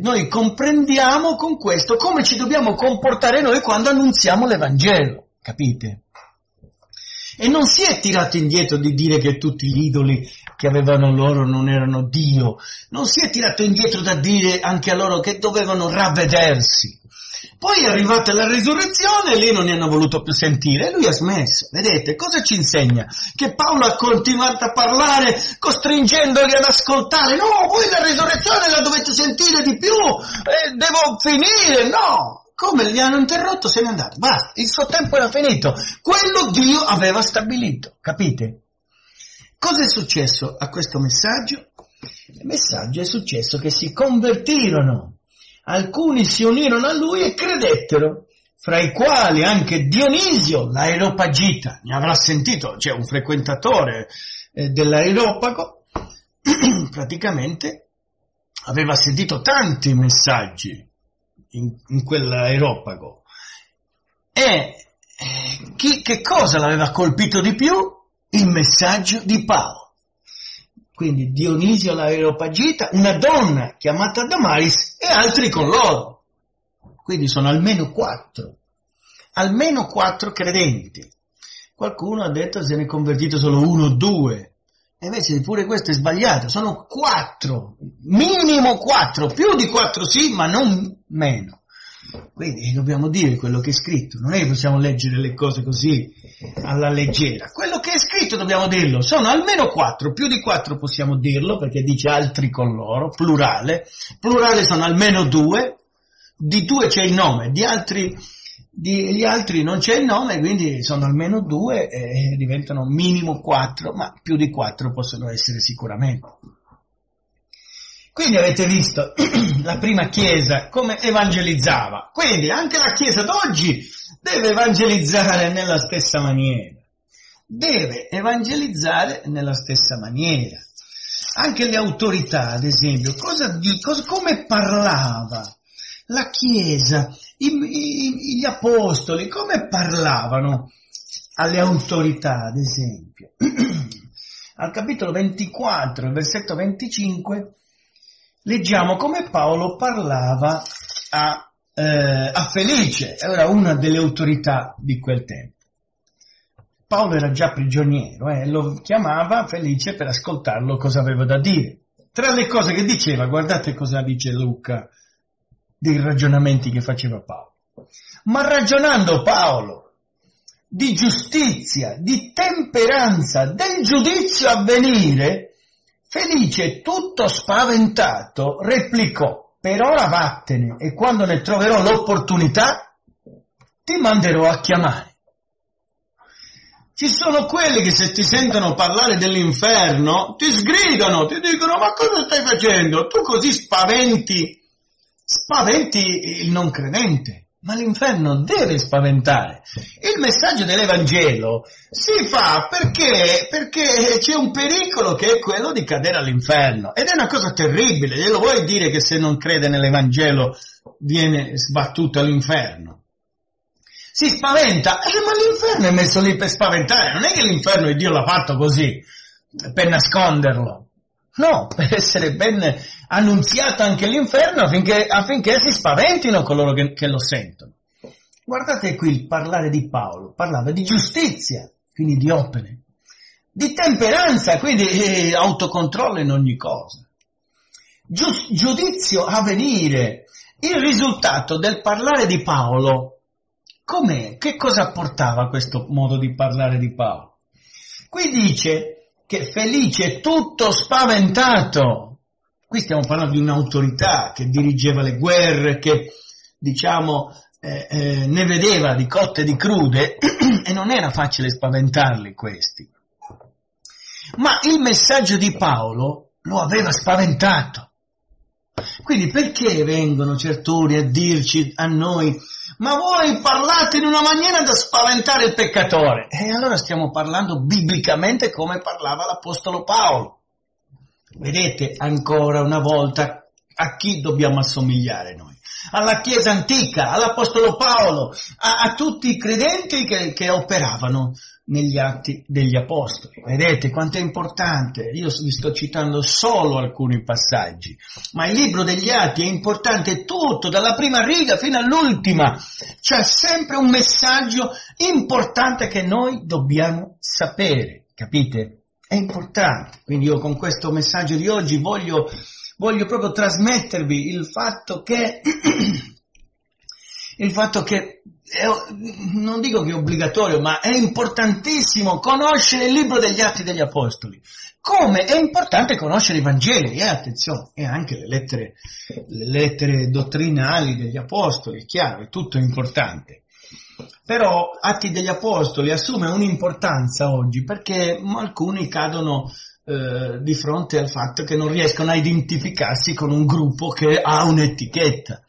noi comprendiamo con questo come ci dobbiamo comportare noi quando annunziamo l'Evangelo, capite? E non si è tirato indietro di dire che tutti gli idoli che avevano loro non erano Dio, non si è tirato indietro da dire anche a loro che dovevano ravvedersi. Poi è arrivata la risurrezione e lì non ne hanno voluto più sentire, e lui ha smesso. Vedete, cosa ci insegna? Che Paolo ha continuato a parlare costringendoli ad ascoltare. No, voi la risurrezione la dovete sentire di più, devo finire, no! Come li hanno interrotto, se n'è andato, basta, il suo tempo era finito. Quello Dio aveva stabilito, capite? Cosa è successo a questo messaggio? Il messaggio è successo che si convertirono. Alcuni si unirono a lui e credettero, fra i quali anche Dionisio l'Areopagita, ne avrà sentito, cioè un frequentatore dell'Areopago, praticamente aveva sentito tanti messaggi in quell'Areopago. E che cosa l'aveva colpito di più? Il messaggio di Paolo. Quindi Dionisio l'Areopagita, una donna chiamata Damaris e altri con loro. Quindi sono almeno quattro credenti. Qualcuno ha detto se ne è convertito solo uno o due, e invece pure questo è sbagliato, sono quattro, minimo quattro, più di quattro sì, ma non meno. Quindi dobbiamo dire quello che è scritto, non è che possiamo leggere le cose così alla leggera. Quello che è scritto dobbiamo dirlo, sono almeno quattro, più di quattro possiamo dirlo perché dice altri con loro, plurale sono almeno due, di due c'è il nome, gli altri non c'è il nome, quindi sono almeno due e diventano minimo quattro, ma più di quattro possono essere sicuramente. Quindi avete visto la prima Chiesa come evangelizzava, quindi anche la Chiesa d'oggi deve evangelizzare nella stessa maniera, Anche le autorità, ad esempio, come parlava la Chiesa, gli apostoli, come parlavano alle autorità, ad esempio. Al capitolo 24, versetto 25, leggiamo come Paolo parlava a Felice, era una delle autorità di quel tempo. Paolo era già prigioniero e lo chiamava Felice per ascoltarlo cosa aveva da dire. Tra le cose che diceva, guardate cosa dice Luca dei ragionamenti che faceva Paolo. Ma ragionando Paolo di giustizia, di temperanza, del giudizio a venire, Felice, tutto spaventato, replicò: per ora vattene, e quando ne troverò l'opportunità ti manderò a chiamare. Ci sono quelli che se ti sentono parlare dell'inferno ti sgridano, ti dicono: ma cosa stai facendo? Tu così spaventi il non credente. Ma l'inferno deve spaventare. Il messaggio dell'Evangelo si fa perché c'è un pericolo che è quello di cadere all'inferno, ed è una cosa terribile. Glielo vuoi dire che se non crede nell'Evangelo viene sbattuto all'inferno? Si spaventa, ma l'inferno è messo lì per spaventare, non è che l'inferno Dio l'ha fatto così, per nasconderlo, no, per essere ben annunziato anche l'inferno affinché si spaventino coloro che lo sentono. Guardate qui il parlare di Paolo, parlava di giustizia, quindi di opere, di temperanza, quindi autocontrollo in ogni cosa, giudizio a venire. Il risultato del parlare di Paolo com'è? Che cosa portava questo modo di parlare di Paolo? Qui dice che Felice tutto spaventato. Qui stiamo parlando di un'autorità che dirigeva le guerre, che ne vedeva di cotte e di crude, e non era facile spaventarli questi. Ma il messaggio di Paolo lo aveva spaventato. Quindi perché vengono certori a dirci a noi: ma voi parlate in una maniera da spaventare il peccatore? E allora stiamo parlando biblicamente come parlava l'Apostolo Paolo. Vedete, ancora una volta, a chi dobbiamo assomigliare noi? Alla Chiesa antica, all'Apostolo Paolo, a tutti i credenti che operavano negli atti degli Apostoli. Vedete quanto è importante. Io vi sto citando solo alcuni passaggi, ma il libro degli Atti è importante tutto, dalla prima riga fino all'ultima. C'è sempre un messaggio importante che noi dobbiamo sapere, capite? È importante. Quindi io con questo messaggio di oggi voglio proprio trasmettervi il fatto che non dico che è obbligatorio, ma è importantissimo conoscere il libro degli Atti degli Apostoli, come è importante conoscere i Vangeli, attenzione, e anche le lettere dottrinali degli Apostoli. È chiaro, è tutto importante, però Atti degli Apostoli assume un'importanza oggi perché alcuni cadono di fronte al fatto che non riescono a identificarsi con un gruppo che ha un'etichetta.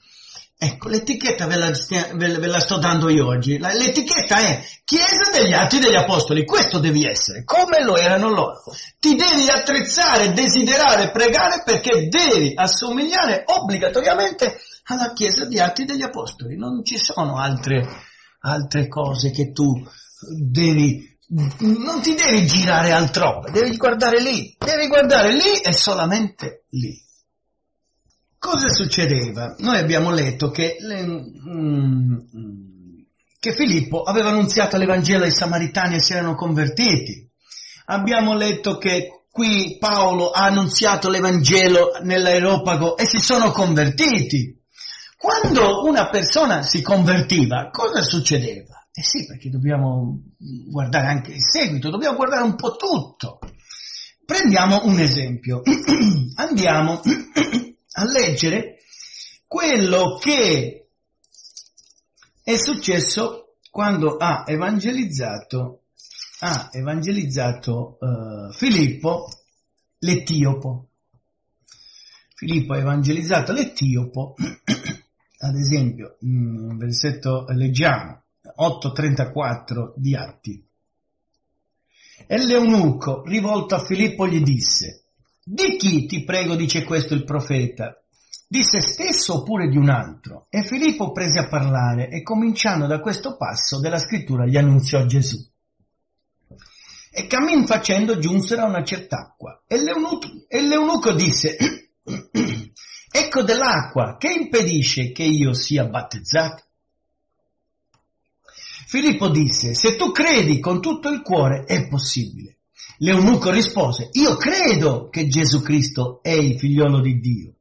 Ecco, l'etichetta ve la sto dando io oggi. L'etichetta è Chiesa degli Atti degli Apostoli. Questo devi essere, come lo erano loro. Ti devi attrezzare, desiderare, pregare, perché devi assomigliare obbligatoriamente alla Chiesa degli Atti degli Apostoli. Non ci sono altre cose che tu devi. Non ti devi girare altrove, devi guardare lì e solamente lì. Cosa succedeva? Noi abbiamo letto che Filippo aveva annunziato l'Evangelo ai Samaritani e si erano convertiti. Abbiamo letto che qui Paolo ha annunziato l'Evangelo nell'Areopago e si sono convertiti. Quando una persona si convertiva, cosa succedeva? Sì, perché dobbiamo guardare anche il seguito, dobbiamo guardare un po' tutto. Prendiamo un esempio, andiamo a leggere quello che è successo quando ha evangelizzato Filippo l'Etiopo. Filippo ha evangelizzato l'Etiopo, ad esempio, un versetto leggiamo. 8:34 di Atti. E l'eunuco, rivolto a Filippo, gli disse: di chi, ti prego, dice questo il profeta? Di se stesso oppure di un altro? E Filippo prese a parlare e, cominciando da questo passo della scrittura, gli annunziò Gesù. E cammin facendo giunsero a una cert'acqua. E l'eunuco disse: becco dell'acqua, che impedisce che io sia battezzato? Filippo disse: se tu credi con tutto il cuore è possibile. L'eunuco rispose: io credo che Gesù Cristo è il figliolo di Dio.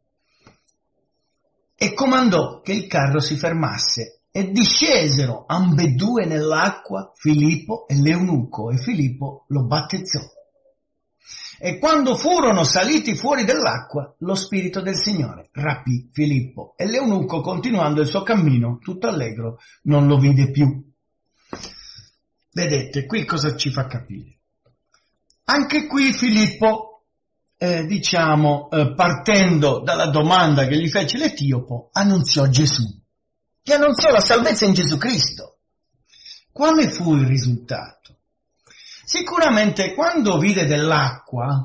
E comandò che il carro si fermasse, e discesero ambedue nell'acqua, Filippo e l'eunuco, e Filippo lo battezzò. E quando furono saliti fuori dell'acqua, lo Spirito del Signore rapì Filippo, e l'eunuco, continuando il suo cammino, tutto allegro, non lo vide più. Vedete, qui cosa ci fa capire? Anche qui Filippo, partendo dalla domanda che gli fece l'Etiopo, annunziò Gesù, che annunziò la salvezza in Gesù Cristo. Quale fu il risultato? Sicuramente quando vide dell'acqua,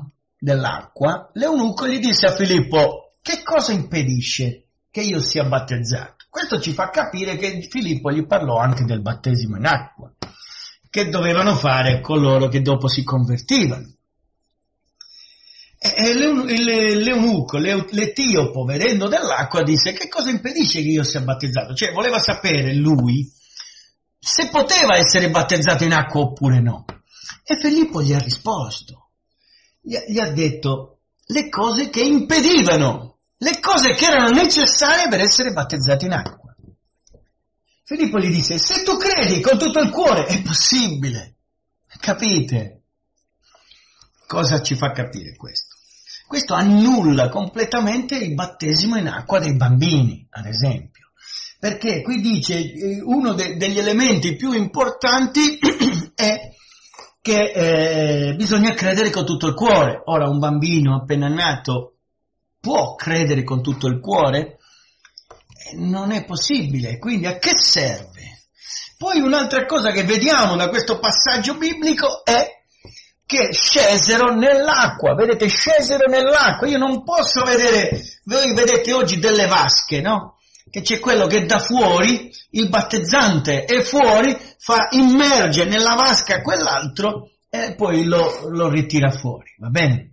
l'eunuco gli disse a Filippo: che cosa impedisce che io sia battezzato? Questo ci fa capire che Filippo gli parlò anche del battesimo in acqua, che dovevano fare coloro che dopo si convertivano. E l'eunuco, l'etiopo, vedendo dell'acqua, disse: che cosa impedisce che io sia battezzato? Cioè, voleva sapere lui se poteva essere battezzato in acqua oppure no. E Filippo gli ha risposto, gli ha detto le cose che impedivano, le cose che erano necessarie per essere battezzati in acqua. Filippo gli disse: se tu credi con tutto il cuore è possibile. Capite? Cosa ci fa capire questo? Questo annulla completamente il battesimo in acqua dei bambini, ad esempio. Perché qui dice uno degli elementi più importanti è che bisogna credere con tutto il cuore. Ora, un bambino appena nato può credere con tutto il cuore? Non è possibile, quindi a che serve? Poi un'altra cosa che vediamo da questo passaggio biblico è che scesero nell'acqua, vedete, scesero nell'acqua. Io non posso vedere, voi vedete oggi delle vasche, no? Che c'è quello che da fuori, il battezzante è fuori, fa immerge nella vasca quell'altro e poi lo ritira fuori, va bene?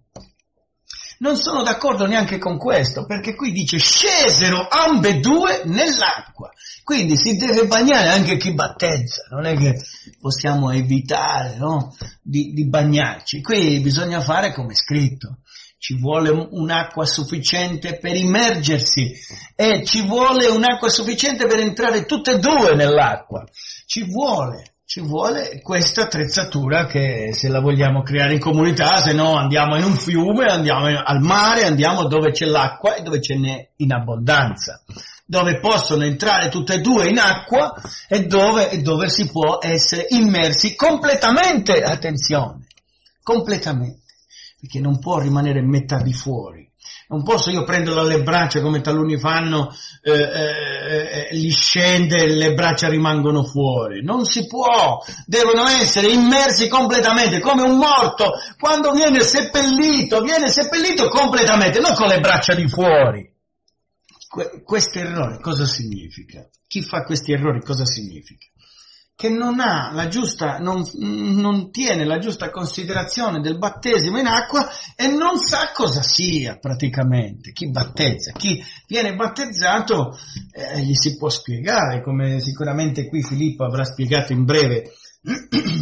Non sono d'accordo neanche con questo, perché qui dice scesero ambedue nell'acqua, quindi si deve bagnare anche chi battezza, non è che possiamo evitare, no? di bagnarci. Qui bisogna fare come è scritto, ci vuole un'acqua sufficiente per immergersi e ci vuole un'acqua sufficiente per entrare tutte e due nell'acqua, ci vuole questa attrezzatura che se la vogliamo creare in comunità, se no andiamo in un fiume, andiamo al mare, andiamo dove c'è l'acqua e dove ce n'è in abbondanza, dove possono entrare tutte e due in acqua e dove si può essere immersi completamente, attenzione, completamente, perché non può rimanere metà di fuori. Non posso io prenderlo alle braccia come taluni fanno, gli scende e le braccia rimangono fuori. Non si può, devono essere immersi completamente, come un morto, quando viene seppellito completamente, non con le braccia di fuori. Questo errore cosa significa? Chi fa questi errori cosa significa? Che non tiene la giusta considerazione del battesimo in acqua e non sa cosa sia praticamente. Chi battezza, chi viene battezzato, gli si può spiegare, come sicuramente qui Filippo avrà spiegato in breve,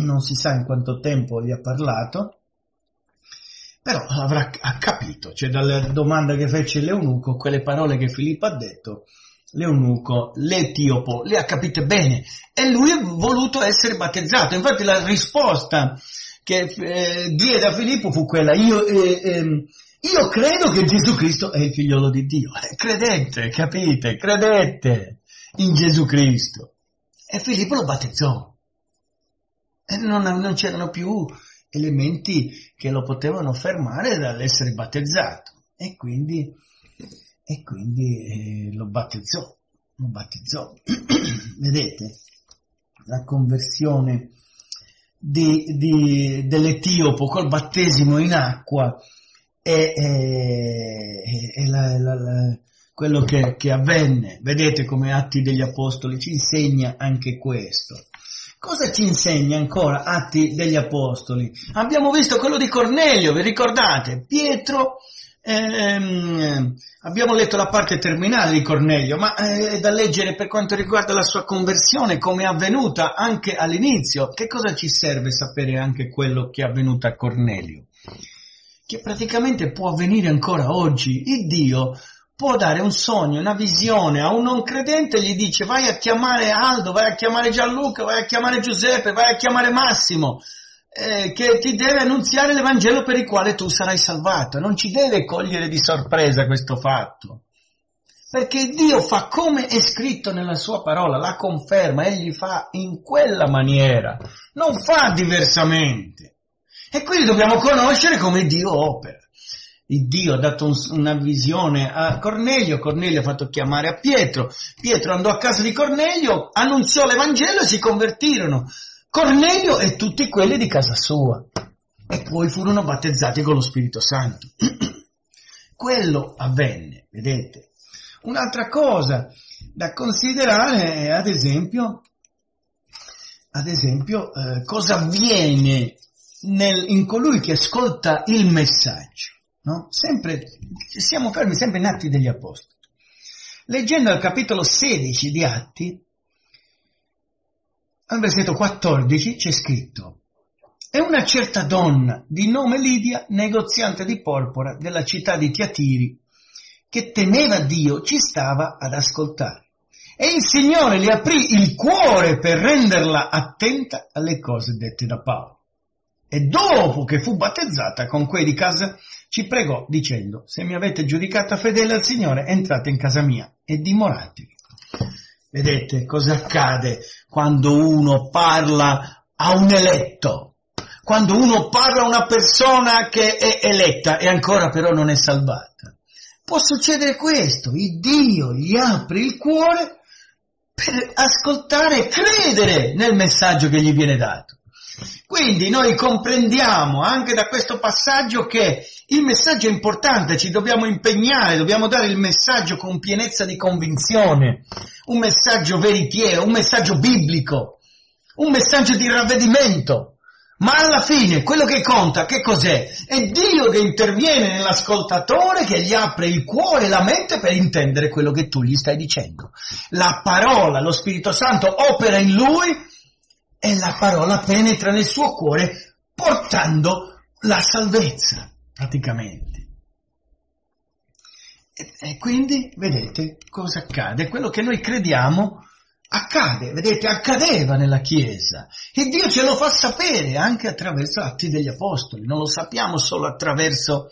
non si sa in quanto tempo gli ha parlato, però ha capito, cioè dalla domanda che fece l'eunuco, quelle parole che Filippo ha detto, l'eunuco, l'etiopo, le ha capite bene e lui è voluto essere battezzato. Infatti la risposta che diede a Filippo fu quella: io credo che Gesù Cristo è il figliolo di Dio. Credete, capite? Credete in Gesù Cristo. E Filippo lo battezzò. E non c'erano più elementi che lo potevano fermare dall'essere battezzato. E quindi lo battezzò. Vedete, la conversione dell'etiopo col battesimo in acqua è quello che avvenne. Vedete come Atti degli Apostoli ci insegna anche questo. Cosa ci insegna ancora Atti degli Apostoli? Abbiamo visto quello di Cornelio, vi ricordate? Pietro Abbiamo letto la parte terminale di Cornelio, ma è da leggere per quanto riguarda la sua conversione, come è avvenuta anche all'inizio. Che cosa ci serve sapere anche quello che è avvenuto a Cornelio? Che praticamente può avvenire ancora oggi. Il Dio può dare un sogno, una visione a un non credente, gli dice: vai a chiamare Aldo, vai a chiamare Gianluca, vai a chiamare Giuseppe, vai a chiamare Massimo, che ti deve annunziare l'Evangelo per il quale tu sarai salvato. Non ci deve cogliere di sorpresa questo fatto, perché Dio fa come è scritto nella sua parola, la conferma, egli fa in quella maniera, non fa diversamente. E quindi dobbiamo conoscere come Dio opera. Il Dio ha dato una visione a Cornelio, Cornelio ha fatto chiamare a Pietro, Pietro andò a casa di Cornelio, annunziò l'Evangelo e si convertirono, Cornelio e tutti quelli di casa sua, e poi furono battezzati con lo Spirito Santo. Quello avvenne, vedete. Un'altra cosa da considerare è, ad esempio, cosa avviene in colui che ascolta il messaggio. No? Sempre, siamo fermi sempre in Atti degli Apostoli. Leggendo al capitolo 16 di Atti, al versetto 14 c'è scritto: «E una certa donna di nome Lidia, negoziante di porpora della città di Tiatiri, che temeva Dio, ci stava ad ascoltare. E il Signore le aprì il cuore per renderla attenta alle cose dette da Paolo. E dopo che fu battezzata con quei di casa, ci pregò dicendo: se mi avete giudicata fedele al Signore, entrate in casa mia e dimoratevi». Vedete cosa accade quando uno parla a un eletto, quando uno parla a una persona che è eletta e ancora però non è salvata. Può succedere questo, il Dio gli apre il cuore per ascoltare e credere nel messaggio che gli viene dato. Quindi noi comprendiamo anche da questo passaggio che il messaggio è importante, ci dobbiamo impegnare, dobbiamo dare il messaggio con pienezza di convinzione, un messaggio veritiero, un messaggio biblico, un messaggio di ravvedimento. Ma alla fine quello che conta, che cos'è? È Dio che interviene nell'ascoltatore, che gli apre il cuore e la mente per intendere quello che tu gli stai dicendo. La parola, lo Spirito Santo opera in lui e la parola penetra nel suo cuore portando la salvezza, praticamente. E quindi vedete cosa accade. Quello che noi crediamo accade, vedete, accadeva nella Chiesa. E Dio ce lo fa sapere anche attraverso Atti degli Apostoli. Non lo sappiamo solo attraverso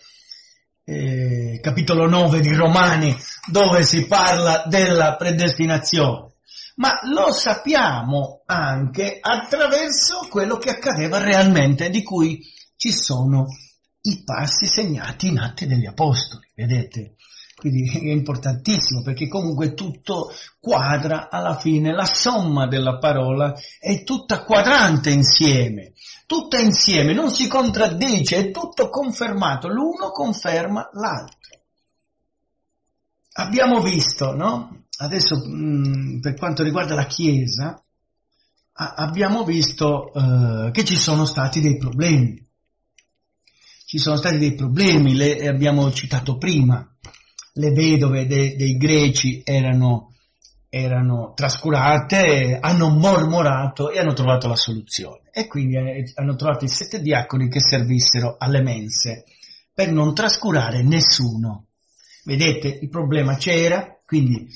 capitolo 9 di Romani, dove si parla della predestinazione. Ma lo sappiamo anche attraverso quello che accadeva realmente, di cui ci sono i passi segnati in Atti degli Apostoli, vedete? Quindi è importantissimo, perché comunque tutto quadra alla fine, la somma della parola è tutta quadrante insieme, tutta insieme, non si contraddice, è tutto confermato, l'uno conferma l'altro. Abbiamo visto, no? Adesso per quanto riguarda la Chiesa, abbiamo visto che ci sono stati dei problemi. Ci sono stati dei problemi, le abbiamo citato prima. Le vedove dei greci erano trascurate, hanno mormorato e hanno trovato la soluzione. E quindi hanno trovato i 7 diaconi che servissero alle mense per non trascurare nessuno. Vedete, il problema c'era, quindi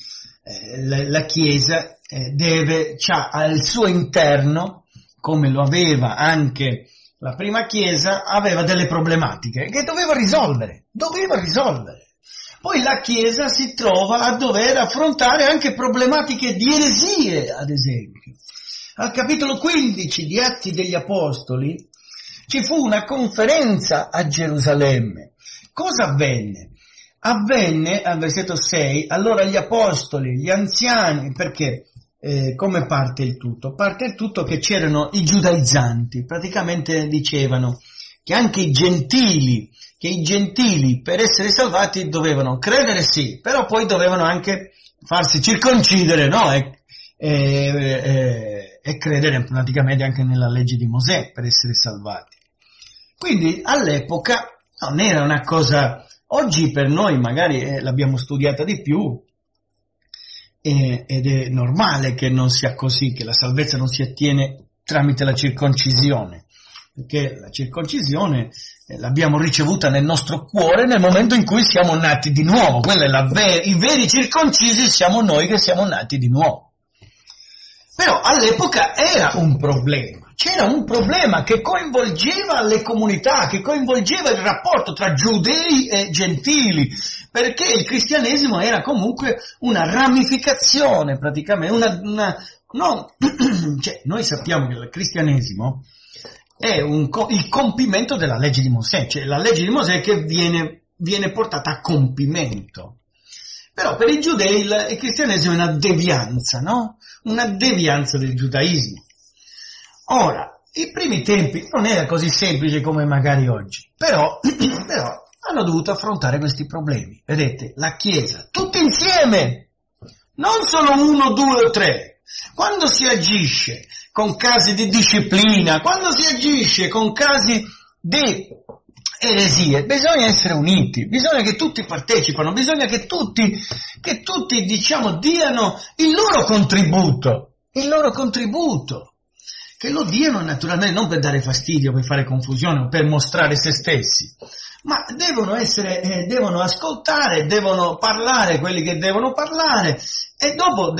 la Chiesa c'ha al suo interno, come lo aveva anche la prima Chiesa, aveva delle problematiche che doveva risolvere. Poi la Chiesa si trova a dover affrontare anche problematiche di eresie, ad esempio. Al capitolo 15 di Atti degli Apostoli ci fu una conferenza a Gerusalemme. Cosa avvenne? Avvenne, al versetto 6, allora gli apostoli, gli anziani, perché come parte il tutto? Parte il tutto che c'erano i giudaizzanti, praticamente dicevano che anche i gentili per essere salvati dovevano credere sì, però poi dovevano anche farsi circoncidere, no? E credere praticamente anche nella legge di Mosè per essere salvati. Quindi all'epoca non era una cosa Oggi per noi magari l'abbiamo studiata di più ed è normale che non sia così, che la salvezza non si ottiene tramite la circoncisione, perché la circoncisione l'abbiamo ricevuta nel nostro cuore nel momento in cui siamo nati di nuovo. Quella è i veri circoncisi siamo noi che siamo nati di nuovo. Però all'epoca era un problema, c'era un problema che coinvolgeva le comunità, che coinvolgeva il rapporto tra giudei e gentili, perché il cristianesimo era comunque una ramificazione praticamente, cioè, noi sappiamo che il cristianesimo è il compimento della legge di Mosè, cioè la legge di Mosè che viene portata a compimento. Però per i giudei il cristianesimo è una devianza, no? Una devianza del giudaismo. Ora, i primi tempi non era così semplice come magari oggi, però hanno dovuto affrontare questi problemi. Vedete, la Chiesa, tutti insieme, non solo uno, due o tre. Quando si agisce con casi di disciplina, quando si agisce con casi di eresie, bisogna essere uniti, bisogna che tutti partecipano, bisogna che tutti diciamo diano il loro contributo, che lo diano naturalmente non per dare fastidio, per fare confusione o per mostrare se stessi, ma devono ascoltare, devono parlare quelli che devono parlare e dopo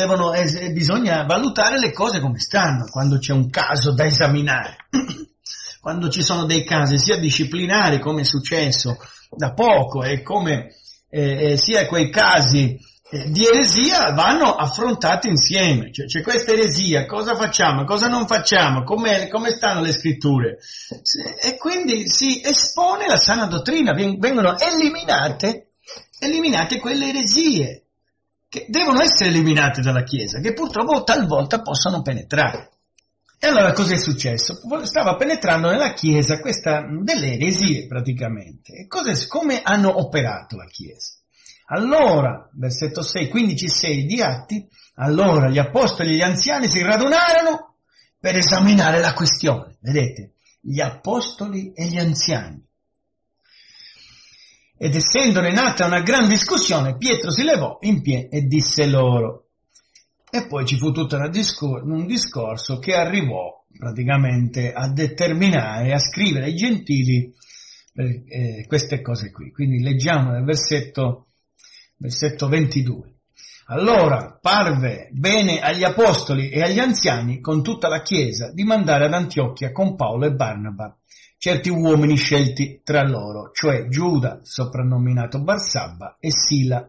bisogna valutare le cose come stanno quando c'è un caso da esaminare. Quando ci sono dei casi sia disciplinari, come è successo da poco, e come sia quei casi di eresia, vanno affrontati insieme. Cioè, c'è questa eresia, cosa facciamo, cosa non facciamo, come stanno le scritture. E quindi si espone la sana dottrina, vengono eliminate quelle eresie che devono essere eliminate dalla Chiesa, che purtroppo talvolta possono penetrare. E allora cosa è successo? Stava penetrando nella Chiesa questa delle eresie praticamente. E come hanno operato la Chiesa? Allora, versetto 6, 15-6 di Atti, allora gli apostoli e gli anziani si radunarono per esaminare la questione. Vedete, gli apostoli e gli anziani. Ed essendone nata una gran discussione, Pietro si levò in piedi e disse loro. E poi ci fu tutto un discorso che arrivò praticamente a determinare, a scrivere ai gentili queste cose qui. Quindi leggiamo nel versetto 22. Allora parve bene agli apostoli e agli anziani con tutta la Chiesa di mandare ad Antiochia con Paolo e Barnaba certi uomini scelti tra loro, cioè Giuda, soprannominato Barsabba, e Sila,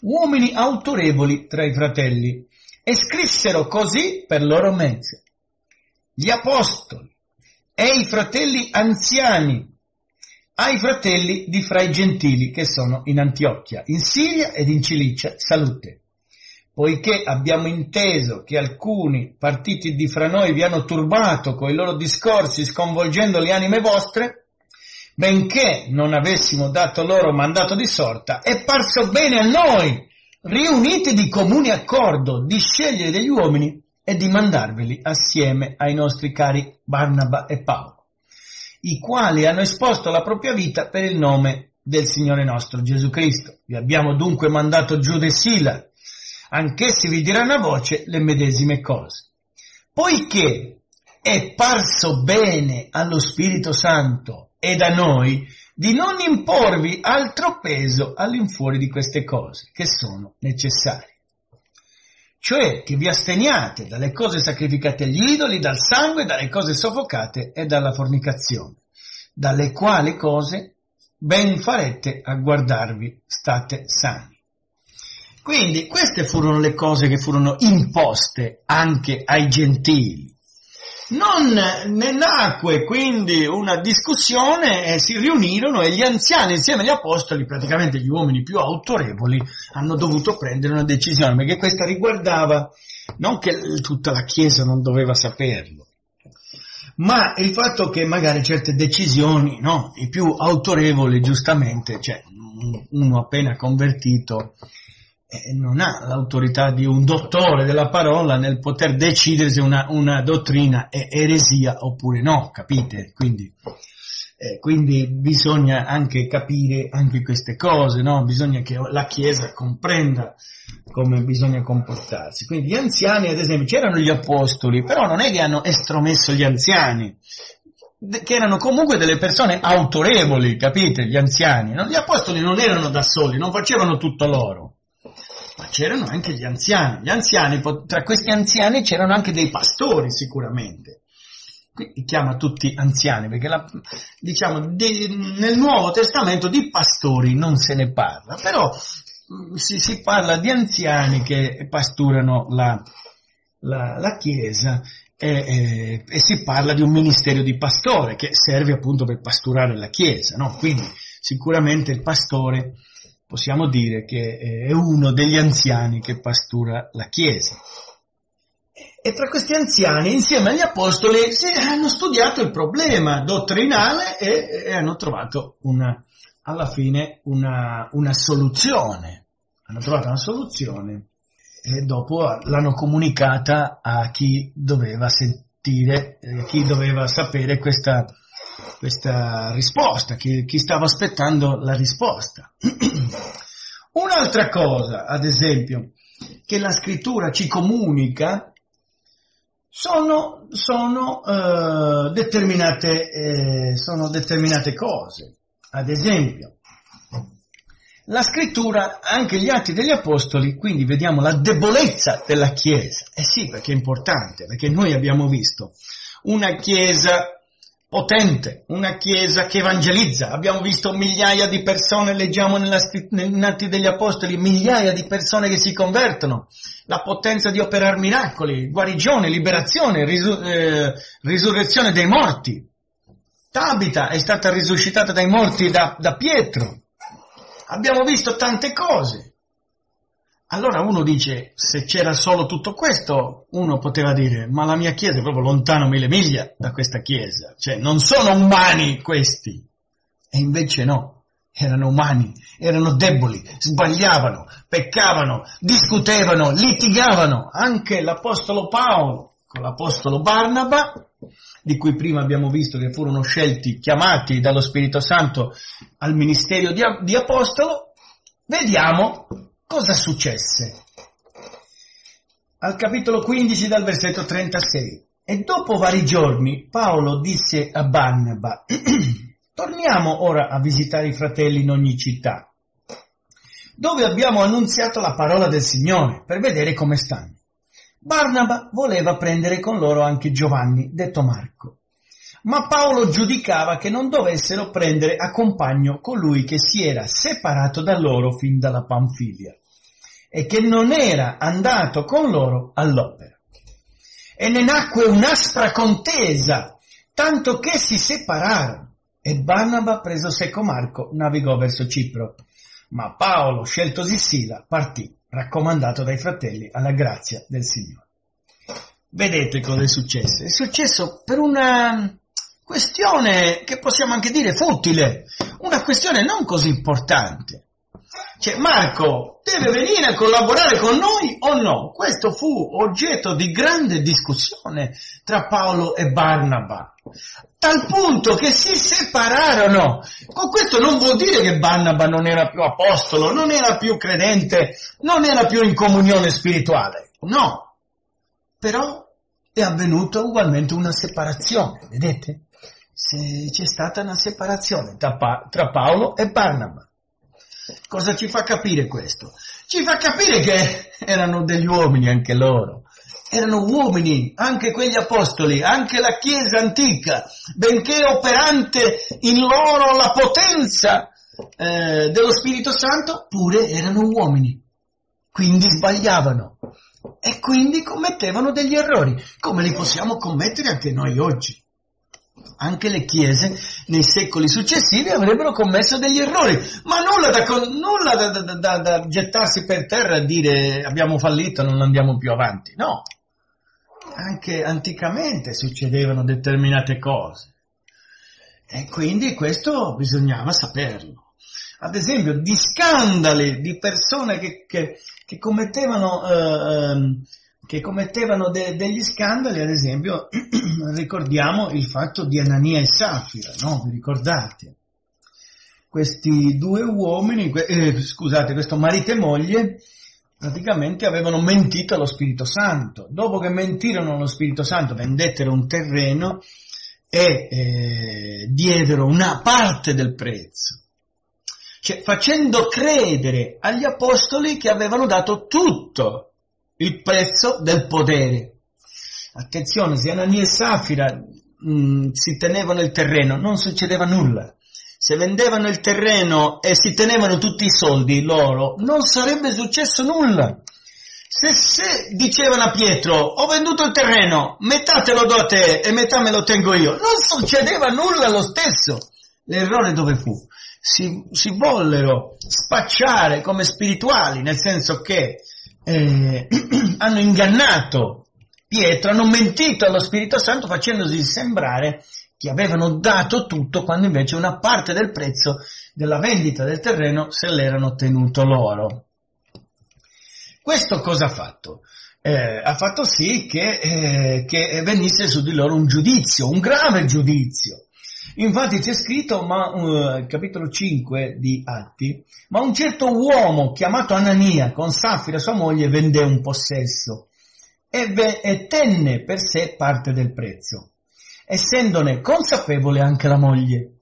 uomini autorevoli tra i fratelli. E scrissero così per loro mezzo: gli apostoli e i fratelli anziani, ai fratelli di fra i gentili che sono in Antiochia, in Siria ed in Cilicia, salute. Poiché abbiamo inteso che alcuni partiti di fra noi vi hanno turbato coi loro discorsi, sconvolgendo le anime vostre, benché non avessimo dato loro mandato di sorta, è parso bene a noi, riuniti di comune accordo, di scegliere degli uomini e di mandarveli assieme ai nostri cari Barnaba e Paolo, i quali hanno esposto la propria vita per il nome del Signore nostro Gesù Cristo. Vi abbiamo dunque mandato Giuda e Sila, anch'essi vi diranno a voce le medesime cose. Poiché è parso bene allo Spirito Santo e da noi di non imporvi altro peso all'infuori di queste cose che sono necessarie. Cioè che vi asteniate dalle cose sacrificate agli idoli, dal sangue, dalle cose soffocate e dalla fornicazione, dalle quali cose ben farete a guardarvi, state sani. Quindi queste furono le cose che furono imposte anche ai gentili. Non ne nacque quindi una discussione e si riunirono e gli anziani insieme agli apostoli, praticamente gli uomini più autorevoli, hanno dovuto prendere una decisione, perché questa riguardava, non che tutta la Chiesa non doveva saperlo, ma il fatto che magari certe decisioni, no, i più autorevoli giustamente, cioè uno appena convertito non ha l'autorità di un dottore della parola nel poter decidere se una dottrina è eresia oppure no, capite? Quindi Quindi bisogna anche capire anche queste cose, no? Bisogna che la Chiesa comprenda come bisogna comportarsi. Quindi gli anziani, ad esempio, c'erano gli apostoli, però non è che hanno estromesso gli anziani, che erano comunque delle persone autorevoli, capite? Gli anziani, no? Gli apostoli non erano da soli, non facevano tutto loro, ma c'erano anche gli anziani. Gli anziani, tra questi anziani c'erano anche dei pastori sicuramente. Qui chiama tutti anziani, perché nel Nuovo Testamento di pastori non se ne parla, però si parla di anziani che pasturano la Chiesa e si parla di un ministero di pastore che serve appunto per pasturare la Chiesa, no? Quindi sicuramente il pastore possiamo dire che è uno degli anziani che pastura la Chiesa. E tra questi anziani, insieme agli apostoli, hanno studiato il problema dottrinale e hanno trovato alla fine una soluzione. Hanno trovato una soluzione e dopo l'hanno comunicata a chi doveva sentire, chi doveva sapere questa risposta, chi stava aspettando la risposta. Un'altra cosa, ad esempio, che la scrittura ci comunica sono determinate cose. Ad esempio, la scrittura, anche gli Atti degli Apostoli, quindi vediamo la debolezza della Chiesa. Eh sì, perché è importante, perché noi abbiamo visto una Chiesa potente, una Chiesa che evangelizza. Abbiamo visto migliaia di persone, leggiamo negli Atti degli Apostoli, migliaia di persone che si convertono. La potenza di operare miracoli, guarigione, liberazione, risurrezione dei morti. Tabita è stata risuscitata dai morti da Pietro. Abbiamo visto tante cose. Allora uno dice, se c'era solo tutto questo, uno poteva dire, ma la mia Chiesa è proprio lontano 1000 miglia da questa Chiesa. Cioè, non sono umani questi. E invece no. Erano umani, erano deboli, sbagliavano, peccavano, discutevano, litigavano. Anche l'Apostolo Paolo con l'Apostolo Barnaba, di cui prima abbiamo visto che furono scelti, chiamati dallo Spirito Santo al ministerio di Apostolo, vediamo cosa successe. Al capitolo 15 dal versetto 36. E dopo vari giorni Paolo disse a Barnaba: torniamo ora a visitare i fratelli in ogni città, dove abbiamo annunziato la parola del Signore, per vedere come stanno. Barnaba voleva prendere con loro anche Giovanni, detto Marco, ma Paolo giudicava che non dovessero prendere a compagno colui che si era separato da loro fin dalla Panfilia e che non era andato con loro all'opera. E ne nacque un'aspra contesa, tanto che si separarono. E Barnaba, preso secco Marco, navigò verso Cipro. Ma Paolo, sceltosi Sila, partì, raccomandato dai fratelli alla grazia del Signore. Vedete cosa è successo? È successo per una questione che possiamo anche dire futile, una questione non così importante. Cioè, Marco deve venire a collaborare con noi o no? Questo fu oggetto di grande discussione tra Paolo e Barnaba, tal punto che si separarono. Con questo non vuol dire che Barnaba non era più apostolo, non era più credente, non era più in comunione spirituale. No, però è avvenuta ugualmente una separazione, vedete? C'è stata una separazione tra Paolo e Barnaba. Cosa ci fa capire questo? Ci fa capire che erano degli uomini anche loro, erano uomini anche quegli apostoli, anche la Chiesa antica, benché operante in loro la potenza dello Spirito Santo, pure erano uomini, quindi sbagliavano e quindi commettevano degli errori, come li possiamo commettere anche noi oggi. Anche le chiese nei secoli successivi avrebbero commesso degli errori, ma nulla da gettarsi per terra e dire abbiamo fallito, non andiamo più avanti. No, anche anticamente succedevano determinate cose e quindi questo bisognava saperlo. Ad esempio, di scandali, di persone che commettevano che commettevano degli scandali, ad esempio ricordiamo il fatto di Anania e Saffira, no? Vi ricordate? Questi due uomini, questo marito e moglie, praticamente avevano mentito allo Spirito Santo. Dopo che mentirono allo Spirito Santo, vendettero un terreno e diedero una parte del prezzo, cioè facendo credere agli apostoli che avevano dato tutto il prezzo del potere. Attenzione, se Anania e Saffira si tenevano il terreno, non succedeva nulla. Se vendevano il terreno e si tenevano tutti i soldi loro, non sarebbe successo nulla. Se dicevano a Pietro, ho venduto il terreno, metà te lo do a te e metà me lo tengo io, non succedeva nulla lo stesso. L'errore dove fu? Si vollero spacciare come spirituali, nel senso che hanno ingannato Pietro, hanno mentito allo Spirito Santo facendosi sembrare che avevano dato tutto, quando invece una parte del prezzo della vendita del terreno se l'erano tenuto loro. Questo cosa ha fatto? Ha fatto sì che venisse su di loro un giudizio, un grave giudizio. Infatti c'è scritto, capitolo 5 di Atti, ma un certo uomo chiamato Anania con Saffira sua moglie vendé un possesso e tenne per sé parte del prezzo, essendone consapevole anche la moglie,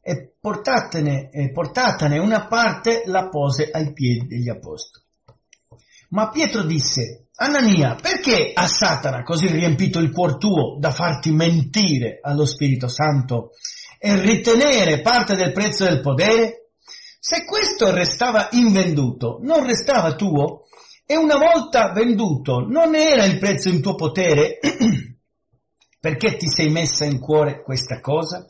e portatane una parte la pose ai piedi degli apostoli. Ma Pietro disse: Anania, perché a Satana così riempito il cuor tuo da farti mentire allo Spirito Santo e ritenere parte del prezzo del podere? Se questo restava invenduto, non restava tuo, e una volta venduto non era il prezzo in tuo potere? Perché ti sei messa in cuore questa cosa?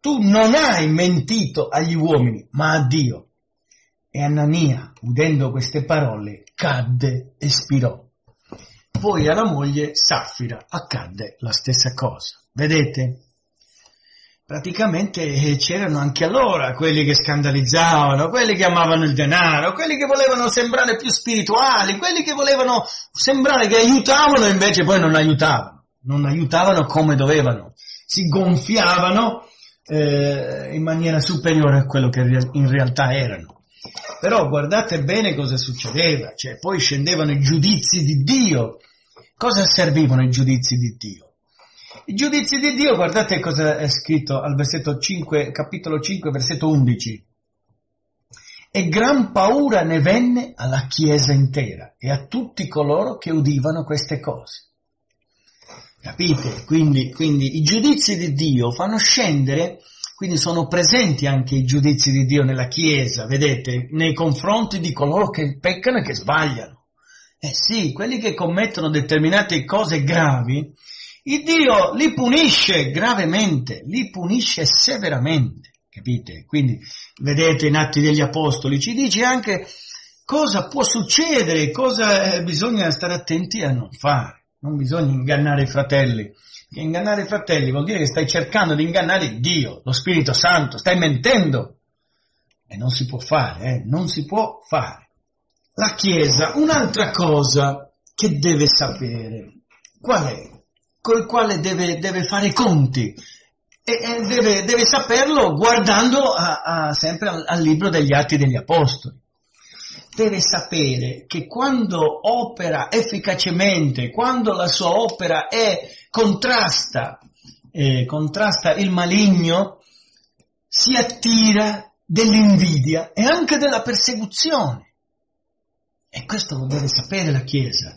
Tu non hai mentito agli uomini, ma a Dio. E Anania, udendo queste parole, cadde e spirò. Poi alla moglie Saffira accadde la stessa cosa. Vedete? Praticamente c'erano anche allora quelli che scandalizzavano, quelli che amavano il denaro, quelli che volevano sembrare più spirituali, quelli che volevano sembrare che aiutavano e invece poi non aiutavano. Non aiutavano come dovevano, si gonfiavano in maniera superiore a quello che in realtà erano. Però guardate bene cosa succedeva, cioè poi scendevano i giudizi di Dio. Cosa servivano i giudizi di Dio? I giudizi di Dio, guardate cosa è scritto al versetto 5, capitolo 5, versetto 11. E gran paura ne venne alla Chiesa intera e a tutti coloro che udivano queste cose. Capite? Quindi i giudizi di Dio fanno scendere, quindi sono presenti anche i giudizi di Dio nella Chiesa, vedete, nei confronti di coloro che peccano e che sbagliano. Sì, quelli che commettono determinate cose gravi, il Dio li punisce gravemente, li punisce severamente, capite? Quindi, vedete, in Atti degli Apostoli ci dice anche cosa può succedere, cosa bisogna stare attenti a non fare. Non bisogna ingannare i fratelli, perché ingannare i fratelli vuol dire che stai cercando di ingannare Dio, lo Spirito Santo, stai mentendo. E non si può fare, non si può fare. La Chiesa, un'altra cosa che deve sapere, qual è? Col quale deve fare i conti, e deve saperlo guardando sempre al libro degli Atti degli Apostoli. Deve sapere che quando opera efficacemente, quando la sua opera contrasta il maligno, si attira dell'invidia e anche della persecuzione. E questo lo deve sapere la Chiesa,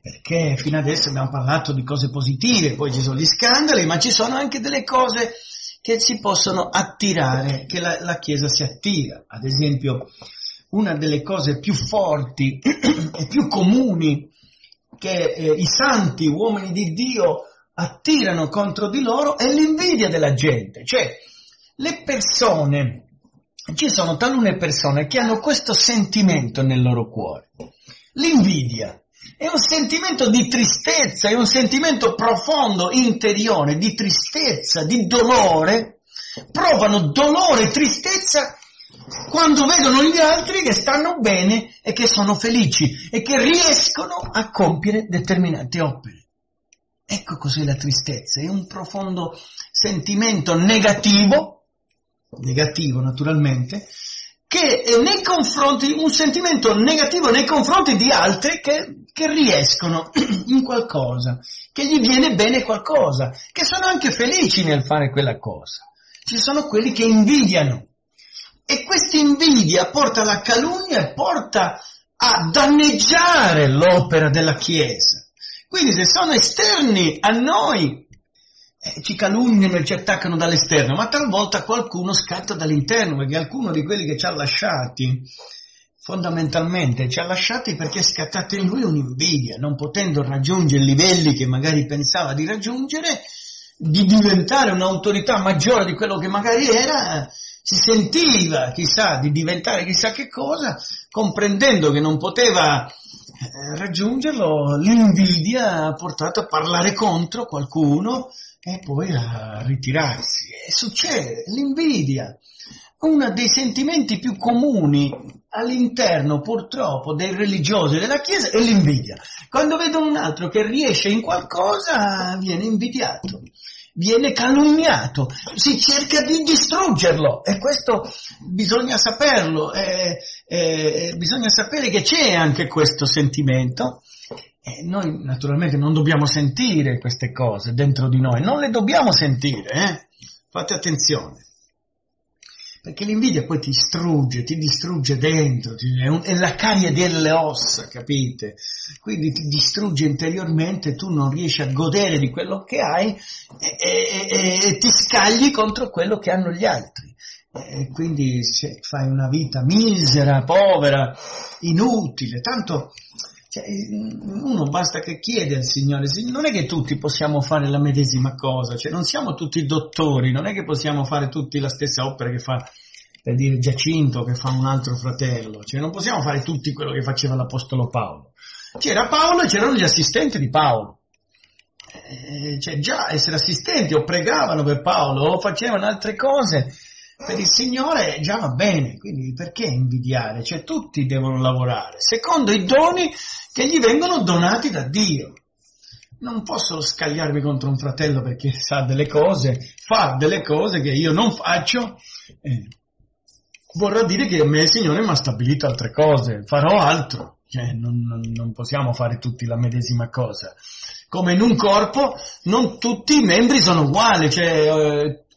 perché fino adesso abbiamo parlato di cose positive, poi ci sono gli scandali, ma ci sono anche delle cose che si possono attirare, che la Chiesa si attira. Ad esempio, una delle cose più forti e più comuni che i santi uomini di Dio attirano contro di loro è l'invidia della gente. Cioè, ci sono talune persone che hanno questo sentimento nel loro cuore. L'invidia è un sentimento di tristezza, è un sentimento profondo, interiore, di tristezza, di dolore. Provano dolore e tristezza quando vedono gli altri che stanno bene e che sono felici e che riescono a compiere determinate opere. Ecco cos'è la tristezza, è un profondo sentimento negativo naturalmente, che è nei confronti, un sentimento negativo nei confronti di altri che riescono in qualcosa, che gli viene bene qualcosa, che sono anche felici nel fare quella cosa. Ci sono quelli che invidiano e questa invidia porta alla calunnia e porta a danneggiare l'opera della Chiesa. Quindi se sono esterni a noi, ci calunniano e ci attaccano dall'esterno, ma talvolta qualcuno scatta dall'interno, perché alcuno di quelli che ci ha lasciati, fondamentalmente ci ha lasciati perché è scattata in lui un'invidia, non potendo raggiungere livelli che magari pensava di raggiungere, di diventare un'autorità maggiore di quello che magari era, si sentiva chissà di diventare chissà che cosa, comprendendo che non poteva raggiungerlo, l'invidia ha portato a parlare contro qualcuno e poi a ritirarsi. E succede, l'invidia, uno dei sentimenti più comuni all'interno purtroppo dei religiosi della Chiesa è l'invidia. Quando vedo un altro che riesce in qualcosa viene invidiato, viene calunniato, si cerca di distruggerlo e questo bisogna saperlo, bisogna sapere che c'è anche questo sentimento. Noi naturalmente non dobbiamo sentire queste cose dentro di noi, non le dobbiamo sentire, fate attenzione. Perché l'invidia poi ti distrugge dentro, è la carie delle ossa, capite? Quindi ti distrugge interiormente, tu non riesci a godere di quello che hai e ti scagli contro quello che hanno gli altri. E quindi fai una vita misera, povera, inutile, tanto uno basta che chiede al Signore, non è che tutti possiamo fare la medesima cosa, non siamo tutti dottori, non è che possiamo fare tutti la stessa opera che fa, per dire, Giacinto che fa un altro fratello, non possiamo fare tutti quello che faceva l'Apostolo Paolo. C'era Paolo e c'erano gli assistenti di Paolo, già essere assistenti o pregavano per Paolo o facevano altre cose per il Signore già va bene, quindi perché invidiare? Tutti devono lavorare secondo i doni che gli vengono donati da Dio. Non posso scagliarmi contro un fratello perché sa delle cose, fa delle cose che io non faccio, vorrà dire che a me il Signore mi ha stabilito altre cose, farò altro, non possiamo fare tutti la medesima cosa. Come in un corpo non tutti i membri sono uguali,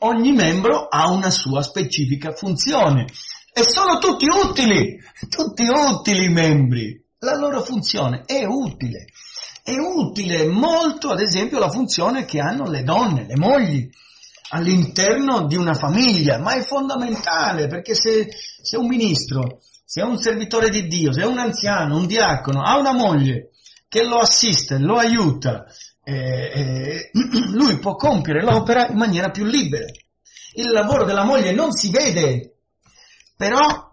ogni membro ha una sua specifica funzione e sono tutti utili i membri, la loro funzione è utile molto ad esempio la funzione che hanno le donne, le mogli all'interno di una famiglia, ma è fondamentale perché se un ministro, se un servitore di Dio, se un anziano, un diacono ha una moglie che lo assiste, lo aiuta, lui può compiere l'opera in maniera più libera. Il lavoro della moglie non si vede, però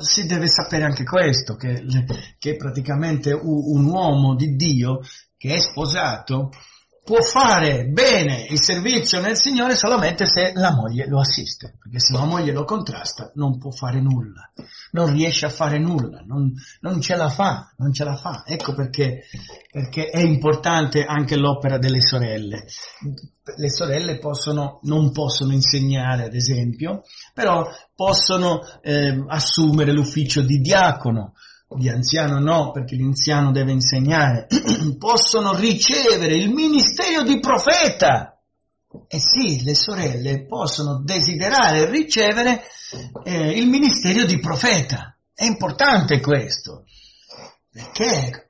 si deve sapere anche questo, che praticamente un uomo di Dio che è sposato può fare bene il servizio nel Signore solamente se la moglie lo assiste, perché se la moglie lo contrasta non può fare nulla, non riesce a fare nulla, non ce la fa. Ecco perché è importante anche l'opera delle sorelle. Le sorelle non possono insegnare, ad esempio, però possono assumere l'ufficio di diacono. Di anziano no, perché l'anziano deve insegnare, possono ricevere il ministero di profeta. E sì, le sorelle possono desiderare ricevere il ministero di profeta. È importante questo, perché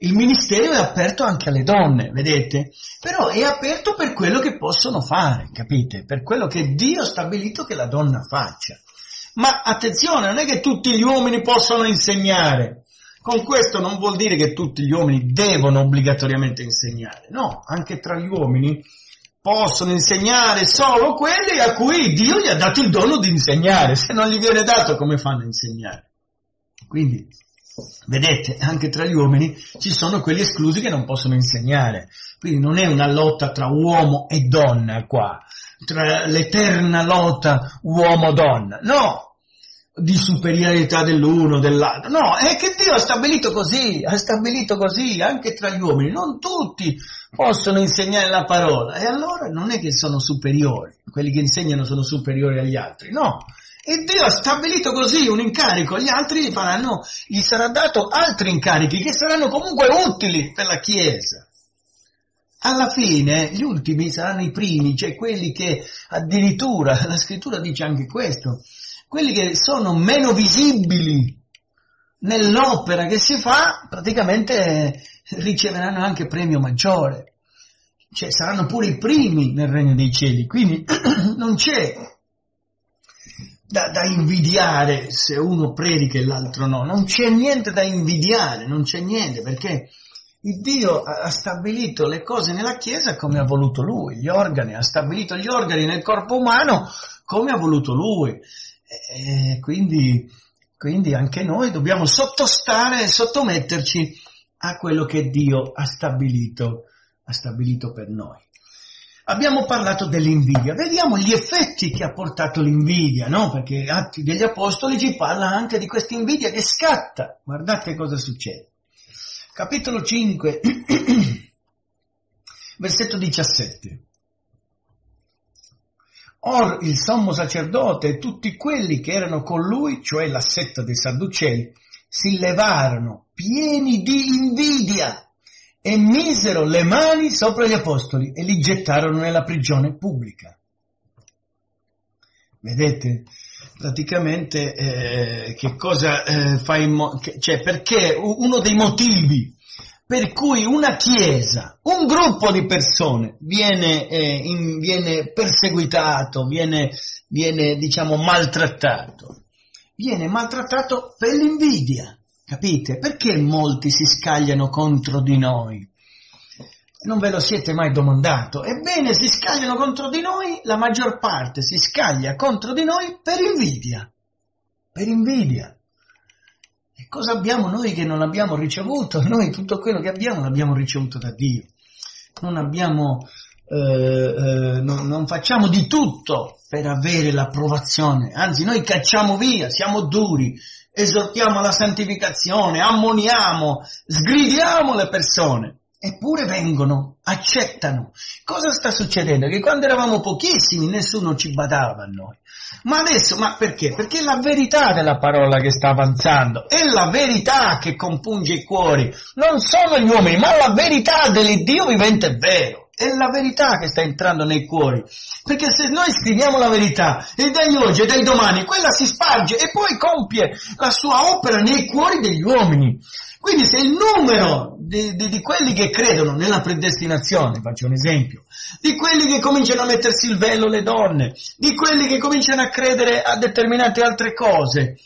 il ministero è aperto anche alle donne, vedete? Però è aperto per quello che possono fare, capite? Per quello che Dio ha stabilito che la donna faccia. Ma attenzione, non è che tutti gli uomini possono insegnare, con questo non vuol dire che tutti gli uomini devono obbligatoriamente insegnare, no, anche tra gli uomini possono insegnare solo quelli a cui Dio gli ha dato il dono di insegnare, se non gli viene dato come fanno a insegnare? Quindi, vedete, anche tra gli uomini ci sono quelli esclusi che non possono insegnare, quindi non è una lotta tra uomo e donna qua, tra l'eterna lotta uomo-donna, no, di superiorità dell'uno, dell'altro, no, è che Dio ha stabilito così anche tra gli uomini, non tutti possono insegnare la parola, e allora non è che sono superiori, quelli che insegnano sono superiori agli altri, no, e Dio ha stabilito così un incarico, gli altri faranno, gli sarà dato altri incarichi che saranno comunque utili per la Chiesa. Alla fine gli ultimi saranno i primi, cioè quelli che addirittura, la scrittura dice anche questo, quelli che sono meno visibili nell'opera che si fa, praticamente riceveranno anche premio maggiore, cioè saranno pure i primi nel regno dei cieli, quindi non c'è da invidiare se uno predica e l'altro no, non c'è niente da invidiare, non c'è niente, perché il Dio ha stabilito le cose nella Chiesa come ha voluto Lui, gli organi, ha stabilito gli organi nel corpo umano come ha voluto Lui. E quindi anche noi dobbiamo sottostare e sottometterci a quello che Dio ha stabilito per noi. Abbiamo parlato dell'invidia, vediamo gli effetti che ha portato l'invidia, no? Perché Atti degli Apostoli ci parla anche di questa invidia che scatta. Guardate cosa succede. Capitolo 5, versetto 17. Or il sommo sacerdote e tutti quelli che erano con lui, cioè la setta dei Sadducei, si levarono pieni di invidia e misero le mani sopra gli apostoli e li gettarono nella prigione pubblica. Vedete? Praticamente che cosa fa cioè perché uno dei motivi per cui una chiesa, un gruppo di persone viene perseguitato, viene diciamo maltrattato, viene maltrattato per l'invidia, capite? Perché molti si scagliano contro di noi? Non ve lo siete mai domandato? Ebbene, si scagliano contro di noi, la maggior parte si scaglia contro di noi per invidia, per invidia. E cosa abbiamo noi che non abbiamo ricevuto? Noi tutto quello che abbiamo l'abbiamo ricevuto da Dio. Non facciamo di tutto per avere l'approvazione, anzi noi cacciamo via, siamo duri, esortiamo alla santificazione, ammoniamo, sgridiamo le persone, eppure vengono, accettano. Cosa sta succedendo? Che quando eravamo pochissimi nessuno ci badava a noi. Ma adesso, ma perché? Perché è la verità della parola che sta avanzando, è la verità che compunge i cuori, non sono gli uomini, ma la verità dell'Iddio vivente è vero, è la verità che sta entrando nei cuori, perché se noi scriviamo la verità, e dagli oggi e dai domani, quella si sparge e poi compie la sua opera nei cuori degli uomini. Quindi se il numero di quelli che credono nella predestinazione, faccio un esempio, di quelli che cominciano a mettersi il velo le donne, di quelli che cominciano a credere a determinate altre cose,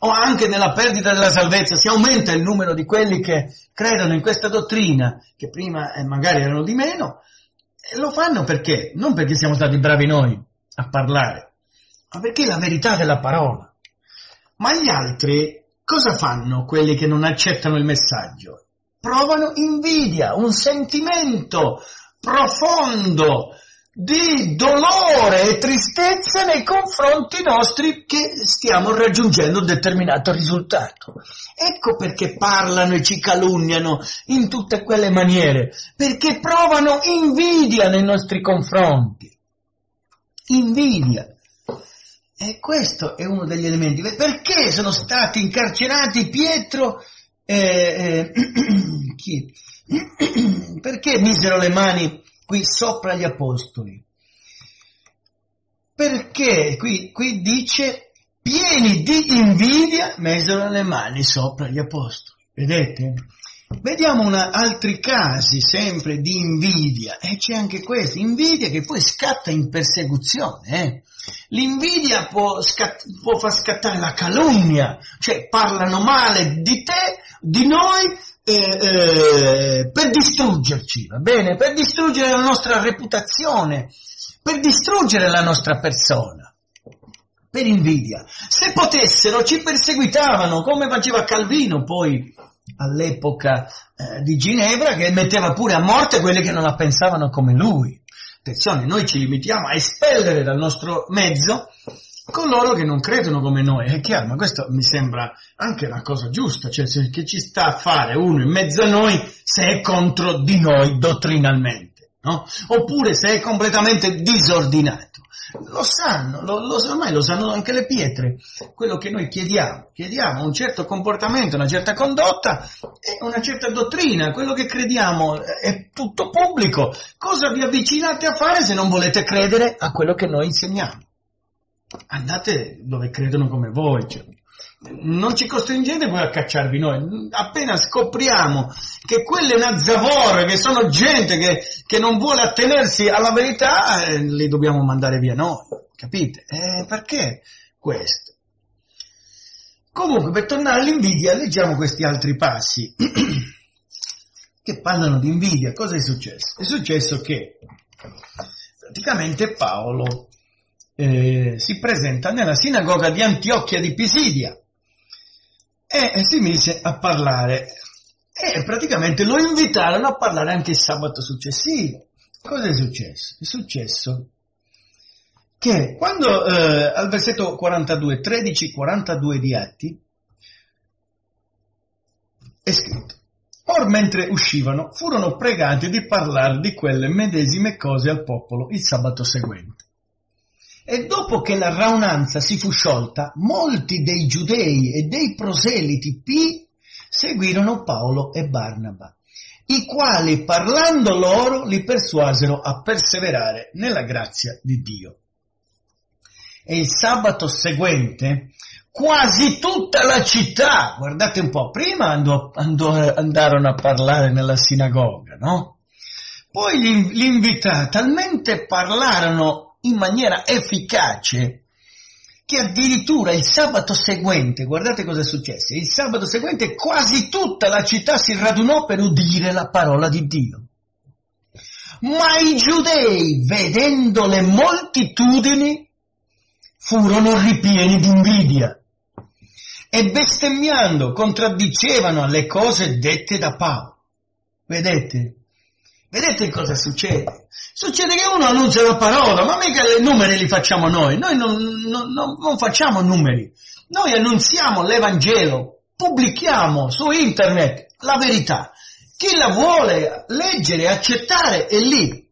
o anche nella perdita della salvezza, si aumenta il numero di quelli che credono in questa dottrina, che prima magari erano di meno, e lo fanno perché? Non perché siamo stati bravi noi a parlare, ma perché è la verità della parola. Ma gli altri... cosa fanno quelli che non accettano il messaggio? Provano invidia, un sentimento profondo di dolore e tristezza nei confronti nostri che stiamo raggiungendo un determinato risultato. Ecco perché parlano e ci calunniano in tutte quelle maniere, perché provano invidia nei nostri confronti. Invidia. E questo è uno degli elementi. Perché sono stati incarcerati Pietro chi? Perché misero le mani qui sopra gli apostoli? Perché qui dice pieni di invidia misero le mani sopra gli apostoli. Vedete? Vediamo altri casi sempre di invidia, e c'è anche questo, invidia che poi scatta in persecuzione, L'invidia può far scattare la calunnia, cioè parlano male di te, di noi, per distruggerci, va bene? Per distruggere la nostra reputazione, per distruggere la nostra persona, per invidia. Se potessero ci perseguitavano, come faceva Calvino poi all'epoca di Ginevra, che metteva pure a morte quelli che non la pensavano come lui. Attenzione, noi ci limitiamo a espellere dal nostro mezzo coloro che non credono come noi. È chiaro, ma questo mi sembra anche una cosa giusta, cioè che ci sta a fare uno in mezzo a noi se è contro di noi dottrinalmente, no? Oppure se è completamente disordinato. Lo sanno, ormai lo sanno anche le pietre, quello che noi chiediamo un certo comportamento, una certa condotta e una certa dottrina, quello che crediamo è tutto pubblico. Cosa vi avvicinate a fare se non volete credere a quello che noi insegniamo? Andate dove credono come voi, cioè. Non ci costringete poi a cacciarvi noi. Appena scopriamo che quella è una zavorra, che sono gente che non vuole attenersi alla verità, li dobbiamo mandare via noi, capite? Perché questo? Comunque, per tornare all'invidia, leggiamo questi altri passi che parlano di invidia. Cosa è successo? È successo che praticamente Paolo si presenta nella sinagoga di Antiochia di Pisidia e si mise a parlare, e praticamente lo invitarono a parlare anche il sabato successivo. Cosa è successo? È successo che quando al versetto 42, 13-42 di Atti è scritto: or mentre uscivano furono pregati di parlare di quelle medesime cose al popolo il sabato seguente. E dopo che la raunanza si fu sciolta, molti dei giudei e dei proseliti seguirono Paolo e Barnaba, i quali parlando loro li persuasero a perseverare nella grazia di Dio. E il sabato seguente quasi tutta la città, guardate un po', prima andarono a parlare nella sinagoga, no? Poi li invitarono, talmente parlarono in maniera efficace che addirittura il sabato seguente, guardate cosa è successo, il sabato seguente quasi tutta la città si radunò per udire la parola di Dio. Ma i giudei, vedendo le moltitudini, furono ripieni di invidia e bestemmiando contraddicevano le cose dette da Paolo. Vedete cosa succede? Succede che uno annuncia la parola, ma mica i numeri li facciamo noi. Noi non facciamo numeri. Noi annunziamo l'Evangelo, pubblichiamo su internet la verità. Chi la vuole leggere, accettare, è lì.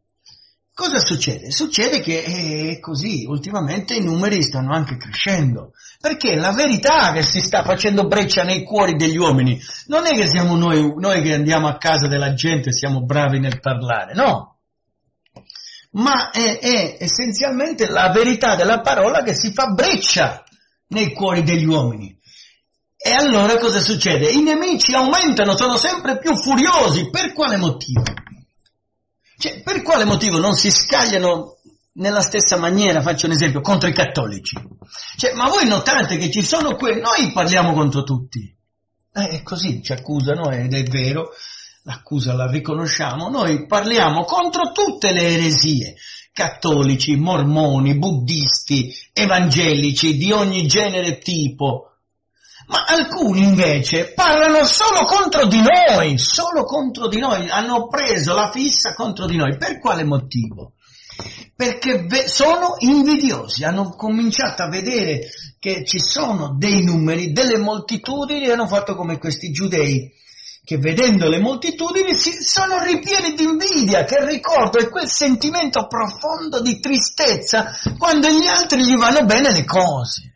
Cosa succede? Succede che è così, ultimamente i numeri stanno anche crescendo, perché la verità che si sta facendo breccia nei cuori degli uomini non è che siamo noi che andiamo a casa della gente e siamo bravi nel parlare, no, ma è essenzialmente la verità della parola che si fa breccia nei cuori degli uomini. E allora cosa succede? I nemici aumentano, sono sempre più furiosi. Per quale motivo? Cioè, per quale motivo non si scagliano nella stessa maniera, faccio un esempio, contro i cattolici? Cioè, ma voi notate che ci sono noi parliamo contro tutti. È così, ci accusano, ed è vero, l'accusa la riconosciamo, noi parliamo contro tutte le eresie, cattolici, mormoni, buddisti, evangelici, di ogni genere e tipo. Ma alcuni invece parlano solo contro di noi, hanno preso la fissa contro di noi. Per quale motivo? Perché sono invidiosi, hanno cominciato a vedere che ci sono dei numeri, delle moltitudini, e hanno fatto come questi giudei, che vedendo le moltitudini sono ripieni di invidia, che ricordo è quel sentimento profondo di tristezza quando gli altri gli vanno bene le cose.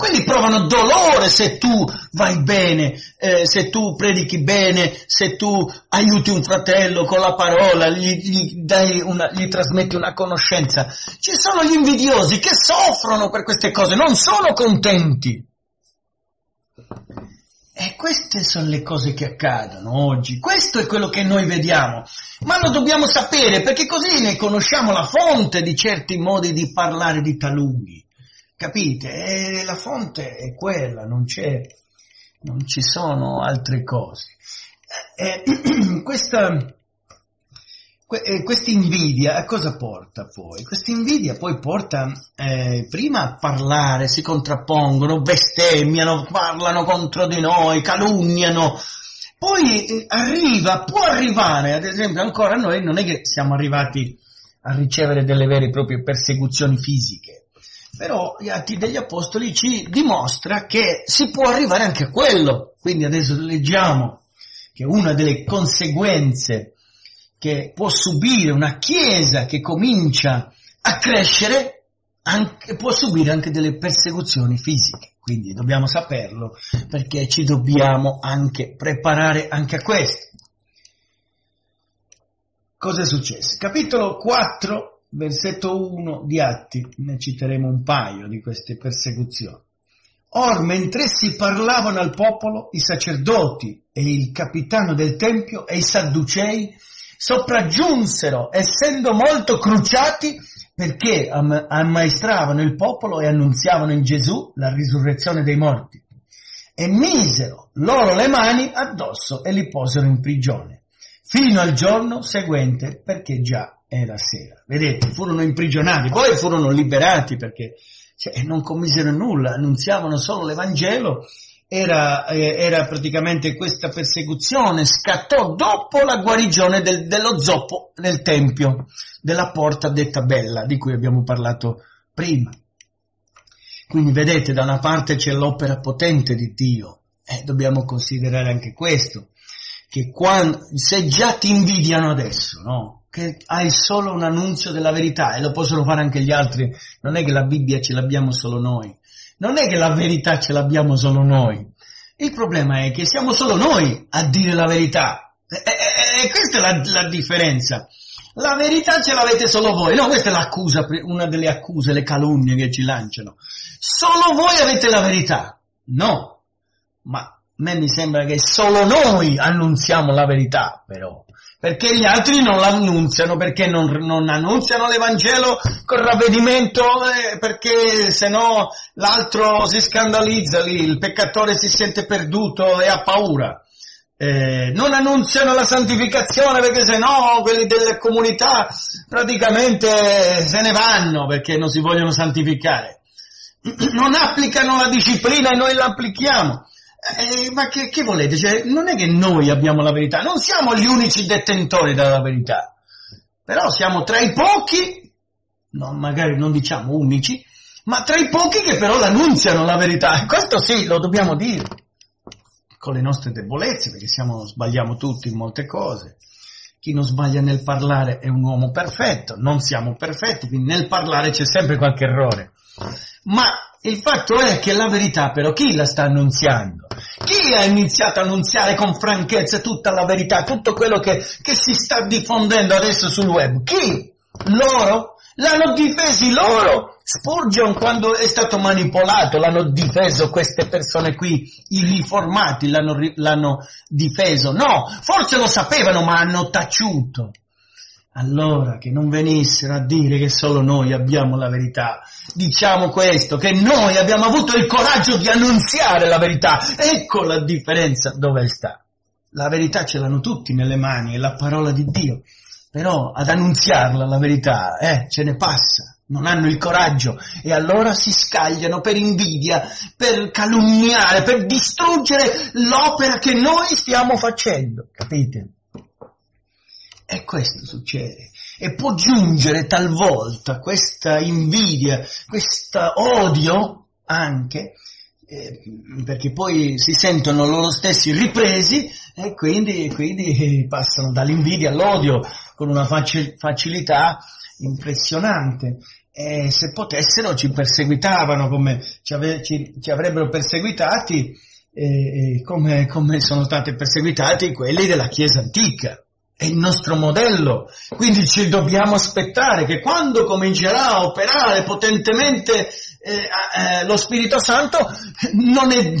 Quelli provano dolore se tu vai bene, se tu predichi bene, se tu aiuti un fratello con la parola, gli trasmetti una conoscenza. Ci sono gli invidiosi che soffrono per queste cose, non sono contenti. E queste sono le cose che accadono oggi, questo è quello che noi vediamo, ma lo dobbiamo sapere perché così ne conosciamo la fonte di certi modi di parlare di taluni. Capite? La fonte è quella, non ci sono altre cose. Questa invidia a cosa porta poi? Questa invidia poi porta prima a parlare, si contrappongono, bestemmiano, parlano contro di noi, calunniano. Poi può arrivare, ad esempio ancora noi non è che siamo arrivati a ricevere delle vere e proprie persecuzioni fisiche. Però gli Atti degli Apostoli ci dimostra che si può arrivare anche a quello. Quindi adesso leggiamo che una delle conseguenze che può subire una Chiesa che comincia a crescere anche, può subire anche delle persecuzioni fisiche. Quindi dobbiamo saperlo, perché ci dobbiamo anche preparare anche a questo. Cosa è successo? Capitolo 4, versetto 1 di Atti, ne citeremo un paio di queste persecuzioni. Or, mentre essi parlavano al popolo, i sacerdoti e il capitano del tempio e i sadducei sopraggiunsero, essendo molto cruciati, perché ammaestravano il popolo e annunziavano in Gesù la risurrezione dei morti. E misero loro le mani addosso e li posero in prigione, fino al giorno seguente, perché già era sera. Vedete, furono imprigionati, poi furono liberati, perché non commisero nulla, annunziavano solo l'Evangelo. Era praticamente questa persecuzione, scattò dopo la guarigione dello zoppo nel Tempio, della porta detta bella, di cui abbiamo parlato prima. Quindi vedete, da una parte c'è l'opera potente di Dio, dobbiamo considerare anche questo, che se già ti invidiano adesso, no? Che hai solo un annunzio della verità, e lo possono fare anche gli altri, non è che la Bibbia ce l'abbiamo solo noi. Non è che la verità ce l'abbiamo solo noi, il problema è che siamo solo noi a dire la verità, e questa è la differenza. La verità ce l'avete solo voi, no, questa è l'accusa, una delle accuse, le calunnie che ci lanciano. Solo voi avete la verità, no, ma a me mi sembra che solo noi annunziamo la verità, però, perché gli altri non l'annunziano, perché non annunziano l'Evangelo col ravvedimento, perché se no l'altro si scandalizza lì, il peccatore si sente perduto e ha paura. Non annunziano la santificazione, perché se no quelli delle comunità praticamente se ne vanno, perché non si vogliono santificare. Non applicano la disciplina e noi la applichiamo. Ma che volete? Non è che noi abbiamo la verità, non siamo gli unici detentori della verità, però siamo tra i pochi, no, magari non diciamo unici, ma tra i pochi che però l'annunziano la verità. Questo sì, lo dobbiamo dire, con le nostre debolezze, perché sbagliamo tutti in molte cose. Chi non sbaglia nel parlare è un uomo perfetto, non siamo perfetti, quindi nel parlare c'è sempre qualche errore. Ma il fatto è che la verità però chi la sta annunziando? Chi ha iniziato a annunziare con franchezza tutta la verità, tutto quello che si sta diffondendo adesso sul web? Chi? Loro? L'hanno difesi loro! Spurgeon, quando è stato manipolato, l'hanno difeso queste persone qui, i riformati l'hanno difeso. No, forse lo sapevano ma hanno taciuto. Allora, che non venissero a dire che solo noi abbiamo la verità. Diciamo questo, che noi abbiamo avuto il coraggio di annunziare la verità. Ecco la differenza dove sta. La verità ce l'hanno tutti nelle mani, è la parola di Dio. Però ad annunziarla la verità, ce ne passa. Non hanno il coraggio e allora si scagliano per invidia, per calunniare, per distruggere l'opera che noi stiamo facendo. Capite? E questo succede, e può giungere talvolta questa invidia, questo odio anche, perché poi si sentono loro stessi ripresi e quindi passano dall'invidia all'odio con una facilità impressionante. E se potessero ci perseguitavano, come ci avrebbero perseguitati, come sono stati perseguitati quelli della Chiesa antica. È il nostro modello, quindi ci dobbiamo aspettare che quando comincerà a operare potentemente lo Spirito Santo, non è,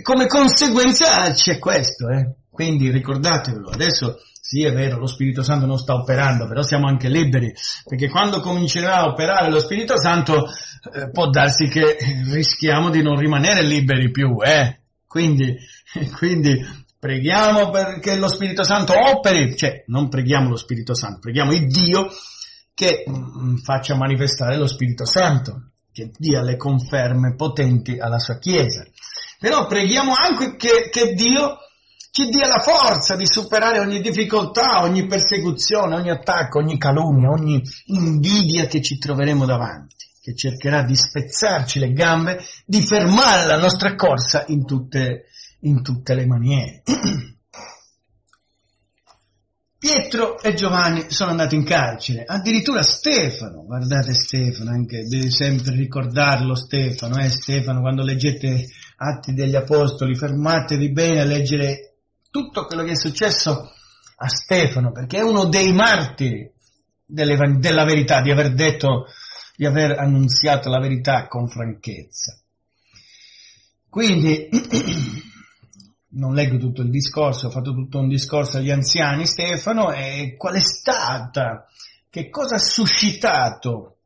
come conseguenza c'è questo. Quindi ricordatevelo, adesso sì è vero, lo Spirito Santo non sta operando, però siamo anche liberi, perché quando comincerà a operare lo Spirito Santo può darsi che rischiamo di non rimanere liberi più. Quindi preghiamo perché lo Spirito Santo operi, non preghiamo lo Spirito Santo, preghiamo il Dio che faccia manifestare lo Spirito Santo, che dia le conferme potenti alla sua Chiesa. Però preghiamo anche che Dio ci dia la forza di superare ogni difficoltà, ogni persecuzione, ogni attacco, ogni calunnia, ogni invidia che ci troveremo davanti, che cercherà di spezzarci le gambe, di fermare la nostra corsa in tutte le maniere. Pietro e Giovanni sono andati in carcere, addirittura Stefano, guardate Stefano, anche deve sempre ricordarlo Stefano, Stefano, quando leggete Atti degli Apostoli, fermatevi bene a leggere tutto quello che è successo a Stefano, perché è uno dei martiri della verità, di aver annunziato la verità con franchezza. Quindi non leggo tutto il discorso, ho fatto tutto un discorso agli anziani, Stefano, e qual è stata, che cosa ha suscitato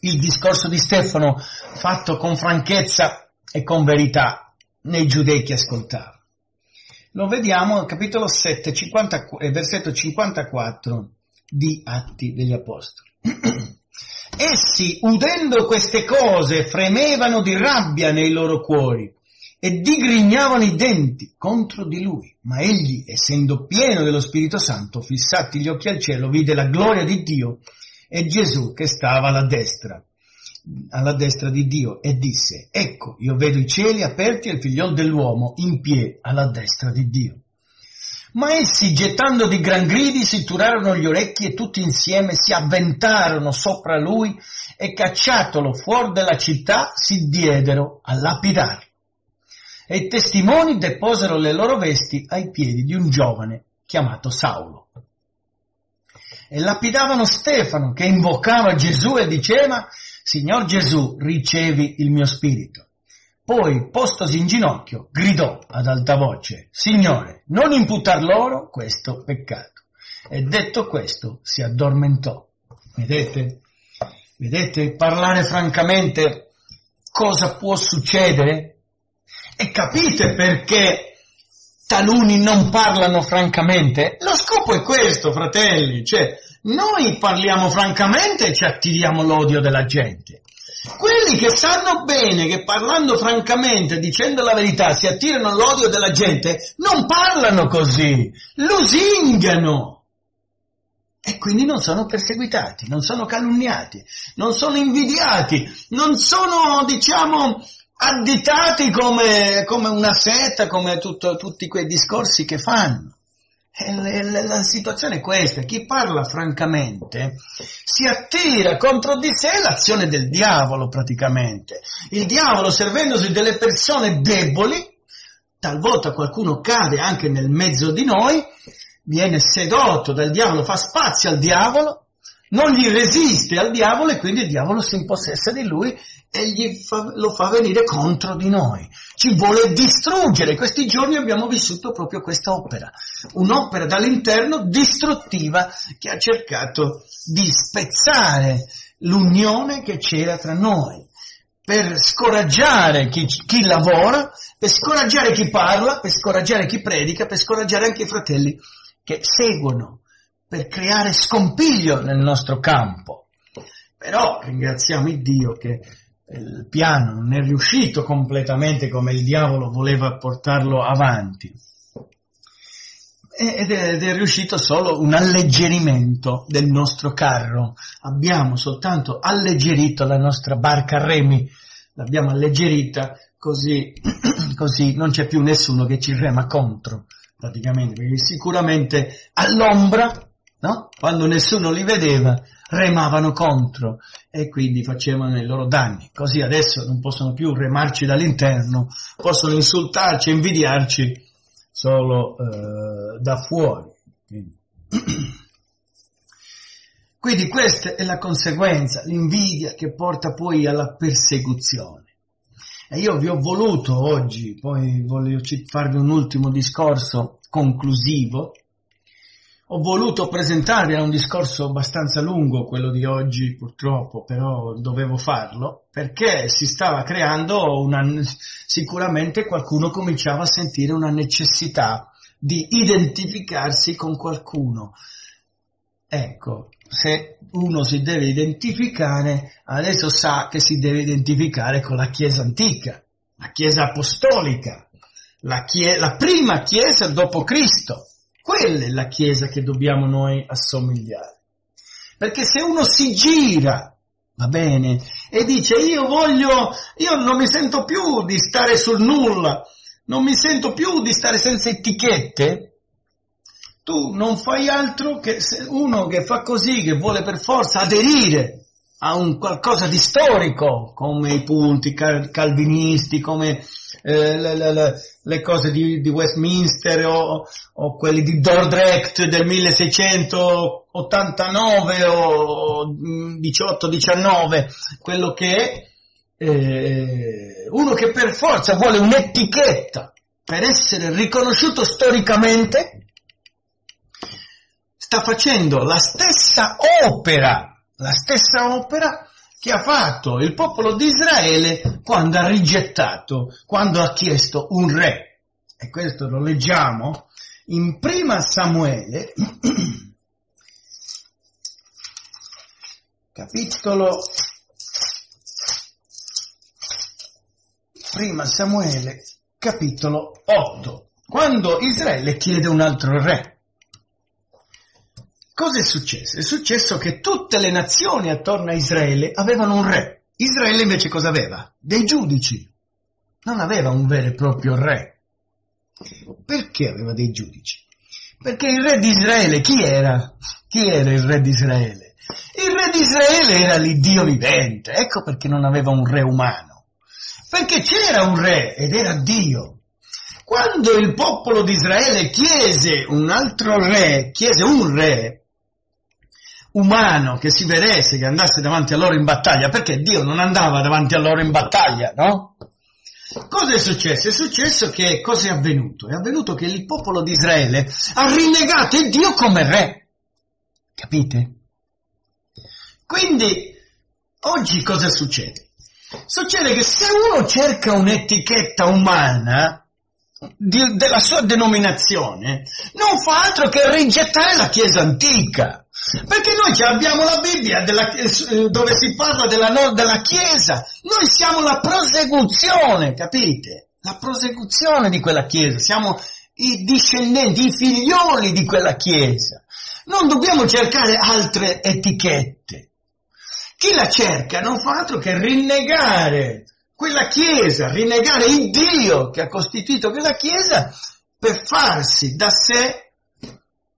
il discorso di Stefano fatto con franchezza e con verità nei giudei che ascoltavano? Lo vediamo al capitolo 7, versetto 54 di Atti degli Apostoli. Essi, udendo queste cose, fremevano di rabbia nei loro cuori e digrignavano i denti contro di lui. Ma egli, essendo pieno dello Spirito Santo, fissati gli occhi al cielo, vide la gloria di Dio e Gesù che stava alla destra di Dio, e disse: ecco, io vedo i cieli aperti e il Figlio dell'uomo in piedi alla destra di Dio. Ma essi, gettando di gran gridi, si turarono gli orecchi e tutti insieme si avventarono sopra lui e, cacciatolo fuori della città, si diedero a lapidarlo. E i testimoni deposero le loro vesti ai piedi di un giovane chiamato Saulo. E lapidavano Stefano, che invocava Gesù e diceva: Signor Gesù, ricevi il mio spirito. Poi, postosi in ginocchio, gridò ad alta voce: Signore, non imputar loro questo peccato. E detto questo, si addormentò. Vedete? Vedete? Parlare francamente cosa può succedere? E capite perché taluni non parlano francamente? Lo scopo è questo, fratelli, cioè noi parliamo francamente e ci attiriamo l'odio della gente. Quelli che sanno bene che parlando francamente, dicendo la verità, si attirano l'odio della gente, non parlano così, lusingano. E quindi non sono perseguitati, non sono calunniati, non sono invidiati, non sono, diciamo, additati come una setta, come tutti quei discorsi che fanno. La situazione è questa: chi parla francamente si attira contro di sé l'azione del diavolo, praticamente. Il diavolo, servendosi delle persone deboli, talvolta qualcuno cade anche nel mezzo di noi, viene sedotto dal diavolo, fa spazio al diavolo, non gli resiste al diavolo e quindi il diavolo si impossessa di lui e lo fa venire contro di noi. Ci vuole distruggere. Questi giorni abbiamo vissuto proprio questa opera, un'opera dall'interno distruttiva che ha cercato di spezzare l'unione che c'era tra noi, per scoraggiare chi lavora, per scoraggiare chi parla, per scoraggiare chi predica, per scoraggiare anche i fratelli che seguono, per creare scompiglio nel nostro campo. Però ringraziamo il Dio che il piano non è riuscito completamente come il diavolo voleva portarlo avanti, ed è riuscito solo un alleggerimento del nostro carro. Abbiamo soltanto alleggerito la nostra barca a remi, l'abbiamo alleggerita così non c'è più nessuno che ci rema contro, praticamente, perché sicuramente all'ombra, no? Quando nessuno li vedeva, remavano contro e quindi facevano i loro danni. Così adesso non possono più remarci dall'interno, possono insultarci, invidiarci solo da fuori. Quindi questa è la conseguenza, l'invidia che porta poi alla persecuzione. E io vi ho voluto oggi, poi voglio farvi un ultimo discorso conclusivo. Ho voluto presentarvi, era un discorso abbastanza lungo quello di oggi purtroppo, però dovevo farlo, perché si stava creando sicuramente qualcuno cominciava a sentire una necessità di identificarsi con qualcuno. Ecco, se uno si deve identificare, adesso sa che si deve identificare con la Chiesa antica, la Chiesa apostolica, la prima Chiesa dopo Cristo. Quella è la Chiesa che dobbiamo noi assomigliare. Perché se uno si gira, va bene, e dice io non mi sento più di stare sul nulla, non mi sento più di stare senza etichette, tu non fai altro che uno che fa così, che vuole per forza aderire a un qualcosa di storico, come i punti calvinisti, come le cose di Westminster o quelli di Dordrecht del 1689 o 1819, quello che è uno che per forza vuole un'etichetta per essere riconosciuto storicamente, sta facendo la stessa opera che ha fatto il popolo di Israele quando ha rigettato, quando ha chiesto un re. E questo lo leggiamo in Prima Samuele, capitolo 8, quando Israele chiede un altro re. Cosa è successo? È successo che tutte le nazioni attorno a Israele avevano un re. Israele invece cosa aveva? Dei giudici. Non aveva un vero e proprio re. Perché aveva dei giudici? Perché il re di Israele, chi era? Chi era il re di Israele? Il re di Israele era l'Iddio vivente. Ecco perché non aveva un re umano. Perché c'era un re ed era Dio. Quando il popolo di Israele chiese un altro re, chiese un re umano che si vedesse, che andasse davanti a loro in battaglia, perché Dio non andava davanti a loro in battaglia, no? Cosa è successo? È successo che cosa è avvenuto? È avvenuto che il popolo di Israele ha rinnegato il Dio come re, capite? Quindi oggi cosa succede? Succede che se uno cerca un'etichetta umana della sua denominazione, non fa altro che rigettare la Chiesa antica, perché noi abbiamo la Bibbia dove si parla della Chiesa. Noi siamo la prosecuzione, capite? La prosecuzione di quella Chiesa, siamo i discendenti, i figlioli di quella Chiesa. Non dobbiamo cercare altre etichette. Chi la cerca non fa altro che rinnegare quella Chiesa, rinnegare il Dio che ha costituito quella Chiesa per farsi da sé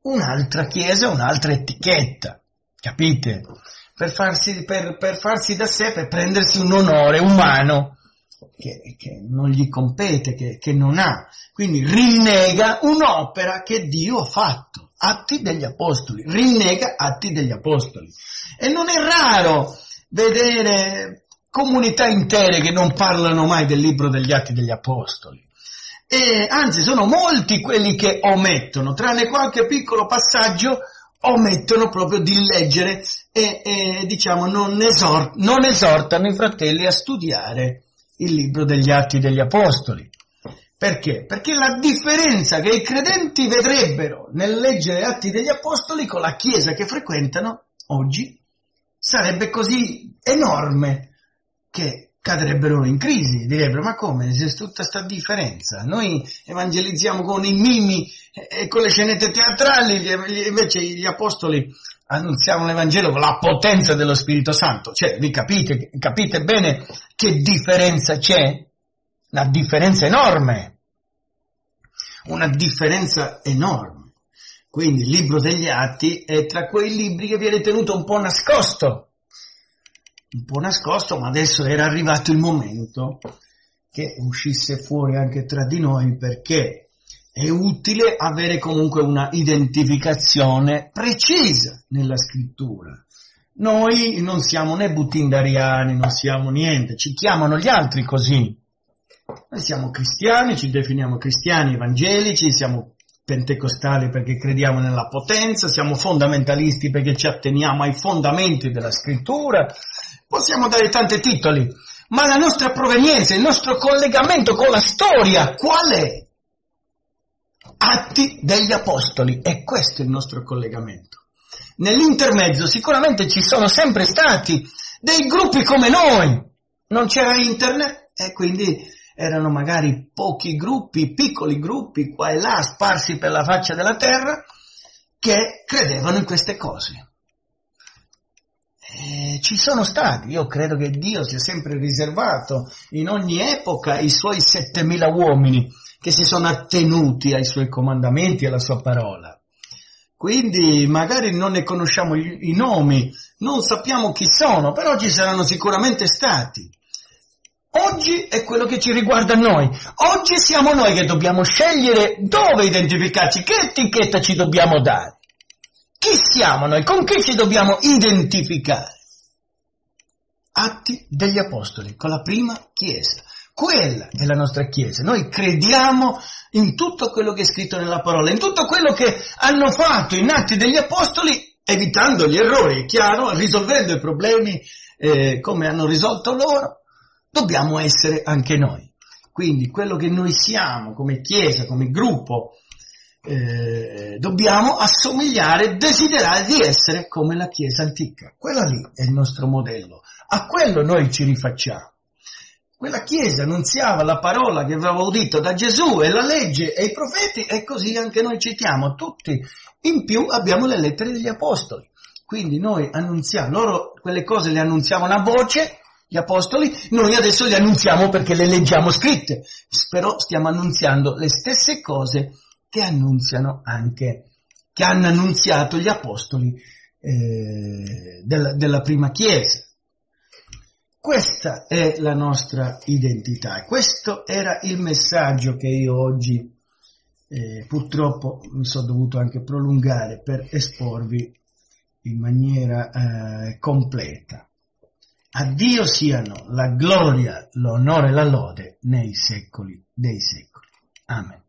un'altra Chiesa, un'altra etichetta, capite? Per farsi da sé, per prendersi un onore umano che non gli compete, che non ha. Quindi rinnega un'opera che Dio ha fatto, Atti degli Apostoli, rinnega Atti degli Apostoli. E non è raro vedere comunità intere che non parlano mai del libro degli Atti degli Apostoli, e anzi sono molti quelli che omettono, tranne qualche piccolo passaggio, omettono proprio di leggere non esortano i fratelli a studiare il libro degli Atti degli Apostoli. Perché? Perché la differenza che i credenti vedrebbero nel leggere Atti degli Apostoli con la Chiesa che frequentano oggi sarebbe così enorme che cadrebbero in crisi, direbbero: ma come, c'è tutta sta differenza, noi evangelizziamo con i mimi e con le scenette teatrali, invece gli apostoli annunziavano l'Evangelo con la potenza dello Spirito Santo. Cioè, vi capite bene che differenza c'è? Una differenza enorme, una differenza enorme. Quindi il libro degli Atti è tra quei libri che viene tenuto un po' nascosto, ma adesso era arrivato il momento che uscisse fuori anche tra di noi, perché è utile avere comunque una identificazione precisa nella scrittura. Noi non siamo né buttindariani, non siamo niente, ci chiamano gli altri così. Noi siamo cristiani, ci definiamo cristiani evangelici, siamo pentecostali perché crediamo nella potenza, siamo fondamentalisti perché ci atteniamo ai fondamenti della scrittura. Possiamo dare tanti titoli, ma la nostra provenienza, il nostro collegamento con la storia, qual è? Atti degli Apostoli, è questo il nostro collegamento. Nell'intermezzo sicuramente ci sono sempre stati dei gruppi come noi, non c'era internet e quindi erano magari pochi gruppi, piccoli gruppi qua e là sparsi per la faccia della terra che credevano in queste cose. Ci sono stati, io credo che Dio sia sempre riservato in ogni epoca i suoi 7.000 uomini che si sono attenuti ai suoi comandamenti e alla sua parola. Quindi magari non ne conosciamo i nomi, non sappiamo chi sono, però ci saranno sicuramente stati. Oggi è quello che ci riguarda a noi. Oggi siamo noi che dobbiamo scegliere dove identificarci, che etichetta ci dobbiamo dare. Chi siamo noi? Con chi ci dobbiamo identificare? Atti degli Apostoli, con la prima Chiesa. Quella è la nostra Chiesa. Noi crediamo in tutto quello che è scritto nella parola, in tutto quello che hanno fatto in Atti degli Apostoli, evitando gli errori, è chiaro, risolvendo i problemi come hanno risolto loro. Dobbiamo essere anche noi. Quindi quello che noi siamo come Chiesa, come gruppo, dobbiamo assomigliare, desiderare di essere come la Chiesa antica. Quella lì è il nostro modello. A quello noi ci rifacciamo. Quella Chiesa annunziava la parola che aveva udito da Gesù e la legge e i profeti, e così anche noi citiamo tutti. In più abbiamo le lettere degli Apostoli. Quindi noi annunziamo, loro quelle cose le annunziavano a voce, gli apostoli, noi adesso li annunziamo perché le leggiamo scritte, però stiamo annunziando le stesse cose che annunziano anche, che hanno annunziato gli apostoli della prima Chiesa. Questa è la nostra identità, e questo era il messaggio che io oggi purtroppo mi sono dovuto anche prolungare per esporvi in maniera completa. A Dio siano la gloria, l'onore e la lode nei secoli dei secoli. Amen.